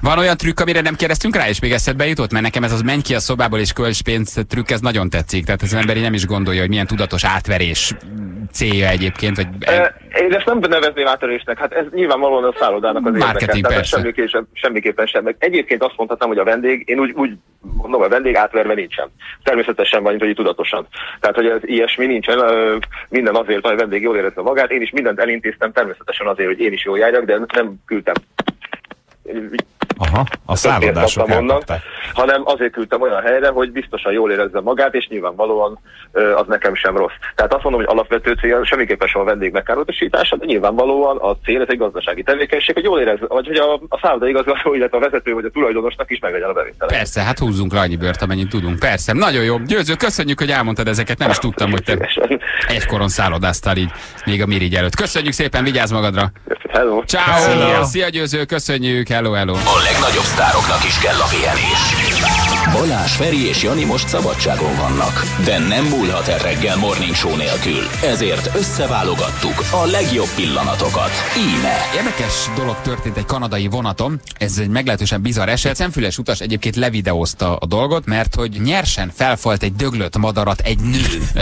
Van olyan trükk, amire nem kérdeztünk rá, és még eszedbe jutott? Mert nekem ez az menj ki a szobából és költs pénzt trükk, ez nagyon tetszik. Tehát az ember nem is gondolja, hogy milyen tudatos átverés célja egyébként. Vagy... Én ezt nem nevezném átverésnek. Hát ez nyilvánvalóan a szállodának az érdeke. Semmiképpen, semmiképpen sem. Egyébként azt mondhatnám, hogy a vendég, én úgy, úgy mondom, a vendég átverve nincsen. Természetesen van, hogy tudatosan. Tehát, hogy ez ilyesmi nincsen, minden azért, hogy a vendég jól érezze magát. Én is mindent elintéztem természetesen azért, hogy én is jól járjak, de nem küldtem Aha, a szállodások elkapták. Hanem azért küldtem olyan helyre, hogy biztosan jól érezze magát, és nyilvánvalóan ö, az nekem sem rossz. Tehát azt mondom, hogy alapvető cél semmiképpen sem a vendég megkárosítása, de nyilvánvalóan a cél ez egy gazdasági tevékenység, hogy jól érezze, vagy hogy a, a szálloda igazgató, illetve a vezető, vagy a tulajdonosnak is meglegyen a bevétele. Persze, hát húzzunk rá annyi bőrt, amennyit tudunk. Persze, nagyon jó. Győző, köszönjük, hogy elmondtad ezeket, nem is tudtam, hogy te egykoron szállodáztál így, még a mirigy előtt. Köszönjük szépen, vigyázz magadra! Hello. Ciao. Hello. Szia Győző, köszönjük, hello, hello! A legnagyobb sztároknak is kell a pihenés. Balázs, Feri és Jani most szabadságon vannak, de nem múlhat el reggel morning show nélkül. Ezért összeválogattuk a legjobb pillanatokat. Íme! Érdekes dolog történt egy kanadai vonaton, ez egy meglehetősen bizarr eset. Szemfüles utas egyébként levideózta a dolgot, mert hogy nyersen felfalt egy döglött madarat egy nő.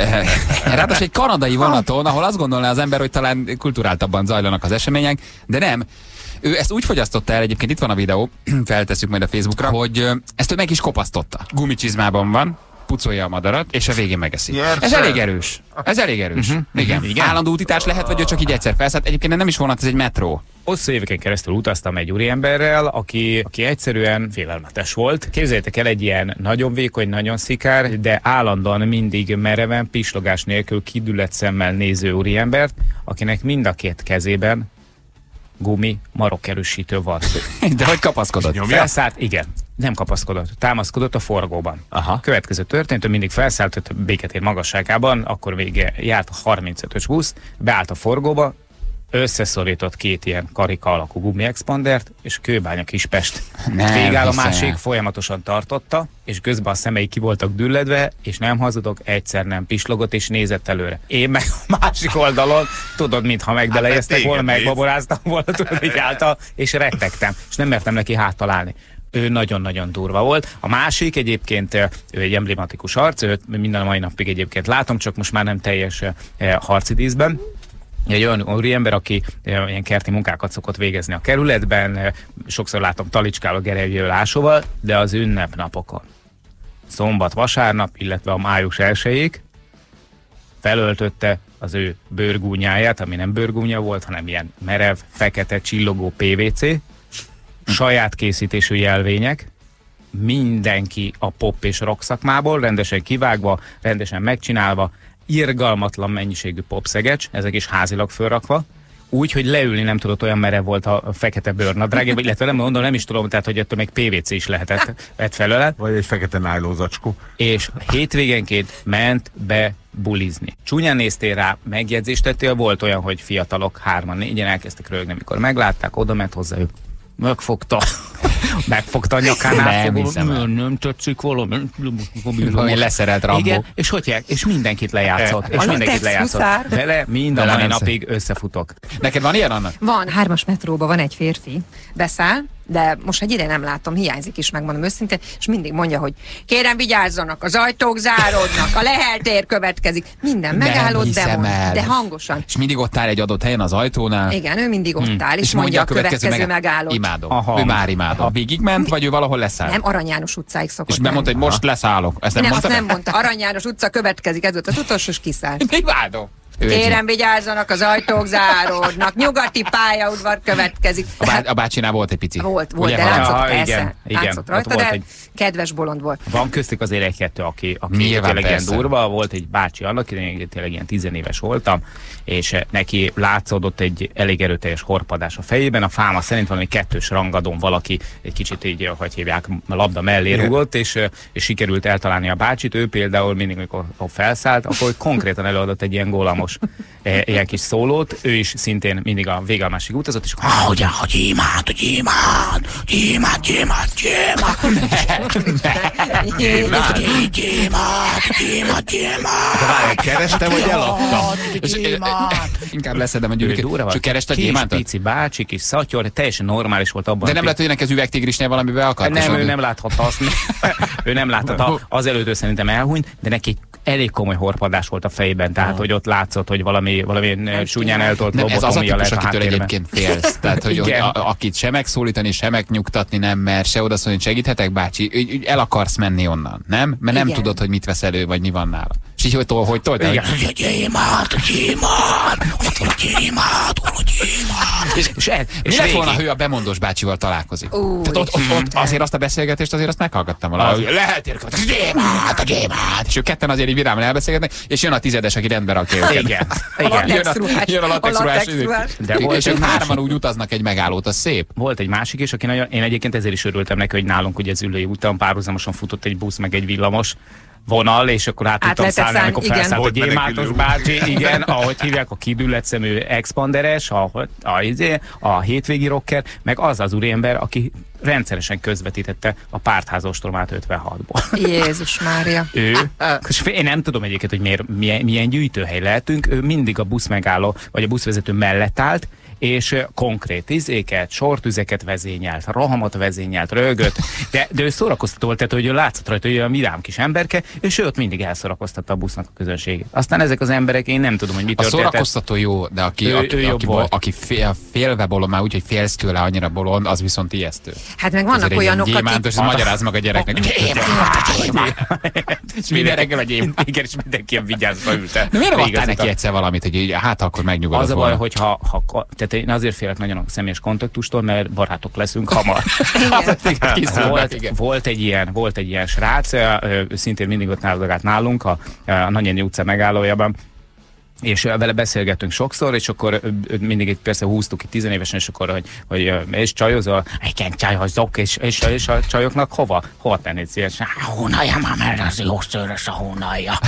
Ráadásul egy kanadai vonaton, ahol azt gondolná az ember, hogy talán kulturáltabban zajlanak az események, de nem. Ő ezt úgy fogyasztotta el, egyébként itt van a videó, feltesszük majd a Facebookra, hogy ezt ő meg is kopasztotta. Gumicsizmában van, pucolja a madarat, és a végén megeszi. Ez elég erős. Ez elég erős. Uh-huh. Igen. Igen. Állandó útítás lehet, vagy ő csak így egyszer felszállt. Egyébként nem is vonat, ez egy metró. Hosszú éveken keresztül utaztam egy úriemberrel, aki, aki egyszerűen félelmetes volt. Képzeljétek el, egy ilyen nagyon vékony, nagyon szikár, de állandóan mindig mereven, pislogás nélkül kidüllett szemmel néző úriembert, akinek mind a két kezében gumi marokkerősítő van. De hogy kapaszkodott? Felszállt, igen. Nem kapaszkodott. Támaszkodott a forgóban. Aha. Következő történt, ő mindig felszállt, hogy béketér magasságában, akkor még járt a harmincötös busz, beállt a forgóba, összeszorított két ilyen karika alakú gumiexpandert, és Kőbánya Kispest. Végáll a másik, folyamatosan tartotta, és közben a szemei ki voltak dülledve, és nem hazudok, egyszer nem pislogott, és nézett előre. Én meg a másik oldalon, tudod, mintha megdelejeztek volna, megbaboráztam volna, tudod, így állta, és rettegtem, és nem mertem neki háttalálni. Ő nagyon-nagyon durva volt. A másik egyébként, ő egy emblematikus arc, őt minden a mai napig egyébként látom, csak most már nem teljes harci díszben. Egy olyan úriember, aki ilyen kerti munkákat szokott végezni a kerületben, sokszor látom talicskál a gerejvő lásóval, de az ünnepnapokon. Szombat, vasárnap, illetve a május elsőjéig felöltötte az ő bőrgúnyáját, ami nem bőrgúnya volt, hanem ilyen merev, fekete, csillogó pé vé cé, saját készítésű jelvények, mindenki a pop és rock szakmából, rendesen kivágva, rendesen megcsinálva, irgalmatlan mennyiségű popszegecs, ezek is házilag fölrakva, úgy, hogy leülni nem tudott, olyan merev volt a fekete bőrnadrágja, illetve nem mondom, nem is tudom, tehát hogy ettől még pé vé cé is lehetett vett felőle. Vagy egy fekete nájlózacskó. És hétvégenként ment be bulizni. Csúnyán néztél rá, megjegyzést tettél, volt olyan, hogy fiatalok hárman, négyen elkezdtek rögni, amikor meglátták, oda ment hozzá ő. Megfogta. Megfogta a nyakánál, nem, nem, nem tetszik valami, valami leszerelt Rambó. Igen, és hogy és mindenkit lejátszott. És mindenkit lejátszott. Vele mind a mai napig összefutok. Neked van ilyen, Anna? Van, hármas metróban van egy férfi, beszáll, de most egy ide nem látom, hiányzik is, megmondom őszintén, és mindig mondja, hogy kérem vigyázzanak, az ajtók záródnak, a leheltér következik, minden megállott, de, de hangosan. És mindig ott áll egy adott helyen az ajtónál. Igen, ő mindig ott áll, hmm. és, és mondja a következő, következő meg... megállott. Imádom, aha, ő már imádom. Végigment, vagy ő valahol leszáll? Nem, Arany János utcáig szokott. És bemondta, hogy most leszállok. Ezt nem, nem mondta? Azt nem mondta, Arany János utca következik, ez volt az utolsó, és kiszállt. Imádom. Kérem, vigyázzanak, az ajtók záródnak, nyugati pályaudvar következik. A, bá a bácsinál volt egy pici. Volt, volt, ugye, de látszott, aha, persze, igen, látszott igen, rajta, de egy... kedves bolond volt. Van köztük azért egy-kettő, aki, aki tényleg ilyen durva, volt egy bácsi annak, én tényleg ilyen tizenéves voltam, és neki látszódott egy elég erőteljes horpadás a fejében, a fáma szerint valami kettős rangadón valaki egy kicsit így, hogy hívják, a labda mellé rúgott, és, és sikerült eltalálni a bácsit, ő például mindig, amikor felszállt, akkor konkrétan előadott egy ilyen gólamot. Ilyen kis szólót, ő is szintén mindig a vége a másik utazott, és hogy a gyémánt, a gyémánt, gyémánt, gyémánt, gyémánt, gyémánt, gyémánt, kereste vagy eladta? Inkább leszedem a gyűrűt. És kereste a gyémántot? Kis pici bácsi, kis szatyor, teljesen normális volt abban. De nem lehet, hogy ennek az üvegtigrisnél valamibe akadt? Nem, ő nem láthatta azt. Ő nem láthatta, azelőtt ő szerintem elhunyt, de neki elég komoly horpadás volt a fejében, tehát oh. hogy ott látszott, hogy valami, valami súnyán eltolt lobotomia lehet a háttérben. Ez az a típus, akitől egyébként félsz. Tehát, hogy a, akit sem megszólítani, sem megnyugtatni nem mer, se odaszólni, segíthetek, bácsi? El akarsz menni onnan, nem? Mert igen. Nem tudod, hogy mit vesz elő, vagy mi van nála. és így hogy tol, hogy tol. Igen. És, és, és lett volna, hogy a bemondós bácsival találkozik. Új, tehát ott, ott, ott azért azt a beszélgetést azért azt meghallgattam valahogy. Lehet érkezni, a gyémánt, a gyémánt. És ők ketten azért így virámon elbeszélgetnek, és jön a tizedes, aki rendbe rakja őket. Igen. Igen. Jön a, jön a latexruhás. És ők hárman úgy utaznak egy megállót, az szép. Volt egy másik is, aki nagyon, én egyébként ezért is örültem neki, hogy nálunk ugye az Üllői úton párhuzamosan futott egy busz meg egy villamos vonal, és akkor át tudtam szállni, amikor felszállt a gyémántos bácsi, igen, ahogy hívják, a kibülletszemű expanderes, a, a, a, a hétvégi rocker, meg az az úriember, aki rendszeresen közvetítette a pártházostromát ötvenhatból. Jézus Mária. Ő, és én nem tudom egyébként, hogy miért, milyen, milyen gyűjtőhely lehetünk, ő mindig a busz megálló, vagy a buszvezető mellett állt, és konkrét izéket, sortüzeket vezényelt, rohamot vezényelt, rögött, de, de ő szórakoztató volt, tehát hogy ő látszott rajta, hogy ő a vidám kis emberke, és ő ott mindig elszórakoztatta a busznak a közönségét. Aztán ezek az emberek, én nem tudom, hogy mit történt. A szórakoztató jó, de aki, ő, aki, ő aki, bol, aki fél, félve bolond, már úgy, hogy félsz tőle annyira bolond, az viszont ijesztő. Hát meg vannak azért olyanok, akik... Gyémántos, ez magyaráz meg a gyereknek. És minden reggel a gyémánt, és mindenki a vigyázba ülte. Miért adtál neki egyszer valamit, hogy hát akkor megnyugodott volna? Az a baj, hogyha... Tehát én azért félek nagyon a személyes kontaktustól, mert barátok leszünk hamar. volt, volt, egy ilyen, volt egy ilyen srác, szintén mindig ott náldogált nálunk, a, a Nagyennyi utca megállójában, és vele beszélgettünk sokszor, és akkor mindig persze húztuk itt tizenévesen, és akkor, hogy, hogy és csajozol, igen, csajozok, és, és, és a csajoknak hova? Hova tennéd szívesen? A hónalja már, mert az jó szőrös a hónalja.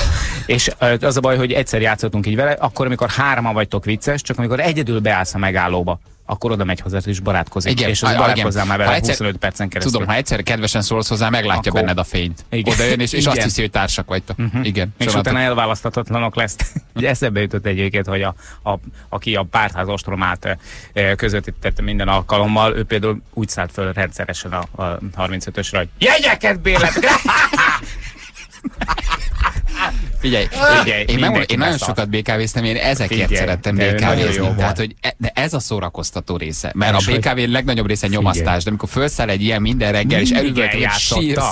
És az a baj, hogy egyszer játszottunk így vele, akkor, amikor hárman vagytok vicces, csak amikor egyedül beállsz a megállóba, akkor oda megy hozzá, és barátkozik. Igen, és az a, barátkozzál igen. Már vele egyszer, huszonöt percen keresztül. Tudom, ha egyszer kedvesen szólsz hozzá, meglátja akkor benned a fényt. Igen. Oda jön, és, és azt hiszi, hogy társak vagytok. Uh -huh. Igen. És utána elválaszthatatlanok lesz. Ugye eszembe jutott egyébként, hogy a, a, aki a pártház ostromát e, közvetítette minden alkalommal, ő például úgy szállt föl rendszeresen a, a harmincötösre, hogy jegyeket bérlet! Figyelj, figyelj, én, nem, én nagyon sokat bé ká véztem, én ezekért figyelj, szerettem bé ká vézni. Tehát, hogy e, de ez a szórakoztató része. Mert a bé ká vé legnagyobb része nyomasztás, de amikor felszáll egy ilyen minden reggel, minden és elüvölt, hogy sírsz.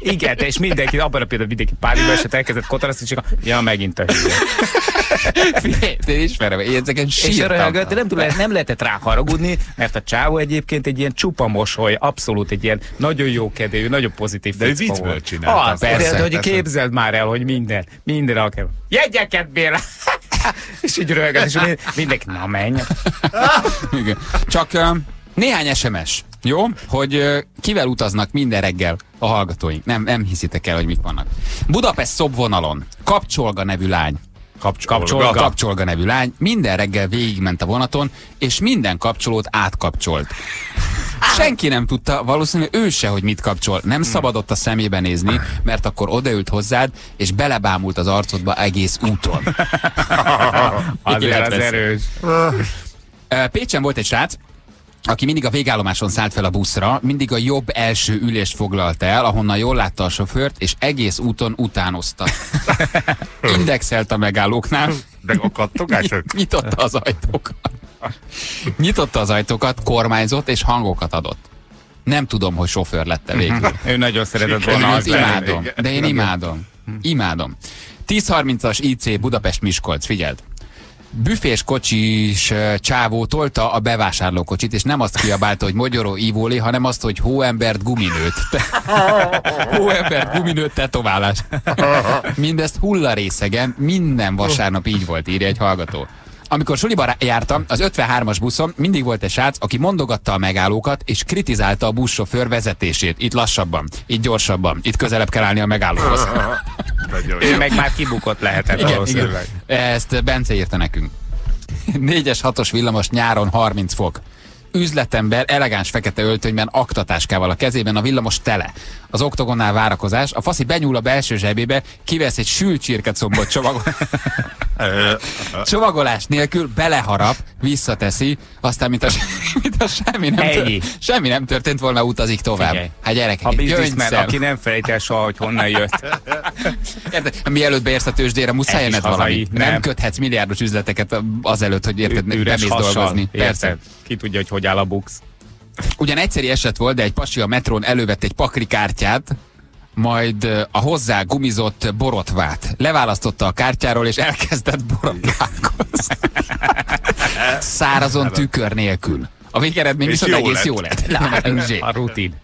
Igen, és mindenki, abban a például mindenki pár évvel eset elkezdett kotaraszni, csak ja, megint a hülye. Én ismerem, én ezeken sírtam. És nem, nem lehetett rá haragudni, mert a csávó egyébként egy ilyen csupa mosoly, abszolút egy ilyen nagyon jó kedélyű, nagyon pozitív. De ő viccből csinálta. Persze, hogy képzeld már el, hogy minden. Minden alkalom. Jegyeket bérel! És így röhögött, és mindenki, na menj! Csak um, néhány es em es, jó? Hogy uh, kivel utaznak minden reggel a hallgatóink? Nem, nem hiszitek el, hogy mik vannak. Budapest szobvonalon Kapcsolga nevű lány. Kapcsolga. Kapcsolga. Kapcsolga nevű lány minden reggel végigment a vonaton, és minden kapcsolót átkapcsolt. Senki nem tudta, valószínűleg ő se, hogy mit kapcsol. Nem szabadott a szemébe nézni, mert akkor odaült hozzád, és belebámult az arcodba egész úton. Azért az erős. Pécsen volt egy srác, aki mindig a végállomáson szállt fel a buszra, mindig a jobb első ülést foglalt el, ahonnan jól látta a sofőrt, és egész úton utánozta. Indexelt a megállóknál. De a kattogások? Nyitotta az ajtókat. Nyitotta az ajtókat, kormányzott és hangokat adott. Nem tudom, hogy sofőr lett-e végül. Ő nagyon szeretett volna. Az imádom, de én imádom. Imádom. tíz harmincas i cé Budapest-Miskolc, figyeld. Büfés kocsis csávó tolta a bevásárlókocsit, és nem azt kiabálta, hogy mogyoró ívóli, hanem azt, hogy hóembert guminőt. Hóembert guminőt tetoválás. Mindezt hullarészegen, minden vasárnap így volt, írja egy hallgató. Amikor suliban jártam, az ötvenhármas buszon mindig volt egy srác, aki mondogatta a megállókat, és kritizálta a buszsofőr vezetését. Itt lassabban, itt gyorsabban, itt közelebb kell állni a megállóhoz. Ő meg már kibukott lehetett valószínűleg. Ezt Bence írta nekünk. négyes hatos villamos nyáron harminc fok. Üzletember elegáns fekete öltönyben, aktatáskával a kezében, a villamos tele. Az oktogonnál várakozás, a faszi benyúl a belső zsebébe, kivesz egy sült csirkecombolt csomagot. Csomagolás nélkül beleharap, visszateszi, aztán mint a, mint a semmi, nem tört, semmi nem történt volna, utazik tovább. Figyelj. Hát gyerekek, gyöngyszem. Aki nem felejt el soha, hogy honnan jött. Érted? Mielőtt beérsz a tőzsdére, muszáj enned valami. Nem. nem köthetsz milliárdos üzleteket azelőtt, hogy érted, bemész dolgozni. Persze. Ki tudja, hogy hogy áll a buksz. Ugyan egyszeri eset volt, de egy pasi a metrón elővett egy pakri kártyát, majd a hozzá gumizott borotvát leválasztotta a kártyáról, és elkezdett borotválkozni. Szárazon, tükör nélkül. A végeredmény viszont jó egész lett. Jó lett. A rutin.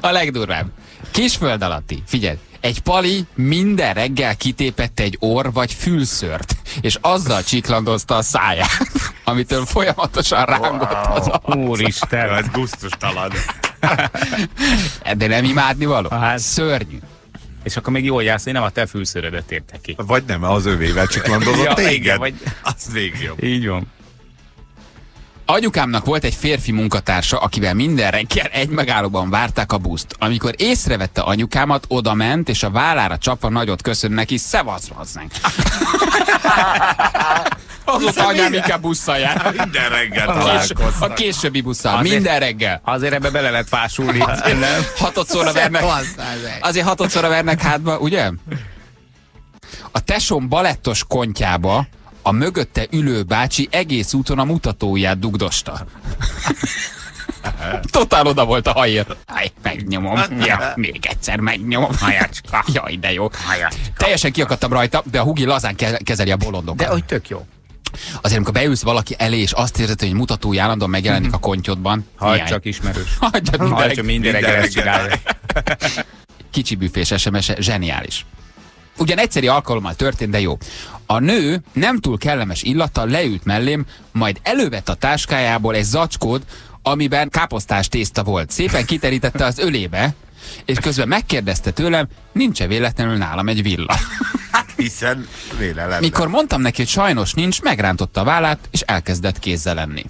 A legdurvább. Kisföld alatti, figyelj, egy pali minden reggel kitépett egy orr vagy fülszört, és azzal csiklandozta a száját, amitől folyamatosan rángott az arca. Úristen, ez gusztustalan. De nem imádni való? Hát. Szörnyű. És akkor még jól jársz, hogy nem a te fülszörödet érte ki. Vagy nem, az övével csiklandozott ja, téged. Igen, vagy... Az végig jobb. Így van. Anyukámnak volt egy férfi munkatársa, akivel minden reggel egy megállóban várták a buszt. Amikor észrevette anyukámat, odament, és a vállára csapva nagyot köszön neki, szevasz hozzánk. Azóta anyám inkább busszal jár. Minden reggel találkoztak. A későbbi busszal, azért, minden reggel. Azért ebbe bele lehet fásulni. Azért, nem? Hatodszorra vernek, azért hatodszorra vernek hátba, ugye? A tesóm balettos kontjába a mögötte ülő bácsi egész úton a mutatóját dugdosta. Totál oda volt a hajért. Aj, megnyomom. Ja, még egyszer megnyomom. Hajacska. Jaj, de jó. Hajacska. Teljesen kiakadtam rajta, de a hugi lazán kezeli a bolondokat. De hogy tök jó. Azért, amikor beülsz valaki elé, és azt érzed, hogy mutatói állandóan megjelenik mm-hmm. a kontyodban. Hagyd csak ismerős. Hagyjad mindenre. Minden minden Kicsi büfés es em es-e, zseniális. Ugyan egyszeri alkalommal történt, de jó. A nő nem túl kellemes illata leült mellém, majd elővett a táskájából egy zacskód, amiben káposztás tészta volt. Szépen kiterítette az ölébe, és közben megkérdezte tőlem, nincs-e véletlenül nálam egy villa. Hiszen véletlenül. Mikor mondtam neki, hogy sajnos nincs, megrántotta a vállát, és elkezdett kézzel lenni.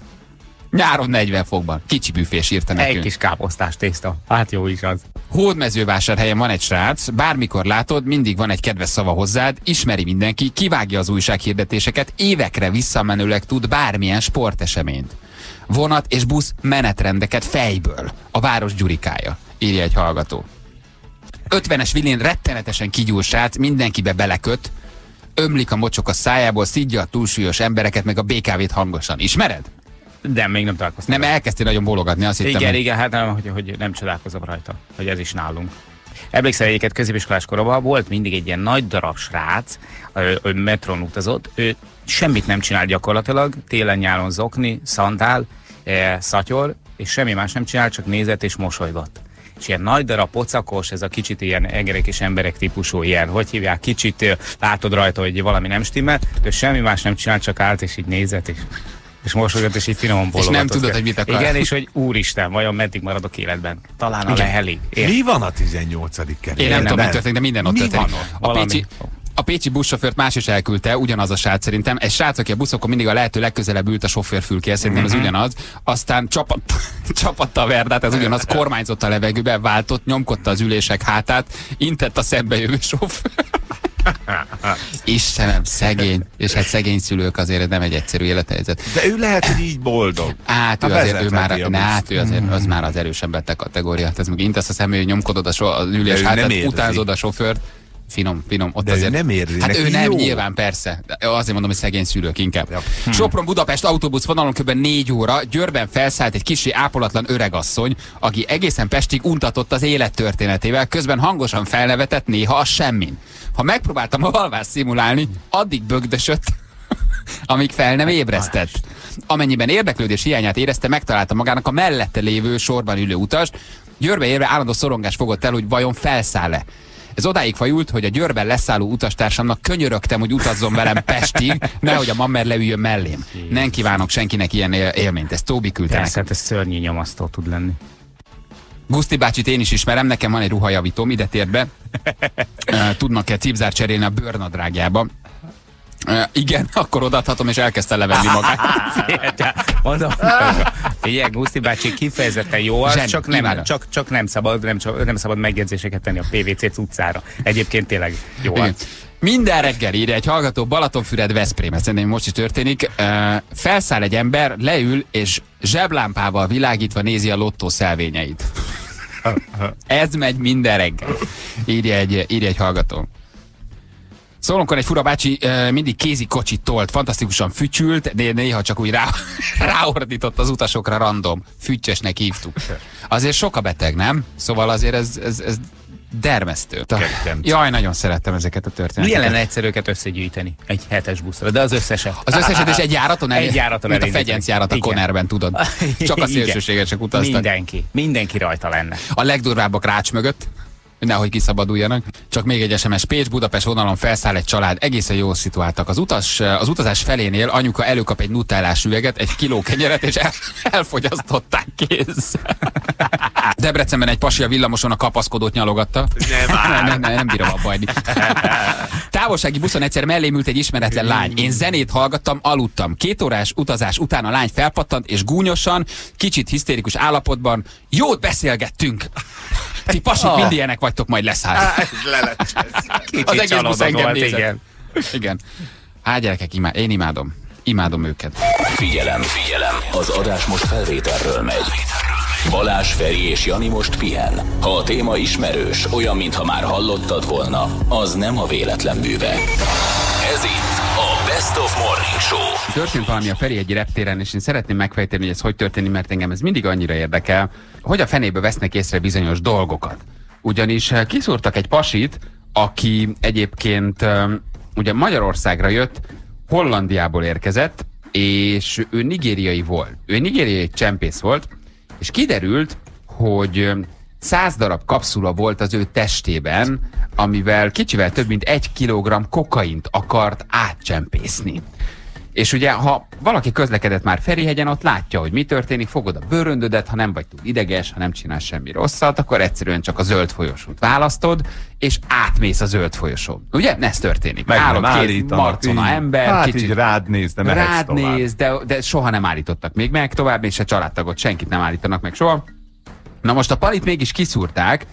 Nyáron negyven fokban. Kicsi büfés írta nekünk. Egy kis káposztás tészta. Hát jó is az. Hódmezővásárhelyen van egy srác, bármikor látod, mindig van egy kedves szava hozzád, ismeri mindenki, kivágja az újsághirdetéseket, évekre visszamenőleg tud bármilyen sporteseményt. Vonat és busz menetrendeket fejből. A város gyurikája, írja egy hallgató. ötvenes vilén rettenetesen kigyúr srác, mindenkibe beleköt, ömlik a mocsok a szájából, szidja a túlsúlyos embereket, meg a bé ká vét hangosan. Ismered? De még nem találkoztam. Nem, elkezdtél nagyon bologatni, azt hittem. Igen, igen, hát nem, hogy, hogy nem csodálkozom rajta, hogy ez is nálunk. Emlékszel, egyiket középiskolás koromban volt mindig egy ilyen nagy darab srác, ő metron utazott, ő semmit nem csinál gyakorlatilag, télen-nyáron zokni, szandál, szatyol, és semmi más nem csinál, csak nézett és mosolygott. És ilyen nagy darab pocakos, ez a kicsit ilyen egerek és emberek típusú ilyen, hogy hívják, kicsit látod rajta, hogy valami nem stimmel, ő semmi más nem csinál, csak állt és így nézett és... és mosolygott, és így finoman bologatott. És nem tudod, hogy mit akar. Igen, és hogy úristen, vajon meddig maradok életben? Talán a leheli. Mi van a tizennyolcadik kerületben? Én nem tudom, mit történik, de minden ott történik. A pécsi, a pécsi buszsofőrt más is elküldte, ugyanaz a srác szerintem. Egy srác, aki a buszokon mindig a lehető legközelebb ült a sofőrfülkéhez, szerintem ez ugyanaz. Aztán csapatta, csapatta a verdát, ez ugyanaz, kormányzott a levegőbe, váltott, nyomkodta az ülések hátát, intett a szembejövő sofőr. Istenem, szegény. És hát szegény szülők, azért nem egy egyszerű élethelyzet. De ő lehet, hogy így boldog. Hát ő azért, ő már, ne, hát ő azért, az már az erősen beteg kategória. Hát ez meg intesz a személy, nyomkodod a so, az ülés hátát, utánzod a sofőrt. Finom, finom. Ott de azért, ő nem érzi. Hát ő nem, jó. Nyilván persze. De azért mondom, hogy szegény szülők inkább. Ja. Hmm. Sopron-Budapest autóbuszvonalon kb. négy óra Győrben felszállt egy kicsi ápolatlan öregasszony, aki egészen Pestig untatott az élettörténetével, közben hangosan felnevetett néha a semmin. Ha megpróbáltam a alvást szimulálni, addig bögdösött, amíg fel nem ébresztett. Amennyiben érdeklődés hiányát érezte, megtalálta magának a mellette lévő sorban ülő utast. Győrbe érve állandó szorongás fogott el, hogy vajon felszáll-e. Ez odáig fajult, hogy a Győrben leszálló utastársamnak könyörögtem, hogy utazzon velem Pestig, nehogy a mammer leüljön mellém. Nem kívánok senkinek ilyen élményt, ez Tóbi küldte nekem. Persze, ez szörnyi nyomasztó tud lenni. Guszti bácsit én is ismerem, nekem van egy ruhajavítóm, ide tért be. Tudnak-e cipzárt cserélni a bőrnadrágjába? Uh, igen, akkor odaadhatom, és elkezdte levenni magát. Mondom, figyelj, Guszti bácsi kifejezetten jó az, Zseni, csak, nem, csak, csak nem szabad nem, nem szabad megjegyzéseket tenni a pé vé cé utcára. Egyébként tényleg jó az. Minden reggel, írja egy hallgató, Balatonfüred, Veszprém, ez szerintem most is történik. Uh, felszáll egy ember, leül, és zseblámpával világítva nézi a lottó szelvényeit. Ez megy minden reggel, írja egy, írja egy hallgató. Szólonkor egy fura bácsi uh, mindig kézi kocsit tolt, fantasztikusan fütyült, de néha csak úgy rá, ráordított az utasokra random. Fütyösnek hívtuk. Azért sok a beteg, nem? Szóval azért ez, ez, ez dermesztő. Jaj, nagyon szerettem ezeket a történeteket. Milyen lenne egyszer őket összegyűjteni egy hetes buszra, de az összeset. Az összeset és egy járaton elég. Egy járaton elég. Mint a fegyenc járat a Connerben, tudod. Csak a szélsőségesek utaztak. Mindenki. Mindenki rajta lenne. A legdurvábbak Rács mögött. Nehogy kiszabaduljanak. Csak még egy es em es. Pécs-Budapest vonalon felszáll egy család, egészen jól szituáltak. Az, utas, az utazás felénél anyuka előkap egy nutellás üveget, egy kiló kenyeret, és el, elfogyasztották kézzel. Debrecenben egy pasi a villamoson a kapaszkodót nyalogatta. Nem, nem, nem, nem, nem bírom abbajni. Távolsági buszon egyszer mellém ült egy ismeretlen lány. Én zenét hallgattam, aludtam. Két órás utazás után a lány felpattant, és gúnyosan, kicsit hisztérikus állapotban jót beszélgettünk. Ti pasik oh. mind ilyenek vagytok, majd leszállni. Az egész busz engem nézett. Igen. Igen. Hát gyerekek, imá én imádom. Imádom őket. Figyelem, figyelem, az adás most felvételről megy. Balázs, Feri és Jani most pihen. Ha a téma ismerős, olyan, mintha már hallottad volna, az nem a véletlen műve. Ez itt a Best of Morning Show. Történt valami a Ferihegyi reptéren, és én szeretném megfejteni, hogy ez hogy történik, mert engem ez mindig annyira érdekel, hogy a fenébe vesznek észre bizonyos dolgokat. Ugyanis kiszúrtak egy pasit, aki egyébként ugye Magyarországra jött, Hollandiából érkezett, és ő nigériai volt. Ő nigériai csempész volt, és kiderült, hogy száz darab kapszula volt az ő testében, amivel kicsivel több mint egy kilogramm kokaint akart átcsempészni. És ugye, ha valaki közlekedett már Ferihegyen, ott látja, hogy mi történik, fogod a bőröndödet, ha nem vagy túl ideges, ha nem csinálsz semmi rosszat, akkor egyszerűen csak a zöld folyosót választod, és átmész a zöld folyosón. Ugye? Ez történik. Meg állod nem két marcona ember, hát kicsit így rád néz, de rád néz, de, de soha nem állítottak még meg tovább, és a családtagot senkit nem állítanak meg soha. Na most a palit mégis kiszúrták,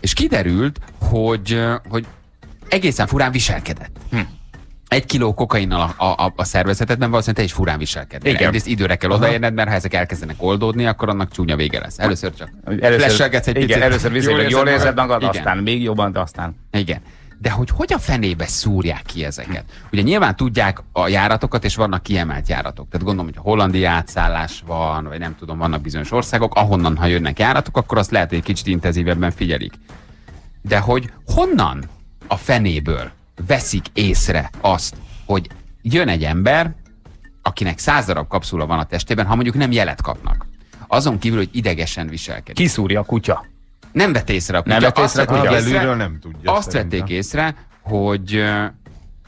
és kiderült, hogy, hogy egészen furán viselkedett. Hm. Egy kiló kokainnal a, a, a szervezetedben valószínűleg te is furán viselkednél. Egyrészt időre kell odaérned, mert ha ezek elkezdenek oldódni, akkor annak csúnya vége lesz. Először csak flesselgetsz egy igen, picit. Először viszonylag jól érzed magad, igen. Aztán még jobban, de aztán... Igen. De hogy hogy a fenébe szúrják ki ezeket? Ugye nyilván tudják a járatokat, és vannak kiemelt járatok. Tehát gondolom, hogy hollandi átszállás van, vagy nem tudom, vannak bizonyos országok, ahonnan, ha jönnek járatok, akkor azt lehet, hogy egy kicsit intenzívebben figyelik. De hogy honnan a fenéből veszik észre azt, hogy jön egy ember, akinek száz darab kapszula van a testében, ha mondjuk nem jelet kapnak. Azon kívül, hogy idegesen viselkedik. Kiszúrja a kutya. Nem vett észre a kutya. Nem azt észre, kutya. Észre, nem tudja, azt vették észre, hogy,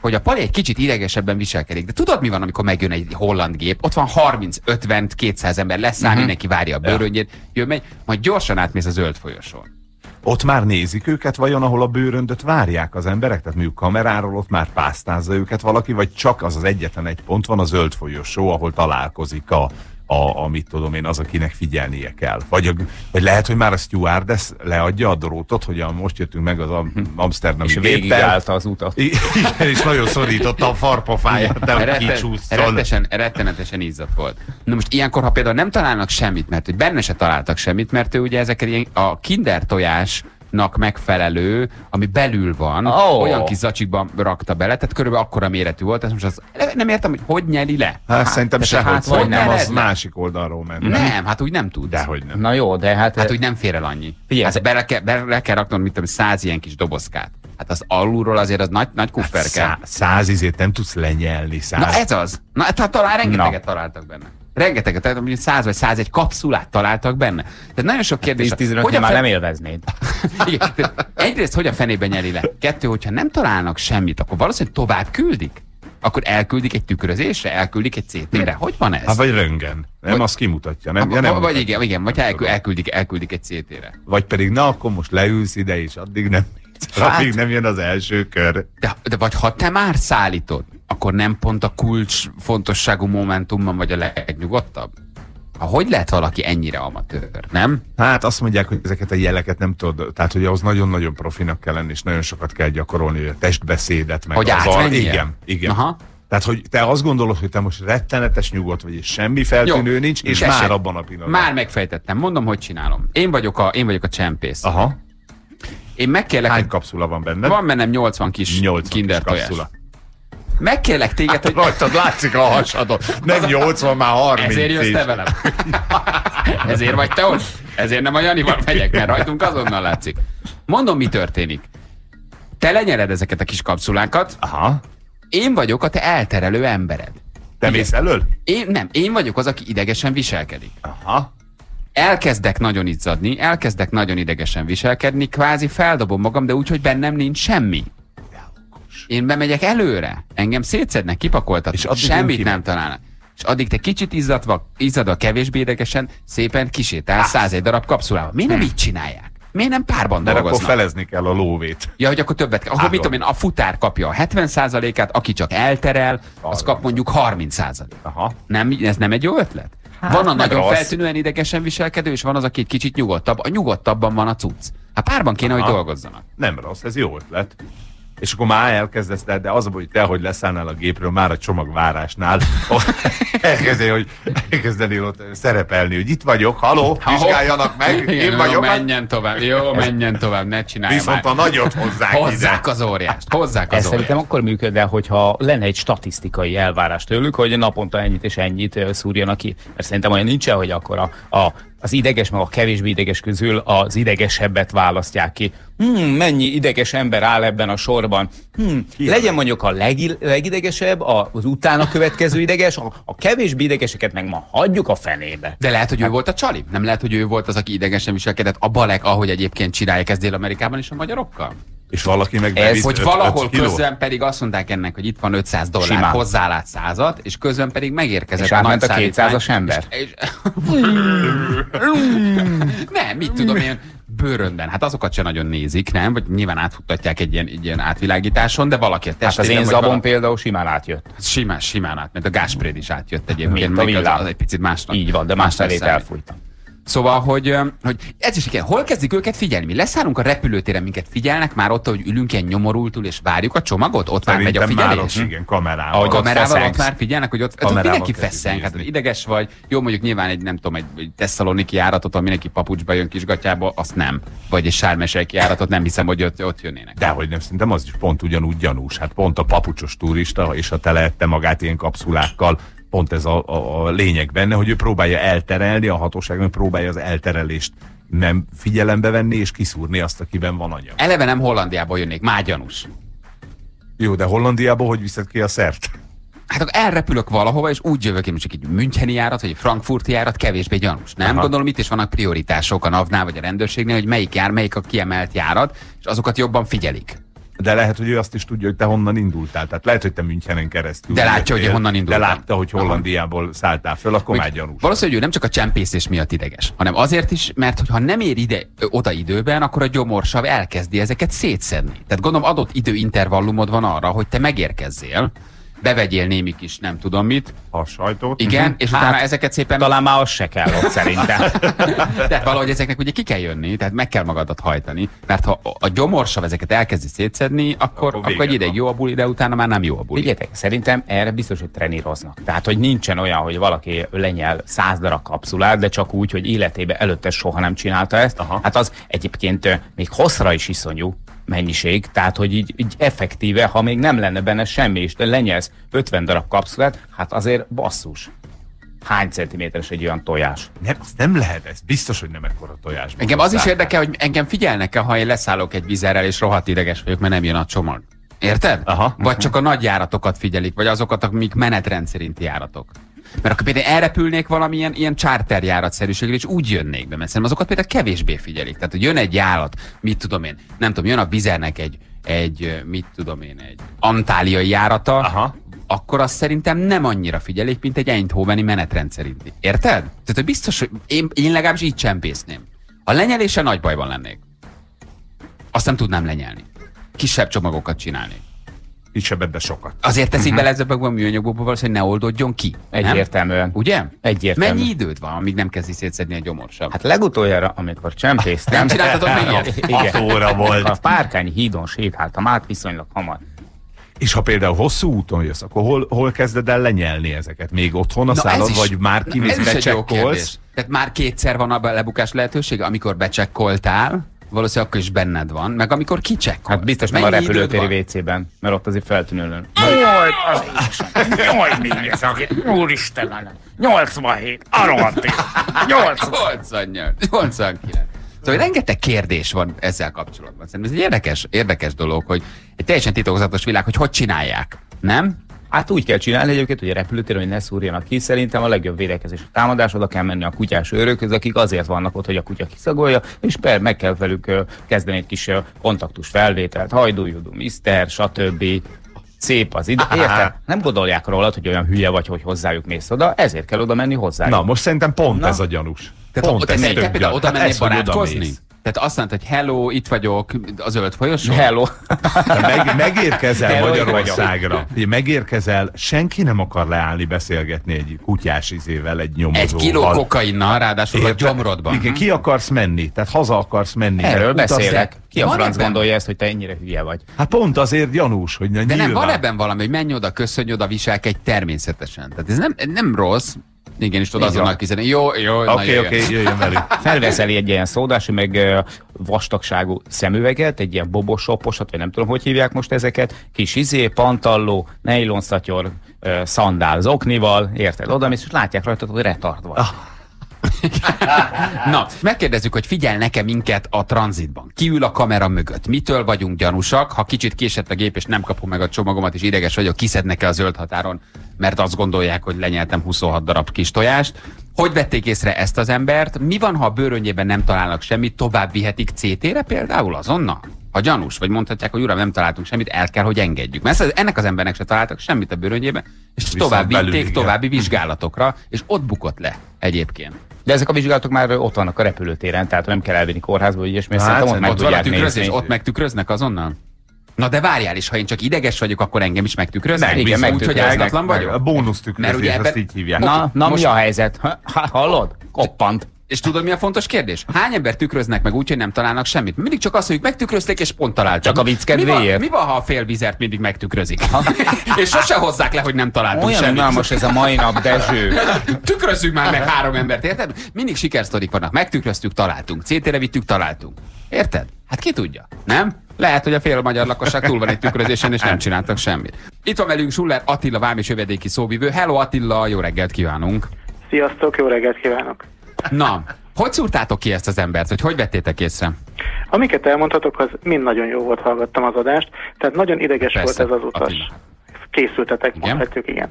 hogy a pali egy kicsit idegesebben viselkedik. De tudod, mi van, amikor megjön egy holland gép? Ott van harminc, ötven, kétszáz ember leszáll, uh-huh. Mindenki várja a bőröngyét, jön, megy, majd gyorsan átmész a zöld folyosón. Ott már nézik őket, vajon ahol a bőröndöt várják az emberek? Tehát mondjuk kameráról ott már pásztázza őket valaki, vagy csak az az egyetlen egy pont van, a zöld folyosó, ahol találkozik a, a, a mit tudom én, az, akinek figyelnie kell. Vagy, vagy lehet, hogy már a stewardess leadja a drótot, hogy a, most jöttünk meg az amszterdami géppel. És végigállt az utat. Igen, és nagyon szorította a farpofáját, de hogy kicsúszol. Rettenetesen izzadt volt. Na most ilyenkor, ha például nem találnak semmit, mert hogy benne se találtak semmit, mert ő ugye ezeket ilyen a kinder tojásnak megfelelő, ami belül van, oh. olyan kis zacsikban rakta bele, tehát körülbelül akkora méretű volt, ezt most az, nem értem, hogy hogy nyeli le. Hát, hát szerintem sehogy, hát, vagy nem, az másik oldalról ment. Nem, hát úgy nem tudsz. Dehogy nem. Na jó, de hát... Hát úgy nem fér el annyi. Figyelj, hát bele kell, bele kell raknod, mit tudom, száz ilyen kis dobozkát. Hát az alulról azért az nagy, nagy kuffer hát kell. Száz izét nem tudsz lenyelni. Száz. Na ez az. Na tehát talán rengeteget Na. találtak benne. Rengeteget, tehát mondjuk száz vagy százegy kapszulát találtak benne. Tehát nagyon sok kérdés. tíz-tizenöt már nem élveznéd. Igen, egyrészt, hogy a fenébe nyeli le. Kettő, hogyha nem találnak semmit, akkor valószínűleg tovább küldik. Akkor elküldik egy tükrözésre, elküldik egy cé té-re. Hogy van ez? Hát vagy röntgen. Nem, vagy, azt kimutatja. Nem, a, nem vagy mutatja. Igen, igen, vagy elkül, elküldik, elküldik egy cé té-re. Vagy pedig, na akkor most leülsz ide, és addig nem, hát, addig nem jön az első kör. De, de vagy ha te már szállítod, akkor nem pont a kulcs fontosságú momentumban vagy a legnyugodtabb? Hogy lehet valaki ennyire amatőr, nem? Hát azt mondják, hogy ezeket a jeleket nem tudod, tehát hogy ahhoz nagyon-nagyon profinak kell lenni, és nagyon sokat kell gyakorolni, a testbeszédet, meg hogy az a... Igen, igen. Aha. Tehát, hogy te azt gondolod, hogy te most rettenetes nyugodt vagy, és semmi feltűnő Jó, nincs, és tessék, már abban a pillanatban. Már megfejtettem, mondom, hogy csinálom. Én vagyok a, én vagyok a csempész. Aha. Én megkérlek... Hány kapszula van benned? Van bennem nyolcvan kis kinder tojás. Megkérlek téged, hát, hogy... Rajtad látszik a hasadon. Nem nyolcvan, már harminc. Ezért jössz te velem. Ezért vagy te ott. Ezért nem a Janival megyek, mert rajtunk azonnal látszik. Mondom, mi történik. Te lenyered ezeket a kis kapszulánkat. Aha. Én vagyok a te elterelő embered. Te mész elől? Én, nem, én vagyok az, aki idegesen viselkedik. Aha. Elkezdek nagyon izzadni, elkezdek nagyon idegesen viselkedni, kvázi feldobom magam, de úgy, hogy bennem nincs semmi. Én bemegyek előre, engem szétszednek, kipakoltatnak, semmit nem találnak. És addig te kicsit izzadva, izzadva kevésbé idegesen, szépen kisétál száz egy darab kapszulával. Miért nem hm. így csinálják? Miért nem párban dolgoznak? Mert akkor felezni kell a lóvét. Ja, hogy akkor többet kell. Akkor mit tudom én, a futár kapja a hetven százalékát, aki csak elterel, az kap mondjuk harminc százalékot. Nem, ez nem egy jó ötlet? Hát, van a nagyon rossz. Feltűnően idegesen viselkedő, és van az, aki egy kicsit nyugodtabb. A nyugodtabban van a cucc. Hát párban kéne, aha, hogy dolgozzanak. Nem rossz, ez jó ötlet. És akkor már elkezdesz, de az a baj, hogy te, hogy leszállnál a gépről, már a csomagvárásnál elkezdeni, hogy elkezdenél ott szerepelni, hogy itt vagyok, haló, vizsgáljanak meg, igen, én vagyok. Jó, menjen tovább, jó, menjen tovább, ne csinálj. Viszont már a nagyot hozzák, hozzák ide. Az óriást, hozzák az. Ez szerintem akkor működne, hogyha lenne egy statisztikai elvárás tőlük, hogy naponta ennyit és ennyit szúrjanak ki. Mert szerintem olyan nincsen, hogy akkor a, a az ideges, meg a kevésbé ideges közül az idegesebbet választják ki. Hmm, mennyi ideges ember áll ebben a sorban. Hmm, legyen mondjuk a leg, legidegesebb, az utána következő ideges, a, a kevésbé idegeseket meg ma hagyjuk a fenébe. De lehet, hogy ő volt a csali? Nem lehet, hogy ő volt az, aki idegesen viselkedett a balek, ahogy egyébként csinálják ezt Dél-Amerikában is a magyarokkal? És valaki meg bevisz, ez, hogy öt, valahol öt közben pedig azt mondták ennek, hogy itt van ötszáz dollár, simán hozzálát százat, és közben pedig megérkezett és a nagy a kétszázas ember. És, és... nem, mit tudom én, bőrönden. Hát azokat sem nagyon nézik, nem? Vagy nyilván átfuttatják egy ilyen, egy ilyen átvilágításon, de valaki a testében... Hát az én zabom valaki... például simán átjött. Simán, simán átment. A Gáspréd is átjött egyébként. Mint a villám. Egy picit másnak. Így van, de más felét elfújtam. Szóval, hogy, hogy ez is igen, hol kezdik őket figyelni? Leszállunk a repülőtére, minket figyelnek már ott, hogy ülünk ilyen nyomorultul, és várjuk a csomagot? Ott szerintem már megy a figyelés? Ott, igen, kamerával. Ahogy kamerával ott, ott már figyelnek, hogy ott, ott mindenki feszeng, hát ideges vagy. Jó, mondjuk nyilván egy, nem tudom, egy, egy tesszaloniki járatot, ahol mindenki papucsba jön kisgatyába, azt nem. Vagy egy sármeseki járatot, nem hiszem, hogy ott, ott jönnének. Dehogy nem, szerintem az is pont ugyanúgy gyanús. Hát pont a papucsos turista, és a telehette magát ilyen kapszulákkal. Pont ez a, a, a lényeg benne, hogy ő próbálja elterelni, a hatóság próbálja az elterelést nem figyelembe venni, és kiszúrni azt, akiben van anyag. Eleve nem Hollandiából jönnék, már gyanús. Jó, de Hollandiából hogy viszed ki a szert? Hát akkor elrepülök valahova, és úgy jövök, én csak egy müncheni járat, vagy egy frankfurti járat, kevésbé gyanús. Nem? Aha. Gondolom, itt is vannak prioritások a NAV-nál, vagy a rendőrségnél, hogy melyik jár, melyik a kiemelt járat, és azokat jobban figyelik. De lehet, hogy ő azt is tudja, hogy te honnan indultál. Tehát lehet, hogy te Münchenen keresztül. De látja, hogy honnan indultál. De látta, hogy Hollandiából szálltál föl, akkor már gyanús. Valószínűleg ő nem csak a csempészés miatt ideges, hanem azért is, mert hogyha nem ér ide, oda időben, akkor a gyomorsav elkezdi ezeket szétszedni. Tehát gondolom adott időintervallumod van arra, hogy te megérkezzél, bevegyél némi kis nem tudom mit. A sajtót. Igen, uh-huh. És hát, utána ezeket szépen... Talán már az se kell ott szerintem. Tehát valahogy ezeknek ugye ki kell jönni, tehát meg kell magadat hajtani. Mert ha a gyomorsav ezeket elkezdi szétszedni, akkor, akkor, akkor egy ideig jó a buli, de utána már nem jó a buli. Figyeljetek, szerintem erre biztos, hogy treníroznak. Tehát, hogy nincsen olyan, hogy valaki lenyel száz darab kapszulát, de csak úgy, hogy életébe előtte soha nem csinálta ezt. Aha. Hát az egyébként még hosszra is iszonyú mennyiség, tehát hogy így, így effektíve, ha még nem lenne benne semmi, és lenyelsz ötven darab kapszulát, hát azért basszus. Hány centiméteres egy olyan tojás? Nem, azt nem lehet, ez biztos, hogy nem ekkora tojás. Engem az is érdekel, hogy engem figyelnek-e, ha én leszállok egy vízerrel, és rohadt ideges vagyok, mert nem jön a csomag. Érted? Aha. Vagy csak a nagy járatokat figyelik, vagy azokat, amik menetrend szerinti járatok. Mert akkor például elrepülnék valamilyen ilyen charterjáratszerűséggel, és úgy jönnék be, mert szerintem azokat például kevésbé figyelik. Tehát, hogy jön egy járat, mit tudom én, nem tudom, jön a Vizernek egy, egy mit tudom én, egy antáliai járata, aha, akkor azt szerintem nem annyira figyelik, mint egy Eindhoveni menetrendszerinti. Érted? Tehát, hogy biztos, hogy én, én legalábbis így csempészném. A lenyelése nagy bajban lennék. Azt nem tudnám lenyelni. Kisebb csomagokat csinálnék. Kisebbet, de sokat. Azért teszik uh-huh. bele ezekbe a műanyagokba, valószínűleg ne oldódjon ki. Egyértelműen. Ugye? Egyértelműen. Mennyi időd van, amíg nem kezdi szétszedni a gyomorsav? Hát legutoljára, amikor csempésztem. Nem csináltatok még ilyet? hat óra volt. A Párkányi hídon sétáltam át viszonylag hamar. És ha például hosszú úton jössz, akkor hol, hol kezded el lenyelni ezeket? Még otthon a szállod, vagy már kimész, becsekkolsz? Tehát már kétszer van a lebukás lehetőség, amikor becsekkoltál. Valószínűleg akkor is benned van, meg amikor kicsekkolsz. Hát biztos nem a repülőtéri vé cében, mert ott azért feltűnően. Jaj, az Isten! Jaj, még ez a... Úristen! nyolcvanhét! A rohadt! nyolcvannyolc! nyolcvankilenc! Szóval rengeteg kérdés van ezzel kapcsolatban. Szerintem ez egy érdekes, érdekes dolog, hogy egy teljesen titokzatos világ, hogy hogy csinálják, nem? Hát úgy kell csinálni egyébként, hogy a repülőtéren, hogy ne szúrjanak ki, szerintem a legjobb védekezés a támadás, oda kell menni a kutyás őrökhöz, akik azért vannak ott, hogy a kutya kiszagolja, és per meg kell velük kezdeni egy kis kontaktus felvételt, hajdújudú, miszter, stb. Szép az idő. Érted? Nem gondolják rólad, hogy olyan hülye vagy, hogy hozzájuk mész oda, ezért kell oda menni hozzájuk. Na, most szerintem pont Na. ez a gyanús. Tehát pont ez a gyanús. Oda menni barátkozni? Tehát azt mondta, hogy hello, itt vagyok, az ölt folyosó? Hello. Meg, megérkezel hello, Magyarországra. Megérkezel, senki nem akar leállni beszélgetni egy kutyás izével, egy nyomozóval. Egy kiló kokainnal, ráadásul a gyomrodban. Igen, ki akarsz menni? Tehát haza akarsz menni. Erről beszélek. Ki a franc gondolja ezt, hogy te ennyire hülye vagy? Hát pont azért gyanús, hogy ne, de nem, van ebben valami, hogy menj oda, köszönj oda, viselkedj természetesen. Tehát ez nem, nem rossz. Igen, és tudod azonnal kizenni. Jó, jó, okay, na jöjjön. Oké, okay, jöjjön velük. Felveszeli egy ilyen szódás, meg vastagságú szemüveget, egy ilyen bobosoposat, vagy nem tudom, hogy hívják most ezeket, kis izé, pantalló, nejlonszatyor, szandál zoknival, érted? Oda mész, és látják rajtad, hogy retard vagy. Ah. Na, megkérdezzük, hogy figyelnek-e minket a tranzitban. Ki ül a kamera mögött? Mitől vagyunk gyanúsak? Ha kicsit késett a gép, és nem kapom meg a csomagomat, és ideges vagyok, kiszednek-e a zöld határon, mert azt gondolják, hogy lenyeltem huszonhat darab kis tojást. Hogy vették észre ezt az embert? Mi van, ha a bőrönjében nem találnak semmit, tovább vihetik cé té-re például azonnal? Ha gyanús, vagy mondhatják, hogy uram, nem találtunk semmit, el kell, hogy engedjük. Mert ennek az embernek se találtak semmit a bőrönjében, és tovább vitték további vizsgálatokra, és ott bukott le egyébként. De ezek a vizsgálatok már ott vannak a repülőtéren, tehát nem kell elvinni kórházba, hogy ilyesmi, hát, ott meg tudják nézni. És ott megtükröznek azonnal? Na de várjál, és ha én csak ideges vagyok, akkor engem is megtükröznek? Meg, igen, megtükröznek. Úgy, hogy áztatlan vagyok? A bónusztükrözés, ezt így hívják. Na, na mi a helyzet? Ha, hallod? Koppant. És tudod, mi a fontos kérdés? Hány ember tükröznek meg úgy, hogy nem találnak semmit? Mindig csak azt, hogy megtükrözték, és pont találtak. Csak a vicc kedvéért. Mi, mi van, ha a félvizert mindig megtükrözik? És sose hozzák le, hogy nem találtunk semmit. Olyan most ez a mai nap, Dezső. Tükrözzük már meg három embert, érted? Mindig sikersztorik vannak. Megtükröztük, találtunk. cé té-re vittük, találtunk. Érted? Hát ki tudja, nem? Lehet, hogy a fél magyar lakosság túl van egy tükrözésen, és nem csináltak semmit. Itt van velünk Schuller Attila, vámis jövedéki szóvivő. Hello Attila, jó reggelt kívánunk. Sziasztok, jó reggelt kívánok. Na, hogy szúrtátok ki ezt az embert, hogy hogy vettétek észre? Amiket elmondhatok, az mind nagyon jó volt, hallgattam az adást, tehát nagyon ideges Persze, volt ez az utas. Attila. Készültetek, igen? Mondhatjuk, igen.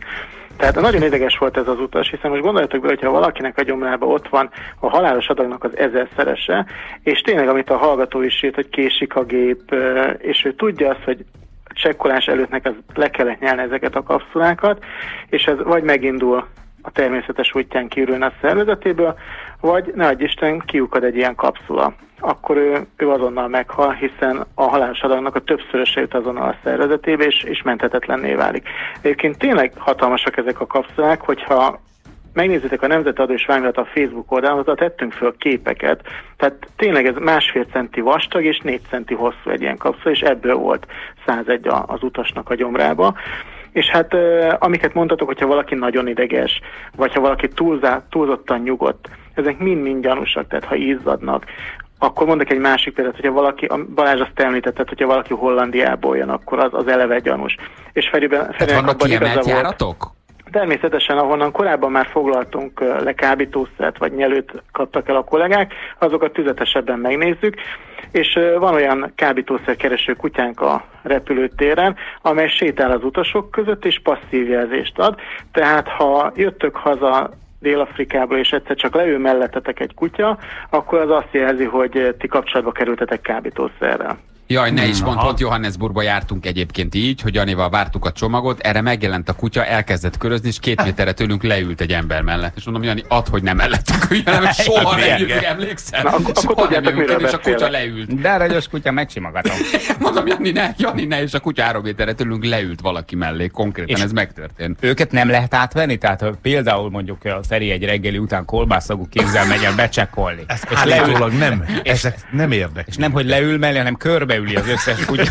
Tehát nagyon ideges volt ez az utas, hiszen most gondoljatok be, hogyha valakinek a gyomlába ott van a halálos adagnak az ezerszerese, és tényleg, amit a hallgató is írt, hogy késik a gép, és ő tudja azt, hogy csekkolás előtt neki le kellett nyelni ezeket a kapszulákat, és ez vagy megindul a természetes útján, kiürülne a szervezetéből, vagy ne adj Isten, kiukad egy ilyen kapszula. Akkor ő, ő azonnal meghal, hiszen a halálos adagnak a többszöröse jut azonnal a szervezetébe, és, és menthetetlenné válik. Egyébként tényleg hatalmasak ezek a kapszulák, hogyha megnézitek a Nemzeti Adó és Vámhivatal a Facebook oldalon, azon tettünk föl képeket, tehát tényleg ez másfél centi vastag és négy centi hosszú egy ilyen kapszula, és ebből volt százegy az utasnak a gyomrába. És hát amiket mondtatok, hogyha valaki nagyon ideges, vagy ha valaki túlzá, túlzottan nyugodt, ezek mind-mind gyanúsak, tehát ha izzadnak. Akkor mondok egy másik példát, hogyha valaki, Balázs azt említette, hogyha valaki Hollandiából jön, akkor az, az eleve gyanús. És Feriben, Feriben abban igaza volt. Természetesen, ahonnan korábban már foglaltunk le kábítószert, vagy nyelőt kaptak el a kollégák, azokat tüzetesebben megnézzük, és van olyan kábítószerkereső kutyánk a repülőtéren, amely sétál az utasok között, és passzív jelzést ad. Tehát, ha jöttök haza Dél-Afrikából, és egyszer csak leül mellettetek egy kutya, akkor az azt jelzi, hogy ti kapcsolatba kerültetek kábítószerrel. Jaj, ne is mondd, pont Johannesburgba jártunk egyébként így, hogy Janival vártuk a csomagot, erre megjelent a kutya, elkezdett körözni, és két méterre tőlünk leült egy ember mellett. És mondom, Jani, add, hogy nem mellettük üljenem, soha nem jövünk, emlékszel? Na, ak soha akkor nem jövünk, és a kutya leült. De aranyos kutya, megsimogatom. Mondom, Jani, ne, Jani, ne, és a kutya három méterre tőlünk leült valaki mellé, konkrétan és ez megtörtént. Őket nem lehet átvenni? Tehát ha például mondjuk a Feri egy reggeli után kolbászagú kézzel megy el becsekkolni. Ez állítólag nem, ezek nem érdekli. És nem, hogy leül mellé, hanem körbe ül az összes kutya.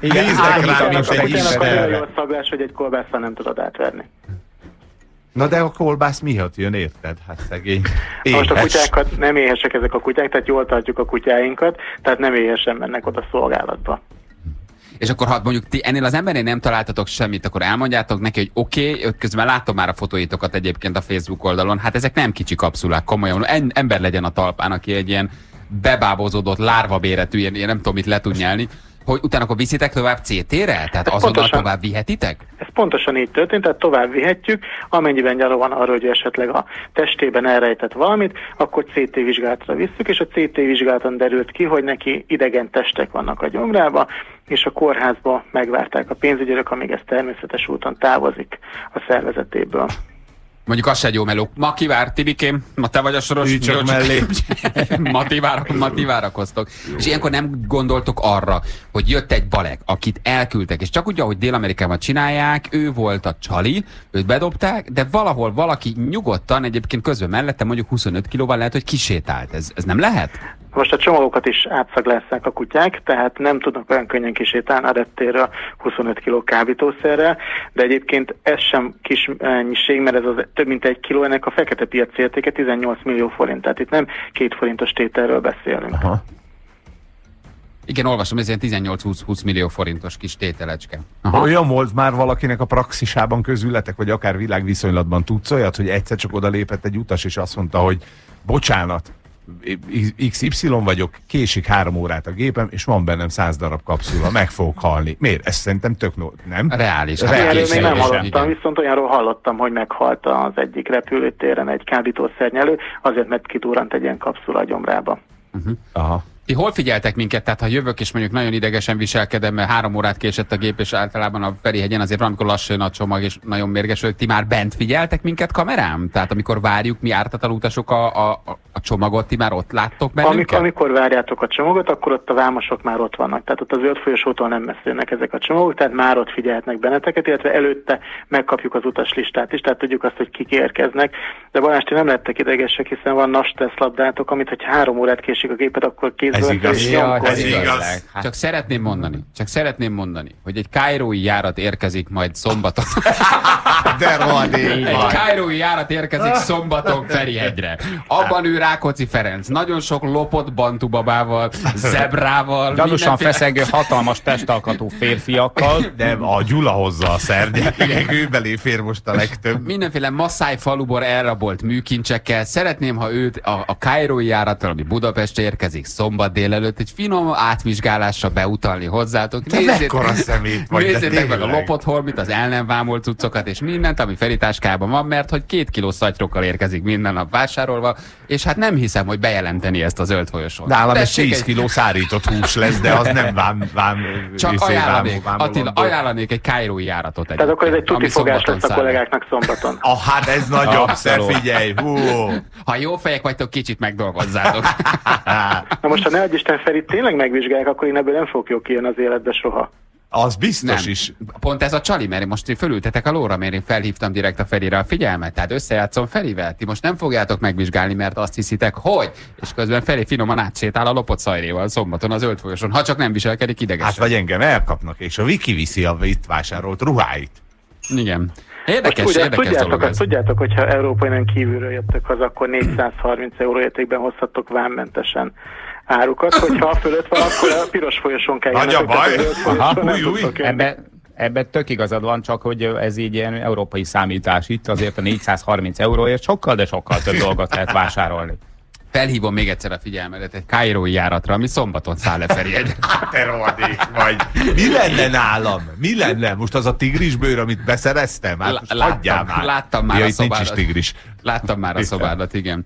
Igen, nézzek rá, nincs egy istenre. Jó szaglás, hogy egy kolbásszal nem tudod átverni. Na de a kolbász miatt jön, érted? Hát szegény. Most a kutyákat nem éhesek ezek a kutyák, tehát jól tartjuk a kutyáinkat, tehát nem éhesen mennek oda szolgálatba. És akkor ha mondjuk ti ennél az embernél nem találtatok semmit, akkor elmondjátok neki, hogy oké, okay, közben látom már a fotóitokat egyébként a Facebook oldalon, hát ezek nem kicsi kapszulák, komolyan, ember legyen a talpán, aki egy ilyen bebábozódott lárvabéretű, ilyen, ilyen nem tudom mit le tud nyelni, hogy utána akkor viszitek tovább cé té-re? Tehát azonnal pontosan, tovább vihetitek? Ez pontosan így történt, tehát tovább vihetjük, amennyiben gyanú van arra, hogy esetleg a testében elrejtett valamit, akkor cé té vizsgálatra visszük, és a cé té vizsgálaton derült ki, hogy neki idegen testek vannak a gyomrába, és a kórházba megvárták a pénzügyőrök, amíg ez természetes úton távozik a szervezetéből. Mondjuk az se egy jó meló. Ma kivár, Tibikém, ma te vagy a soros. Ügy csak mellé. Ma ti várakoztok. várakoztok. És ilyenkor nem gondoltok arra, hogy jött egy balek, akit elküldtek, és csak úgy, ahogy Dél-Amerikában csinálják, ő volt a csali, őt bedobták, de valahol valaki nyugodtan, egyébként közben mellette mondjuk huszonöt kilóval lehet, hogy kisétált. Ez, ez nem lehet? Most a csomagolókat is átszaglásszák a kutyák, tehát nem tudnak olyan könnyen kisétálni a reptérről huszonöt kiló kábítószerrel, de egyébként ez sem kis mennyiség, mert ez az több mint egy kiló, ennek a fekete piaci értéke tizennyolc millió forint, tehát itt nem két forintos tételről beszélünk. Aha. Igen, olvasom, ez ilyen tizennyolc-húsz millió forintos kis tételecske. Aha. Olyan volt már valakinek a praxisában közületek, vagy akár világviszonylatban tudsz olyat, hogy egyszer csak oda lépett egy utas, és azt mondta, hogy bocsánat, iksz ipszilon vagyok, késik három órát a gépem, és van bennem száz darab kapszula, meg fogok halni. Miért? Ez szerintem tök no... nem? Reális. Reális. Én nem hallottam, igen. Viszont olyanról hallottam, hogy meghalt az egyik repülőtéren egy kábítószernyelő, azért, mert kitúrant egy ilyen kapszula a gyomrába. Uh-huh. Aha. Ti hol figyeltek minket? Tehát ha jövök és mondjuk nagyon idegesen viselkedem, mert három órát késett a gép, és általában a Ferihegyen azért valamikor lassan a csomag, és nagyon mérges vagyok. Ti már bent figyeltek minket kamerám? Tehát amikor várjuk mi ártatlan utasok a, a, a csomagot, ti már ott láttok bennünket? Amikor, amikor várjátok a csomagot, akkor ott a vámosok már ott vannak. Tehát ott az öt folyosótól nem messzélnek ezek a csomagok, tehát már ott figyelhetnek benneteket, illetve előtte megkapjuk az utaslistát is, tehát tudjuk azt, hogy kik érkeznek. De Balázs, ti nem lettek idegesek, hiszen van nastes labdátok, amit ha három órát késik a géped, akkor két. Ez igaz. Ja, ez igaz. igaz. Csak szeretném mondani, csak szeretném mondani, hogy egy kairói járat érkezik majd szombaton. De rohadék. Egy kairói járat érkezik szombaton Ferihegyre. Abban ő Rákóczi Ferenc. Nagyon sok lopott bantubabával, zebrával. Gyanúsan feszengő hatalmas testalkatú férfiakkal, de a Gyula hozza a szernyet. Ő belé fér most a legtöbb. Mindenféle Maszáj faluból elrabolt műkincsekkel. Szeretném, ha őt a, a kairói járattal, ami Budapestre érkezik szombaton, délelőtt egy finom átvizsgálásra beutalni hozzátok. Nézzétek meg a lopott holmit, az el nem vámolt cuccokat, és mindent, ami felitáskában van, mert hogy két kiló szatyrokkal érkezik minden nap vásárolva, és hát nem hiszem, hogy bejelenteni ezt a zöld folyosón. Nálam ez tíz kiló szárított hús lesz, de az nem vám, vám csak ajánlanék, Attila, ajánlanék egy kairói járatot. Tehát akkor ez egy tuti fogás lesz a kollégáknak szombaton. Ah, hát ez nagyobb szer, figyelj! Ha jó fejek vagytok, kicsit megdolgozzátok. Na most, ha ne adj Isten Ferit tényleg megvizsgálják, akkor én ebből nem fogok jó kijön az életbe soha. Az biztos nem. Is. Pont ez a csali, mert most fölültetek a lóra, mert én felhívtam direkt a Ferire a figyelmet. Tehát összejátszom Ferivel. Ti most nem fogjátok megvizsgálni, mert azt hiszitek, hogy. És közben Feri finoman átsétál a lopott szajréval szombaton az zöld folyoson, ha csak nem viselkedik idegesen. Hát vagy engem elkapnak, és a Viki viszi a itt vásárolt ruháit. Igen. Érdekes, ugye, érdekes tudjátok, dolog ez. Tudjátok, hogyha európai nem kívülről jöttök haza, akkor négyszázharminc euró értékben hozhattok vámmentesen árukat, hogyha a fölött van, akkor a piros folyoson kell jönni. Nagy a baj! Ebben ebbe tök igazad van, csak hogy ez így ilyen európai számítás itt, azért a négyszázharminc euróért sokkal, de sokkal több dolgot lehet vásárolni. Felhívom még egyszer a figyelmedet egy kairói járatra, ami szombaton száll le Ferihegyre. Te rohadék vagy! Mi lenne nálam? Mi lenne? Most az a tigrisbőr, amit beszereztem? Hát most adjál már! Láttam már a szobádat. Láttam már a szobádat, igen.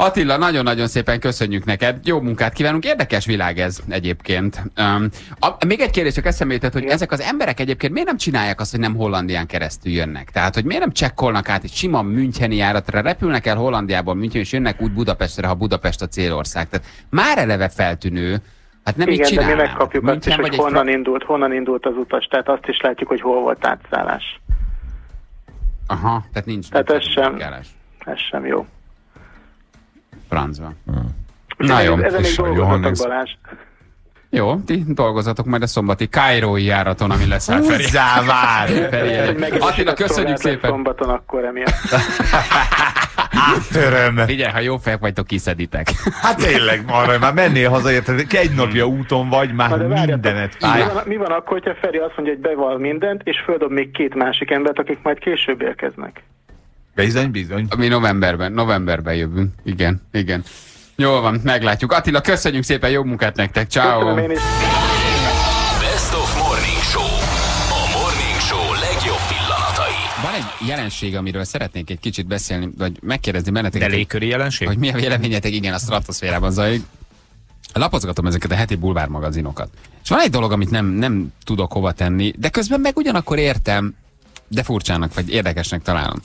Attila, nagyon-nagyon szépen köszönjük neked, jó munkát kívánunk, érdekes világ ez egyébként. Um, a, még egy kérdés, csak eszembe jutott, hogy ezek az emberek egyébként miért nem csinálják azt, hogy nem Hollandián keresztül jönnek? Tehát, hogy miért nem csekkolnak át egy sima müncheni járatra, repülnek el Hollandiából München, és jönnek úgy Budapestre, ha Budapest a célország. Tehát már eleve feltűnő, hát nem igen, így csinálják. Igen, de mi megkapjuk München, azt is, hogy honnan, egy... indult, honnan indult az utas, tehát azt is látjuk, hogy hol volt átszállás. Aha, tehát nincs. Tehát nincs ez, sem, ez sem jó. Francba. Hmm. Na jó, ezen még dolgozatok, Balázs. Jó, ti dolgozatok majd a szombati kairói járaton, ami lesz el Feri. Húzzá már! Attila, köszönjük szépen! Szombaton akkor emiatt. Áttöröm! Figyelj, ha jó fejek vagytok, kiszeditek. Hát tényleg, arra már mennél haza, érted? Egy napja úton vagy, már mindenet fáj. Mi van, mi van akkor, hogyha Feri azt mondja, hogy beval mindent, és földob még két másik embert, akik majd később érkeznek? Bizony, bizony. Mi novemberben, novemberben jövünk. Igen, igen. Jól van, meglátjuk. Attila, köszönjük szépen, jó munkát nektek. Ciao. Köszönöm én is. Best of Morning Show. A Morning Show legjobb pillanatai. Van egy jelenség, amiről szeretnék egy kicsit beszélni, vagy megkérdezni benneteket. De légköri jelenség? Hogy mi a véleményetek, igen, a stratoszférában zajlik. Lapozgatom ezeket a heti bulvár magazinokat. És van egy dolog, amit nem, nem tudok hova tenni, de közben meg ugyanakkor értem, de furcsának vagy érdekesnek találom.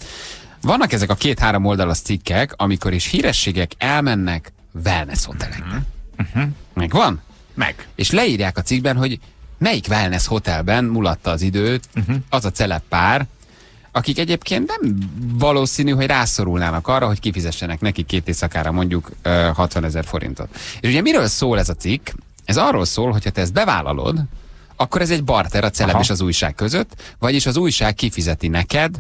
Vannak ezek a két-három oldalas cikkek, amikor is hírességek elmennek wellness hotelekbe. Uh-huh. Megvan? Meg. És leírják a cikkben, hogy melyik wellness hotelben mulatta az időt uh-huh. az a celeb pár, akik egyébként nem valószínű, hogy rászorulnának arra, hogy kifizessenek neki két éjszakára mondjuk hatvanezer forintot. És ugye miről szól ez a cikk? Ez arról szól, hogyha te ezt bevállalod, akkor ez egy barter a celeb és az újság között, vagyis az újság kifizeti neked,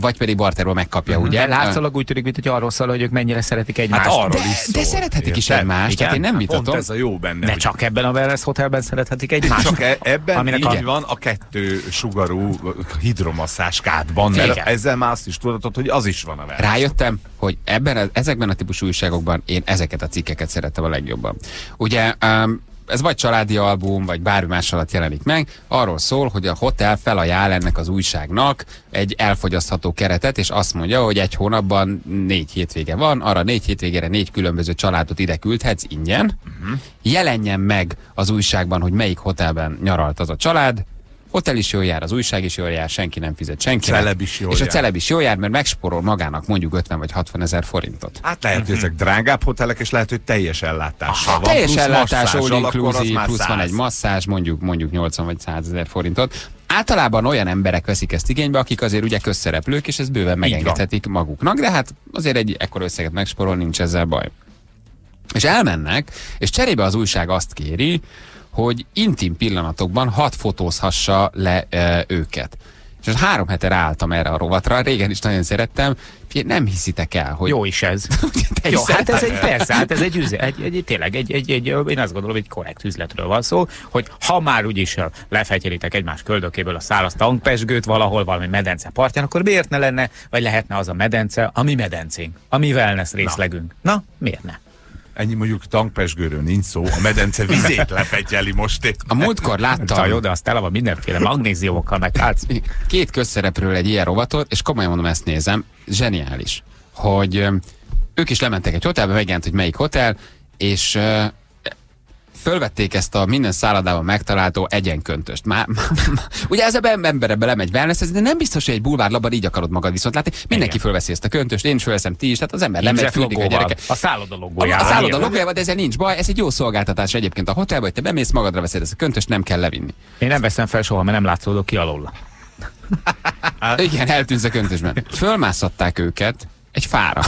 vagy pedig barterból megkapja, uh-huh. ugye? De látszólag úgy tűnik, mintha arról szól, hogy ők mennyire szeretik egymást. Hát arról de, is szól. De szerethetik is egymást, tehát én nem hát vitatom. Pont ez a jó benne. De csak ebben a wellness hotelben szerethetik egymást. Csak e ebben így a... van a kettő sugarú hidromasszás kádban, mert ezzel már azt is tudatod, hogy az is van a wellness. Rájöttem, hogy ebben, ezekben a típusú újságokban én ezeket a cikkeket szerettem a legjobban. Ugye... Um, ez vagy családi album, vagy bármi más alatt jelenik meg, arról szól, hogy a hotel felajánl ennek az újságnak egy elfogyasztható keretet, és azt mondja, hogy egy hónapban négy hétvége van, arra négy hétvégére négy különböző családot ide küldhetsz ingyen, uh-huh. jelenjen meg az újságban, hogy melyik hotelben nyaralt az a család, hotel is jól jár, az újság is jól jár, senki nem fizet senkinek. Celeb is jól és jár. A celeb is jól jár, mert megsporol magának mondjuk ötven vagy hatvanezer forintot. Hát lehet, hogy ezek drágább hotelek, és lehet, hogy teljes ellátással van. Teljes ellátás, all inclusive, plusz van egy masszázs, mondjuk, mondjuk nyolcvan vagy százezer forintot. Általában olyan emberek veszik ezt igénybe, akik azért ugye közszereplők, és ezt bőven megengedhetik maguknak, de hát azért egy ekkora összeget megsporol, nincs ezzel baj. És elmennek, és cserébe az újság azt kéri, hogy intim pillanatokban hat fotózhassa le e, őket. És három hete ráálltam erre a rovatra, régen is nagyon szerettem, nem hiszitek el, hogy... Jó is ez. Jó, hát ez egy, persze, hát ez egy üzlet, egy, egy, tényleg, egy, egy, egy, én azt gondolom, egy korrekt üzletről van szó, hogy ha már úgyis lefetyelitek egymás köldökéből a száraz tangpesgőt valahol valami medence partján, akkor miért ne lenne, vagy lehetne az a medence, ami medencénk, ami wellness részlegünk. Na, Na miért ne? Ennyi mondjuk tangpesgőről nincs szó, a medence vizét lefegyeli most éppen. A múltkor láttam. Jó, de azt tele van mindenféle magnéziumokkal meg látsz. Két közszerepről egy ilyen rovatot, és komolyan mondom, ezt nézem, zseniális, hogy ők is lementek egy hotelbe, megjelent, hogy melyik hotel, és fölvették ezt a minden szállodában megtalálható egyenköntöst. Már, már, már, ugye ez ebben ember ebbe lemegy wellness, de nem biztos, hogy egy bulvárlapban így akarod magad viszont látni. Mindenki igen. fölveszi ezt a köntöst, én is fölveszem, ti is, tehát az ember lemegy, füldik a gyereke. A szálloda logójával. A, a szálloda logójával, de ezzel nincs baj, ez egy jó szolgáltatás egyébként a hotelben, hogy te bemész, magadra veszed ezt a köntöst, nem kell levinni. Én nem veszem fel soha, mert nem látszódok ki alól. Igen, eltűnsz a köntösben. Fölmászatták őket egy fára.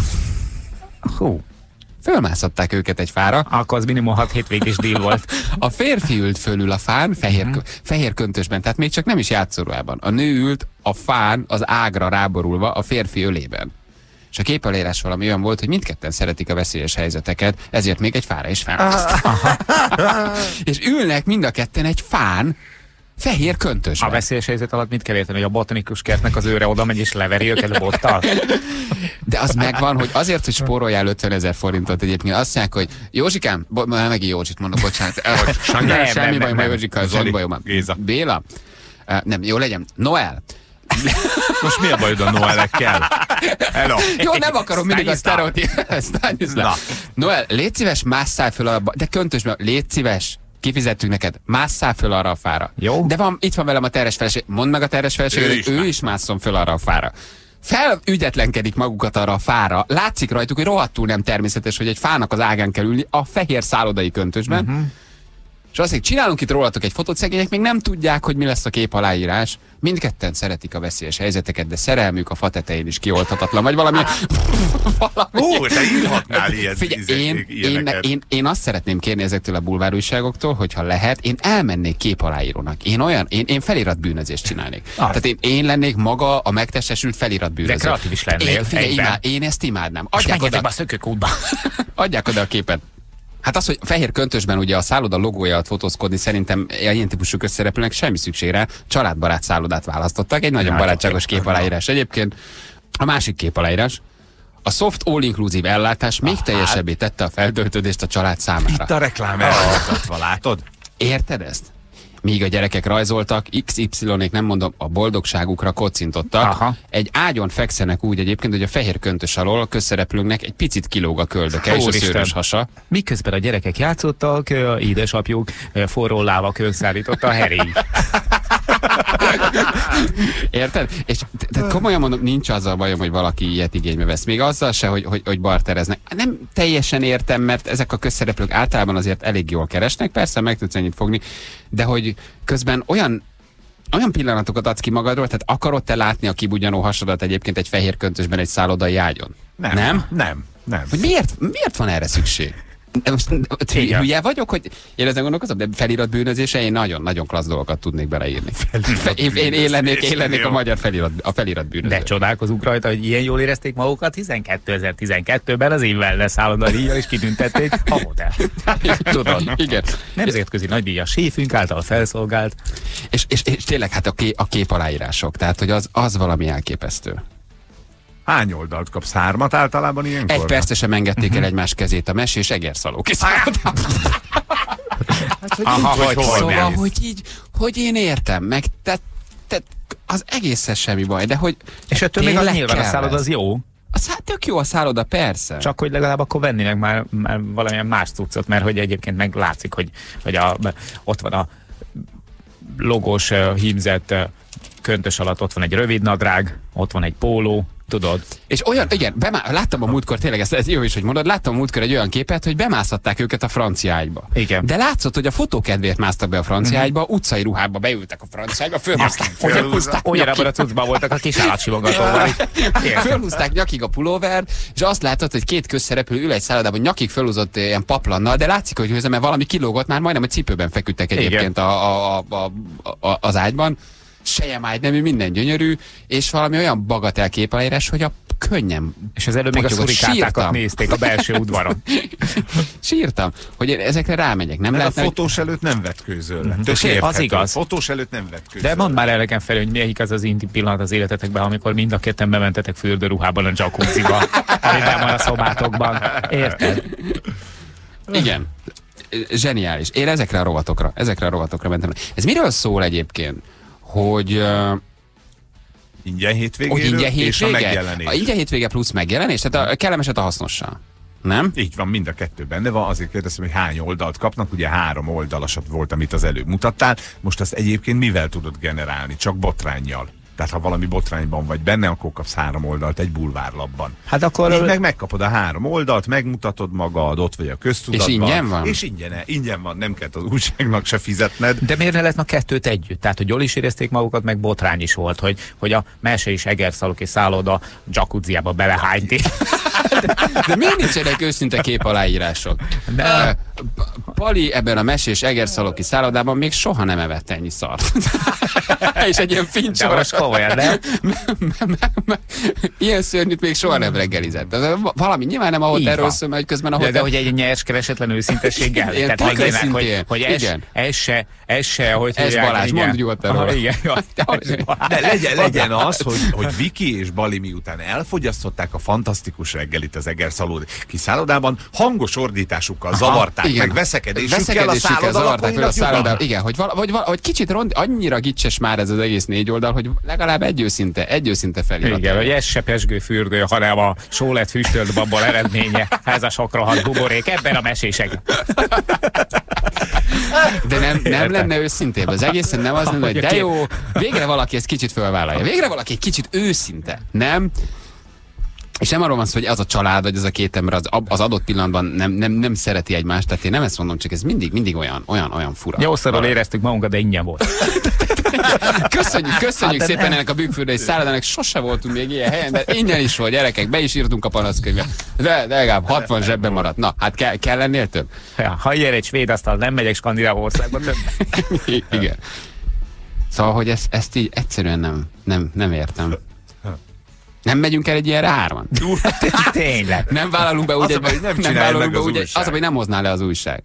Hú. Fölmászatták őket egy fára. Akkor az minimum hat hétvégés díj volt. A férfi ült fölül a fán, fehér, mm. fehér köntösben, tehát még csak nem is játszóruhában. A nő ült a fán, az ágra ráborulva, a férfi ölében. És a képelérés valami olyan volt, hogy mindketten szeretik a veszélyes helyzeteket, ezért még egy fára is felmásztak. És ülnek mind a ketten egy fán, fehér köntösben. A veszélyes helyzet alatt mit kell érteni, hogy a botanikus kertnek az őre oda megy és leveri őket bottal? De az megvan, hogy azért, hogy spóroljál ötvenezer forintot egyébként, azt mondják, hogy Józsikám, bo már megint Józsit mondok, bocsánat. Sanyar, semmi baj, majd Józsika, Zoli bajom. Béla? Nem, jó legyen. Noel? Most mi a bajod a Noelekkel? Jó, nem akarom mindig a sztereotípet. Noel, légy szíves, másszál föl a... De köntösben, légy szíves. Kifizettük neked, másszál föl arra a fára. Jó. De van, itt van velem a terhes feleség. Mondd meg a terhes feleséget, hogy ő is másszon föl arra a fára. Felügyetlenkedik magukat arra a fára. Látszik rajtuk, hogy rohadtul nem természetes, hogy egy fának az ágán kell ülni a fehér szállodai köntösben. Uh-huh. És azt mondjuk, csinálunk itt rólatok egy fotót, szegények még nem tudják, hogy mi lesz a kép aláírás. Mindketten szeretik a veszélyes helyzeteket, de szerelmük a fatetején is kiolthatatlan, vagy valami... valami... Ó, te írhatnál ilyet, figyelj, én, én, én, én azt szeretném kérni ezektől a bulvárújságoktól, hogyha lehet, én elmennék kép aláírónak. Én olyan, én, én feliratbűnözést csinálnék. Ah. Tehát én, én lennék maga a megtestesült feliratbűnöző. De kreatív is lennél. Én, figyelj, imá, én ezt imádnám. Adják oda... a szökőkútba. Adják oda a képet. Hát az, hogy fehér köntösben ugye a szálloda logóját fotózkodni, szerintem ilyen típusú közszereplőnek semmi szükség rá. Családbarát szállodát választottak, egy nagyon barátságos képaláírás egyébként. A másik képaláírás, A soft all-inclusive ellátás még teljesebbé tette a feltöltődést a család számára. Itt a reklám elhagytatva, látod? Érted ezt? Míg a gyerekek rajzoltak, iksz ipszilonék nem mondom, a boldogságukra kocintottak. Aha. Egy ágyon fekszenek úgy egyébként, hogy a fehér köntös alól a közszereplőnknek egy picit kilóg a köldöke és a szőrös hasa. Miközben a gyerekek játszottak, édesapjuk forró lávakön szállította a hering. Érted? És tehát komolyan mondom, nincs azzal bajom, hogy valaki ilyet igénybe vesz. Még azzal se, hogy, hogy, hogy bartereznek. Nem teljesen értem, mert ezek a közszereplők általában azért elég jól keresnek, persze meg tudsz ennyit fogni, de hogy közben olyan olyan pillanatokat adsz ki magadról, tehát akarod te látni a kibugyanó hasadat egyébként egy fehér köntösben egy szállodai ágyon? Nem. Nem? Nem. Nem. Hogy miért, miért van erre szükség? Most hülye vagyok, hogy én ezen gondolkozom, de feliratbűnözése én nagyon-nagyon klassz dolgokat tudnék beleírni. Fe, én, én, én lennék, én lennék a magyar felirat, a feliratbűnöző. De csodálkozunk rajta, hogy ilyen jól érezték magukat, hiszen kétezer-tizenkettőben az évvel leszállod a díjjal, és kitüntették a modell. Tudod. Igen. Nemzetközi nagydíjas séfünk által felszolgált. És, és, és tényleg hát a, ké, a képaláírások, tehát hogy az, az valami elképesztő. Hány oldalt kapsz? Hármat általában ilyenkor? Egy percre sem engedték el egymás kezét a mesés és egerszalók. Hát, hogy aha, hogy hol szóval, hogy így, hogy én értem, meg te, te, az egészen semmi baj, de hogy... És ettől még a nyilván a szállod az jó? A szá, tök jó a szálloda, persze. Csak hogy legalább akkor vennének már, már valamilyen más cuccot, mert hogy egyébként meg látszik, hogy, hogy a, ott van a logos, hímzett köntös alatt, ott van egy rövid nadrág, ott van egy póló. Tudod. És olyan, igen, bemá... láttam a múltkor, tényleg ez, ez jó is, hogy mondod, láttam a múltkor egy olyan képet, hogy bemászhatták őket a francia ágyba. Igen. De látszott, hogy a fotókedvéért másztak be a francia mm-hmm. ágyba, utcai ruhába beültek a francia ágyba, fölhúzták, fölhúzták olyan abban a cuccban voltak a kis állatsimogatóval. Fölhúzták nyakig a pulóvert, és azt látod, hogy két közszereplő ül egy szállodában, nyakig fölhúzott ilyen paplannal, de látszik, hogy hőzem, mert valami kilógott már, majdnem a cipőben feküdtek egyébként a, a, a, a, a, az ágyban. Sejemágy nemű, minden gyönyörű, és valami olyan bagatel képaláírás, hogy a könnyen. És az előbb még a szurikátákat nézték a belső udvaron. Sírtam, hogy én ezekre rámegyek. Nem lehet, a fotós hogy... előtt nem vetkőzöl. Mm-hmm. Az érthető. Igaz. Fotós előtt nem vetkőzöl. De mondd már elegen fel, hogy melyik az az intim pillanat az életetekben, amikor mind a ketten bementetek fürdőruhában a jacuzziba, ami nem van a szobátokban. Érted? Igen. Zseniális. Én ezekre a rovatokra, ezekre a rovatokra mentem. Ez miről szól egyébként? Hogy uh, ingyen hétvégéről és a megjelenés. A ingyen hétvége plusz megjelenés, tehát a kellemeset a hasznossal. Nem? Így van, mind a kettő benne van. Azért kérdeztem, hogy hány oldalt kapnak. Ugye három oldalasat volt, amit az előbb mutattál. Most azt egyébként mivel tudod generálni? Csak botránnyal. Tehát ha valami botrányban vagy benne, akkor kapsz három oldalt egy bulvárlapban. Hát akkor... És meg megkapod a három oldalt, megmutatod magad, ott vagy a köztudatban. És ingyen van? És ingyen, ingyen van, nem kell az újságnak se fizetned. De miért ne lehetne a kettőt együtt? Tehát, hogy jól is érezték magukat, meg botrány is volt, hogy, hogy a mese is egerszalok és szálloda jacuzziába belehányni. De, de miért nincsenek őszinte képaláírások? De... Pali ebben a mesés egerszaloki szállodában még soha nem evett ennyi szart. És egy ilyen fincsoros komolyan, nem? Ilyen szörnyűt még soha nem reggelizett. Valami nyilván nem ahol erről szól, hogy közben ahol... De, de hogy egy nyers keresetlen őszintességgel. Ilyen tök őszintén. Hogy, hogy ez, igen. Ez se, ez se, hogy... Ez Balázs, mondd nyugodtan. Igen. De legyen, legyen az, hogy, hogy Viki és Bali miután elfogyasztották a fantasztikus reggelit az egerszaloki szállodában, hangos ordításukkal zavarták. Igen. Meg veszekedésükkel a szállodalakon a szállodal. Igen, hogy, val, vagy, val, hogy kicsit rond, annyira gicses már ez az egész négy oldal, hogy legalább egy őszinte, egy őszinte felirat. Igen, hogy ez se pesgő fürdő, hanem a sólet füstölt babból eredménye. Ez a sokra hat buborék, ebben a mesések. De nem, nem lenne őszintébb az egészen, nem az lenne, hogy de jó, végre valaki ezt kicsit fölvállalja. Végre valaki egy kicsit őszinte, nem? És nem arról van szó, hogy az a család, vagy az a két ember az, az adott pillanatban nem, nem, nem szereti egymást, tehát én nem ezt mondom, csak ez mindig, mindig olyan, olyan, olyan fura. Jószorról éreztük magunkat, de ingyen volt. Köszönjük, köszönjük hát szépen nem. Ennek a bükfürdői szállodának, sose voltunk még ilyen helyen, de ingyen is volt, gyerekek, be is írtunk a panaszkönyvbe. De legalább hatvan zsebben maradt. Na, hát kell, kell ennél több? Ja, ha ilyen egy svéd asztal, nem megyek Skandináv országba több. Igen. Szóval, hogy ezt, ezt így egyszerűen nem, nem, nem értem. Nem megyünk el egy ilyenre hárman? Tényleg. Nem vállalunk be úgy, az, hogy nem, nem, vállalunk be úgy az, hogy nem hozná le az újság.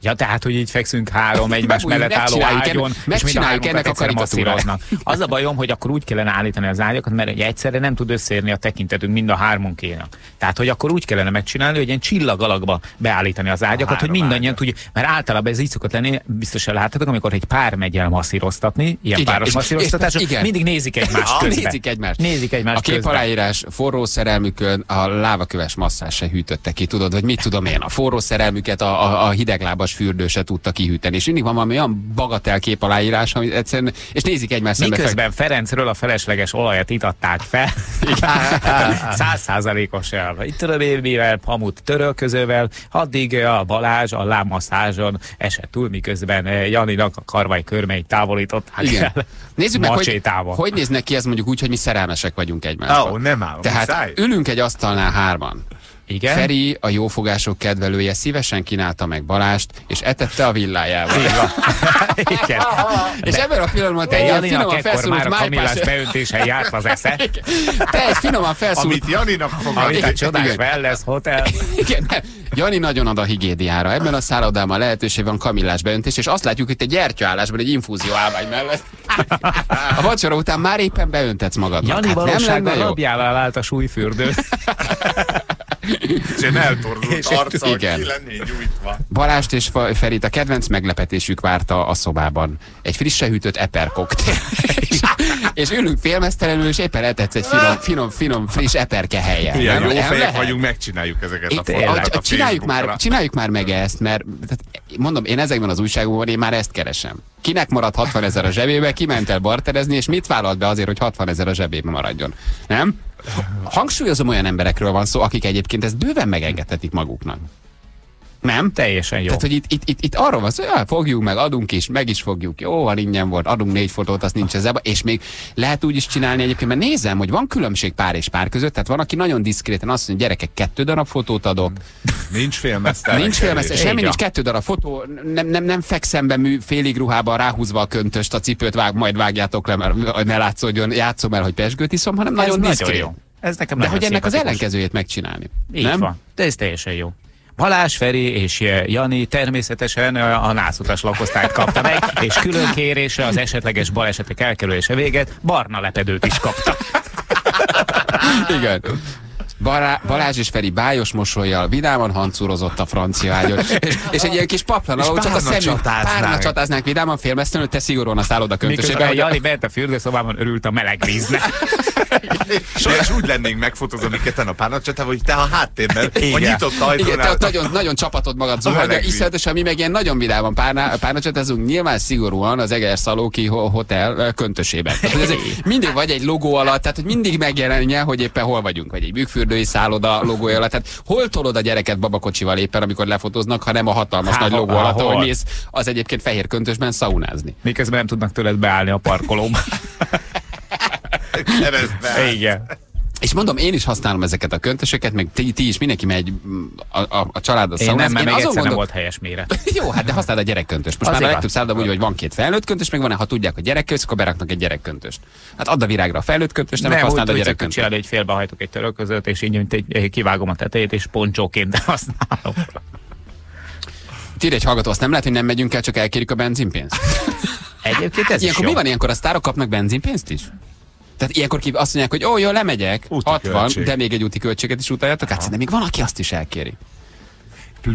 Ja, tehát, hogy így fekszünk három egymás mellett álló ágyon, és mind a háromkat ennek egyszer masszíroznak. Az a bajom, hogy akkor úgy kellene állítani az ágyakat, mert egyszerre nem tud összeérni a tekintetünk mind a hármunkénak. Tehát, hogy akkor úgy kellene megcsinálni, hogy ilyen csillag alakba beállítani az ágyakat, hogy mindannyian tudjuk, mert általában ez így szokott lenni, biztosan láthatok, amikor egy pár megy el masszíroztatni, ilyen igen, páros masszíroztatás, mindig nézik egymást közben. Nézik egymást. Nézik egymást a kép közben. Aláírás forró szerelmükön a lávaköves masszázs se hűtötte ki, tudod, vagy mit tudom én, a forró szerelmüket a, a, a hideglábas fürdő se tudta kihűteni. És mindig van valami olyan bagatel kép aláírás, amit egyszerűen, és nézik egymást szembe. Miközben fel... Ferencről a felesleges olajat itatták fel. száz százalékos el. Itt tudom én, mivel hamut törölközővel, addig a Balázs a lábmasszázson esett túl, miközben Janinak a karvai körmeit távolították igen. el. Nézzük meg, hogy, hogy néznek ki ez mondjuk úgy, hogy mi szerelmesek vagyunk egymásban. Oh, nem állom. Tehát száj. Ülünk egy asztalnál hárman. Igen? Feri, a jófogások kedvelője, szívesen kínálta meg Balást, és etette a villájával. Igen. És ebben a pillanatban te egy finoman felszúrt májpás beöntésen járt az esze. Te egy finoman felszúrt... Amit Janinak fogadott. Amit a csodás wellness hotel. Igen, nem. Jani nagyon ad a higiédiára. Ebben a szállodában lehetőség van kamillás beöntés, és azt látjuk, hogy te gyertyaállásban egy infúzió állvány mellett. A vacsora után már éppen beöntetsz magadnak. Jani hát valóságban rabjával állt a súlyfürdő. És én eltorzult arccal ki lennél gyújtva. Balást és Ferit a kedvenc meglepetésük várta a szobában. Egy frissen hűtött eperkoktél. és, és ülünk félmeztelenül, és éppen eltetsz egy finom, finom, finom friss eperke helyen. Ilyen jó fejek vagyunk, megcsináljuk ezeket itt a formákat a, a csináljuk, már, csináljuk már meg ezt, mert mondom, én ezekben az újságokban én már ezt keresem. Kinek maradt hatvanezer a zsebébe, kiment el barterezni, és mit vállalt be azért, hogy hatvanezer a zsebébe maradjon? Nem? Hangsúlyozom, olyan emberekről van szó, akik egyébként ezt bőven megengedhetik maguknak. Nem? Teljesen jó. Tehát, hogy itt, itt, itt, itt arról van szó, hogy ja, fogjuk meg, adunk is, meg is fogjuk, jó, van ingyen volt, adunk négy fotót, azt nincs ezzel, és még lehet úgy is csinálni egyébként, mert nézem, hogy van különbség pár és pár között, tehát van, aki nagyon diszkréten azt mondja, gyerekek, kettő darab fotót adok. Nincs félmeztelen. Nincs félmeztelen, semmi nincs, kettő darab fotó, nem, nem, nem fekszem be mű, félig ruhában ráhúzva a köntöst, a cipőt vág, majd vágjátok le, mert ne látszódjon, játszom el, hogy pesgőt iszom, hanem nagyon diszkrét. Ez nekem de hogy ennek az ellenkezőjét megcsinálni. Így nem? Van. De ez teljesen jó. Balázs, Feri és Jani természetesen a nászutas lakosztályt kapta meg, és külön kérésre az esetleges balesetek elkerülése véget barna lepedőt is kapta. Igen. Bará, Balázs és Feri bájos mosollyal vidáman hancúrozott a francia ágyon. És, és egy ilyen kis paplan, ahol csak a szemünk párna csatáznánk vidáman, félmeztelenül, te szigorúan a szálloda köntösében. Miközben Jani bent a fürdőszobában örült a meleg víznek. És úgy lennénk megfotózom keten a párnacsatában, hogy te a háttérben, a nyitott ajtónál. Igen, te nagyon, nagyon csapatod magad zuhanyag, iszletesen mi meg ilyen nagyon vidáman párnacsatázunk, nyilván szigorúan az Egerszalóki Hotel köntösében. Mindig vagy egy logó alatt, tehát mindig megjelenjen, hogy éppen hol vagyunk, vagy egy bükkfürdői szálloda logója alatt. Tehát hol tolod a gyereket babakocsival éppen, amikor lefotóznak, ha nem a hatalmas há, nagy logó há, alatt, hol? Ahol mész az egyébként fehér köntösben szaunázni. Miközben nem tudnak tőled beállni a parkolóba. Igen. És mondom, én is használom ezeket a köntösöket, meg ti, ti is, mindenki megy a, a, a család a szaunázni. Én nem, én mert még egyszer nem volt helyes méret. Jó, hát de használd a gyerekköntöst. Most az már a legtöbb szállodában úgy, hogy van két felnőtt köntös, meg van, ha tudják, a gyerekközt, akkor beraknak egy gyerekköntöst. Hát add a virágra a felnőtt köntöst, nem, nem használd a gyerekköntöst. Nem, úgy hogy félbehajtok egy törölközőt, és így mint egy, kivágom a tetejét, és poncsóként használom. Tír egy hallgató, azt nem lehet, hogy nem megyünk el, csak elkérjük a benzinpénzt. Egyébként ez ilyenkor is mi van, ilyenkor a sztárok kapnak benzinpénzt is? Tehát ilyenkor azt mondják, hogy ó, jól lemegyek, hatvan, de még egy úti költséget is utaljatok. Hát szerintem még van, aki azt is elkéri.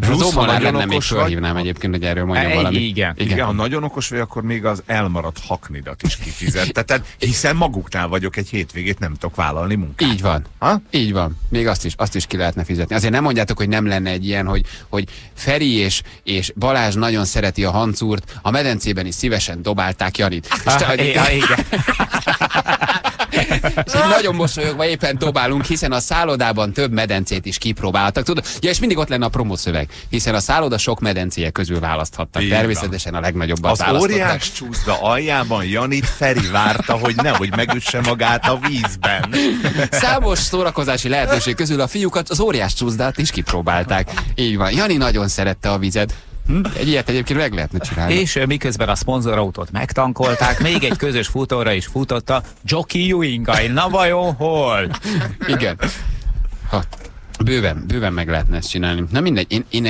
Azonban már lenne, még fölhívnám egyébként, hogy erről mondjam valami. Igen. Igen. Igen, ha nagyon okos vagy, akkor még az elmaradt haknidat is kifizetteted, hiszen maguknál vagyok, egy hétvégét nem tudok vállalni munkát. Így van. Ha? Így van. Még azt is, azt is ki lehetne fizetni. Azért nem mondjátok, hogy nem lenne egy ilyen, hogy, hogy Feri és, és Balázs nagyon szereti a hancúrt, a medencében is szívesen dobálták Janit. Ah, igen. És nagyon mosolyogva éppen dobálunk, hiszen a szállodában több medencét is kipróbáltak, tudod? Ja, és mindig ott lenne a promószöveg, hiszen a szálloda sok medencéje közül választhattak. Igen. Természetesen a legnagyobbat választották. Az óriás csúszda aljában Janit Feri várta, hogy nehogy megüsse magát a vízben. Számos szórakozási lehetőség közül a fiúkat, az óriás csúszdát is kipróbálták. Így van. Jani nagyon szerette a vizet. Hm? Egy ilyet egyébként meg lehetne csinálni. És miközben a szponzorautót megtankolták, még egy közös futóra is futotta Jockey Ewing-ai. Na vajon hol? Igen. Ha, bőven, bőven meg lehetne ezt csinálni. Na mindegy, én, én,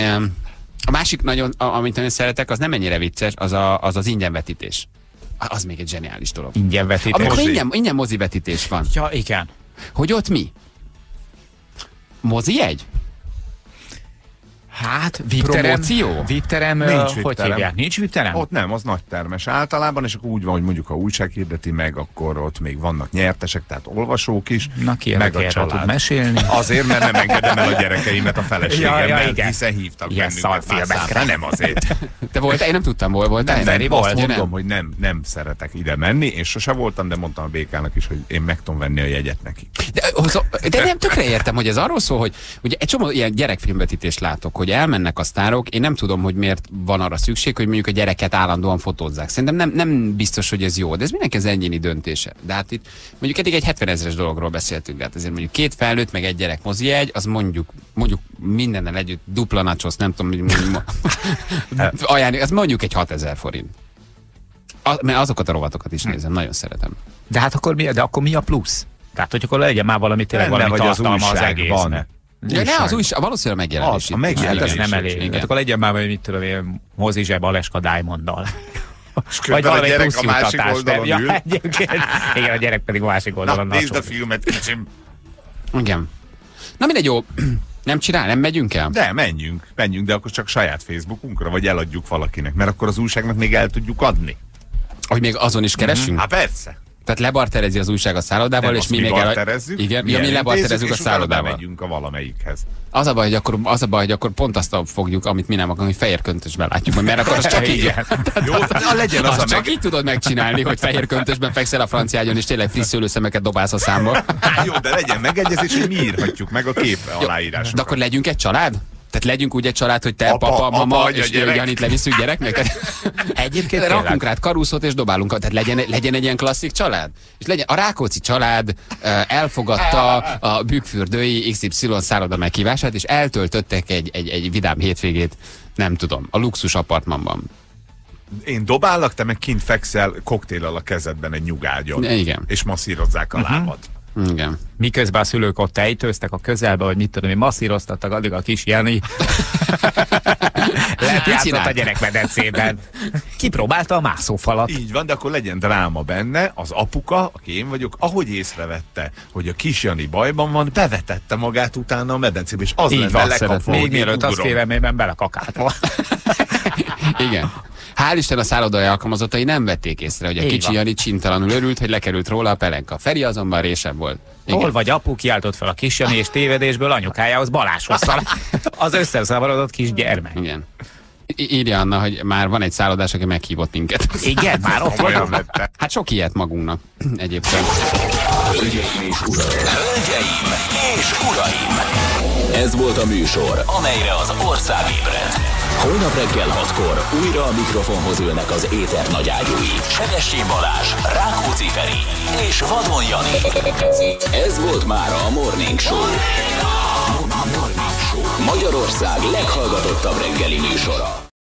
A másik nagyon, amit nagyon szeretek, az nem ennyire vicces, az a, az, az ingyenvetítés. Az még egy zseniális dolog. Ingyenvetítés? Amikor ingyen, ingyen mozivetítés van. Ja, igen. Hogy ott mi? Mozijegy? Hát, promóció? Vipterem, nincs vipterem. Nincs vipterem? Ott nem, az nagy termes általában, és akkor úgy van, hogy mondjuk ha újság hirdeti meg, akkor ott még vannak nyertesek, tehát olvasók is. Na ki meg a család. Mesélni? Azért, mert nem engedem el a gyerekeimet a feleségemmel, ja, ja, hiszen hívtak ilyen szarfilmekre, nem azért. Te voltál, én nem tudtam, hol voltál. Nem, nem, volt, azt mondom, nem. hogy nem, nem szeretek ide menni, és sose voltam, de mondtam a Békának is, hogy én meg tudom venni a jegyet neki. De, de nem, tökre értem, hogy ez arról szól, hogy ugye egy csomó ilyen gyerekfilmvetítést látok, hogy elmennek a sztárok, én nem tudom, hogy miért van arra szükség, hogy mondjuk a gyereket állandóan fotózzák. Szerintem nem, nem biztos, hogy ez jó, de ez mindenki az egyéni döntése. De hát itt mondjuk eddig egy hetvenezres dologról beszéltünk, de hát ezért mondjuk két felnőtt, meg egy gyerek mozijegy, az mondjuk, mondjuk mindennel együtt dupla nachos, nem tudom, mondjuk, ajánlani, az mondjuk egy hatezer forint. Az, mert azokat a rovatokat is nézem, nagyon szeretem. De hát akkor mi, de akkor mi a plusz? Tehát, hogy akkor legyen már valami tényleg valami tartalma az egésznek. Ja, ne, az újság, valószínűleg a megjelenés. Az, a megjelenés. Hát ez nem elég. Hát akkor legyen már, hogy mit tudom én, mozi zseb Aleska Diamonddal. Vagy valami a gyerek a másik oldalon ül. Ja, igen, a gyerek pedig a másik oldalon. Na, nézd a filmet, kicsim. Igen. Na mindegy, jó. Nem csinál, nem megyünk el? De, menjünk. Menjünk, de akkor csak saját Facebookunkra, vagy eladjuk valakinek, mert akkor az újságnak még el tudjuk adni. Hogy még azon is keresünk? Hát persze. Tehát lebarterezi az újság a szállodával, és mi, mi még barterezzük? El... Igen, mi lebarterezzük a szállodával. Megyünk a valamelyikhez. Az a baj, hogy akkor, az a baj, hogy akkor pont azt fogjuk, amit mi nem akarunk, hogy fehér köntösben látjuk, mert akkor az csak így. Jó, legyen az, az a csak meg... így tudod megcsinálni, hogy fehér köntösben fekszel a franciágyon, és tényleg friss szőlőszemeket dobálsz a számba. Jó, de legyen megegyezés, hogy mi írhatjuk meg a kép aláírásra. De akkor legyünk egy család? Tehát legyünk úgy egy család, hogy te, apa, papa, apa, mama, apa, és Janit leviszünk gyereknek. Egyébként rakunk rád karuszot, és dobálunk. Tehát legyen, legyen egy ilyen klasszik család. És legyen a Rákóczi család elfogadta a Bükkfürdői iksz ipszilon szálloda meghívását, és eltöltöttek egy, egy, egy vidám hétvégét, nem tudom, a luxus apartmanban. Én dobálak, te meg kint fekszel koktéllal a kezedben egy nyugágyon. Igen. És masszírozzák a uh-huh. lábad. Igen. Miközben a szülők ott tejtőztek a közelbe, hogy mit tudom én, masszíroztattak, addig a kis Jani lejátszott a gyerekmedencében. Kipróbálta a mászófalat. Így van, de akkor legyen dráma benne, az apuka, aki én vagyok, ahogy észrevette, hogy a kis Jani bajban van, bevetette magát utána a medencébe, és az lenne lekapva, még mielőtt az félelmében belekakáltva. Igen. Hál' Isten a szállodai alkalmazottai nem vették észre, hogy a kicsi Jani csintalanul örült, hogy lekerült róla a pelenka. Feri azonban résebb volt. Igen. Hol vagy apu, kiáltott fel a kis Jani, és tévedésből anyukájához Balázshoz szaladt. Az összeszavarodott kis gyermek. Igen. Írja Anna, hogy már van egy szállodás, aki meghívott minket. Igen, már ott vagyok. Hát sok ilyet magunknak egyébként. Hölgyeim és uraim! Hölgyeim és uraim! Ez volt a műsor, amelyre az ország ébredt. Holnap reggel hatkor újra a mikrofonhoz ülnek az éter nagyágyúi. Sebestyén Balázs, Rákóczi Feri és Vadon Jani. Ez volt már a Morning Show. Morning Show. Magyarország leghallgatottabb reggeli műsora.